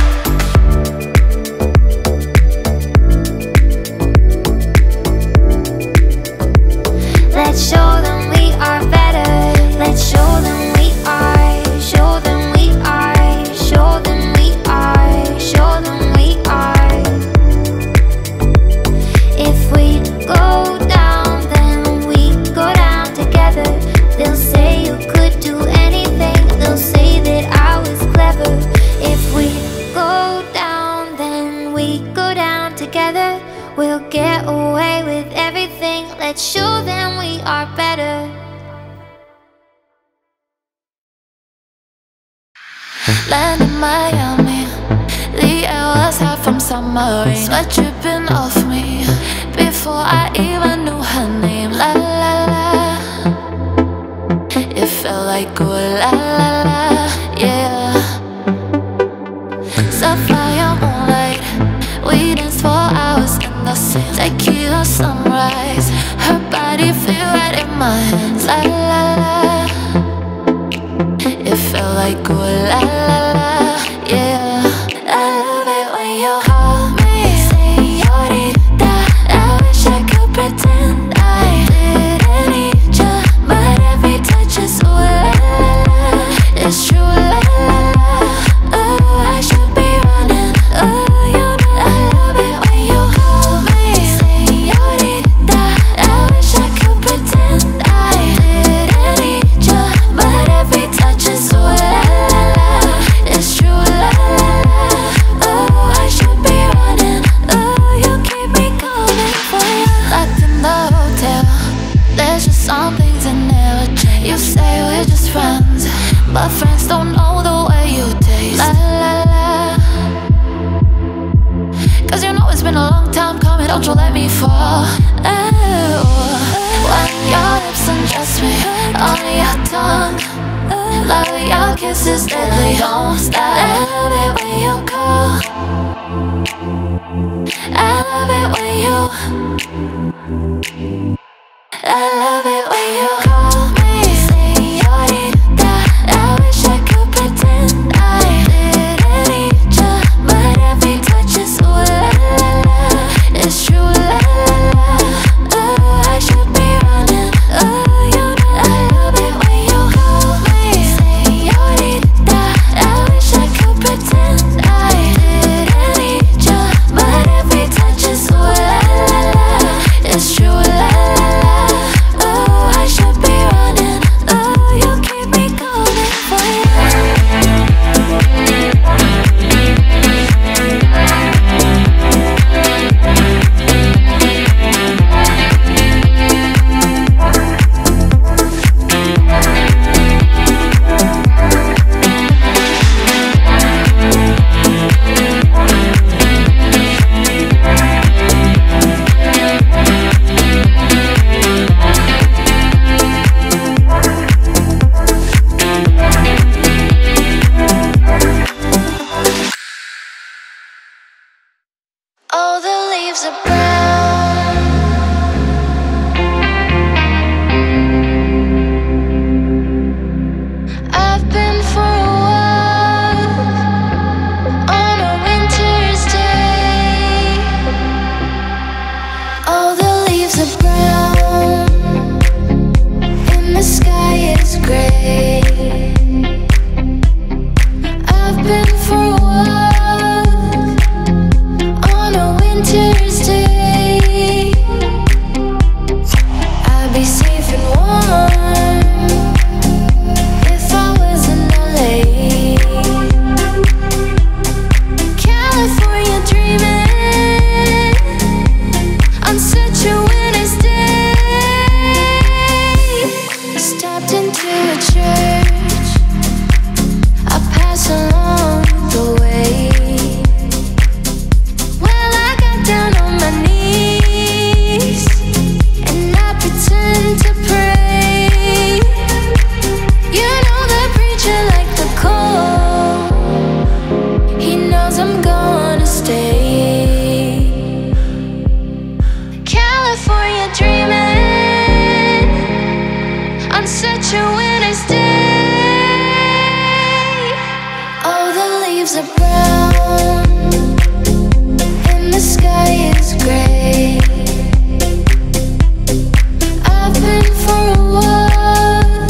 Let's show them we are better. Let's show them we are. Show them we are. Show them we are. Show them we are. If we go down, then we go down together. They'll say you could do anything. They'll say that I was clever. If we go down, then we go down together. We'll get away with everything. Let's show them we are better. Land in Miami, the air was hot from submarine. Sweat dripping off me before I even knew her name. La la la, it felt like ooh la la la, yeah. Sapphire moonlight, we danced for hours in the sand. Tequila sunrise, her body fit right in my hands. La la la, it felt like ooh la la la, yeah. I love it when you hold me, señorita. I wish I could pretend I didn't need ya, but every touch is ooh la la la. It's true, la la la. Ooh, I should be running. Ooh, you know I love it when you hold me, señorita. I wish I could pretend I didn't need ya, but every touch is ooh la la la. It's true, la la la. Ooh, I should be running. Ooh, you keep me coming for you. Locked in the hotel, there's just some things that never change. You say we're just friends, but friends don't know the way you taste. La la la, 'cause you know it's been a long time coming, don't you let me fall. Ew. When your lips undress me, on your tongue, love your kisses deadly, don't stop. I love it when you call, I love it when you, I love it when you call me, señorita. I wish I could pretend I didn't need ya, but every touch is ooh la la la. It's true, la la la. Ooh, I should be running. Ooh, you know I love it when you call me, señorita. I wish I could pretend I didn't need ya, but every touch is ooh la la la. waves above. I've been for a while on a winter's day. All the leaves are brown and the sky is gray. I've been for a while Tuesday. I'd be safe and warm if I was in LA. California dreaming on such a winter's day. Stepped into a church, I passed along the way. Such a winter's day. All the leaves are brown and the sky is gray. I've been for a walk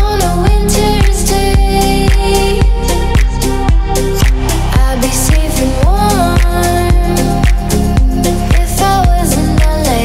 on a winter's day. I'd be safe and warm if I was in LA.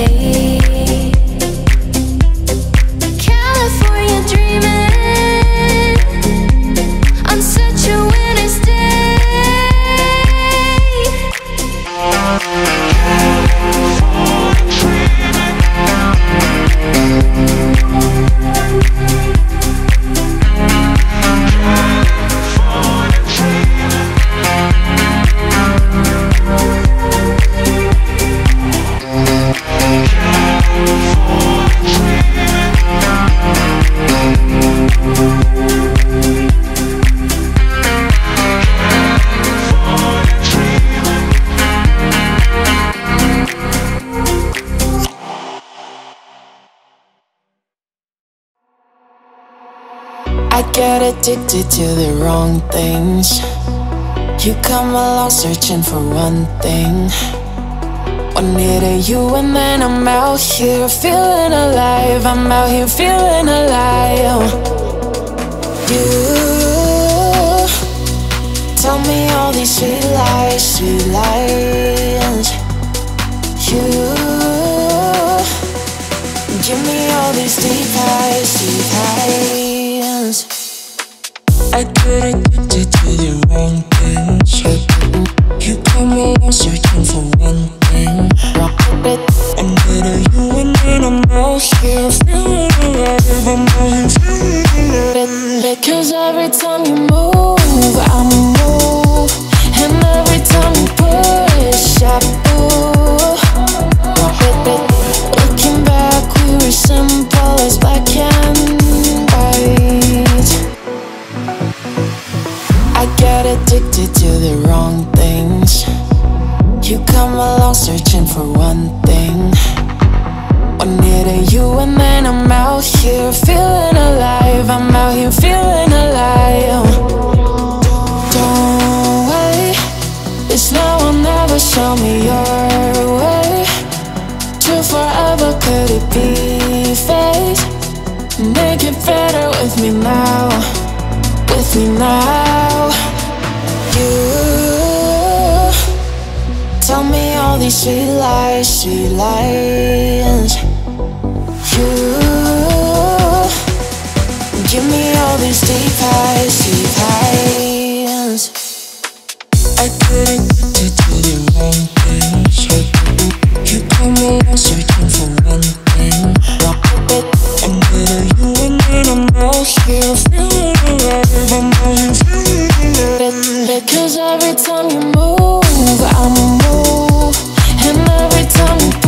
I get addicted to the wrong things. You come along searching for one thing. One hit of you and then I'm out here feeling alive. I'm out here feeling alive. You tell me all these sweet lies, sweet lies. You give me all these deep highs, deep highs. I get addicted to the wrong things. You come along searching for one thing. I'm better you and then I'm out here feeling alive. I'm out here feeling alive. Cause every time you move, I move. And every time you push, I pull. Looking back, we were simple as black and addicted to the wrong things. You come along searching for one thing. One hit of you and then I'm out here feeling alive. I'm out here feeling alive. Don't wait, this now will never show me your way. True forever, could it be fate? Make it better with me now, with me now. You tell me all these sweet lies, sweet lies. You give me all these deep highs, deep highs. I get addicted to the wrong things. You come along searching for one thing. I'm better you and then I'm out here feeling alive. I'm out here feeling alive. Cause every time you move, I move. And every time you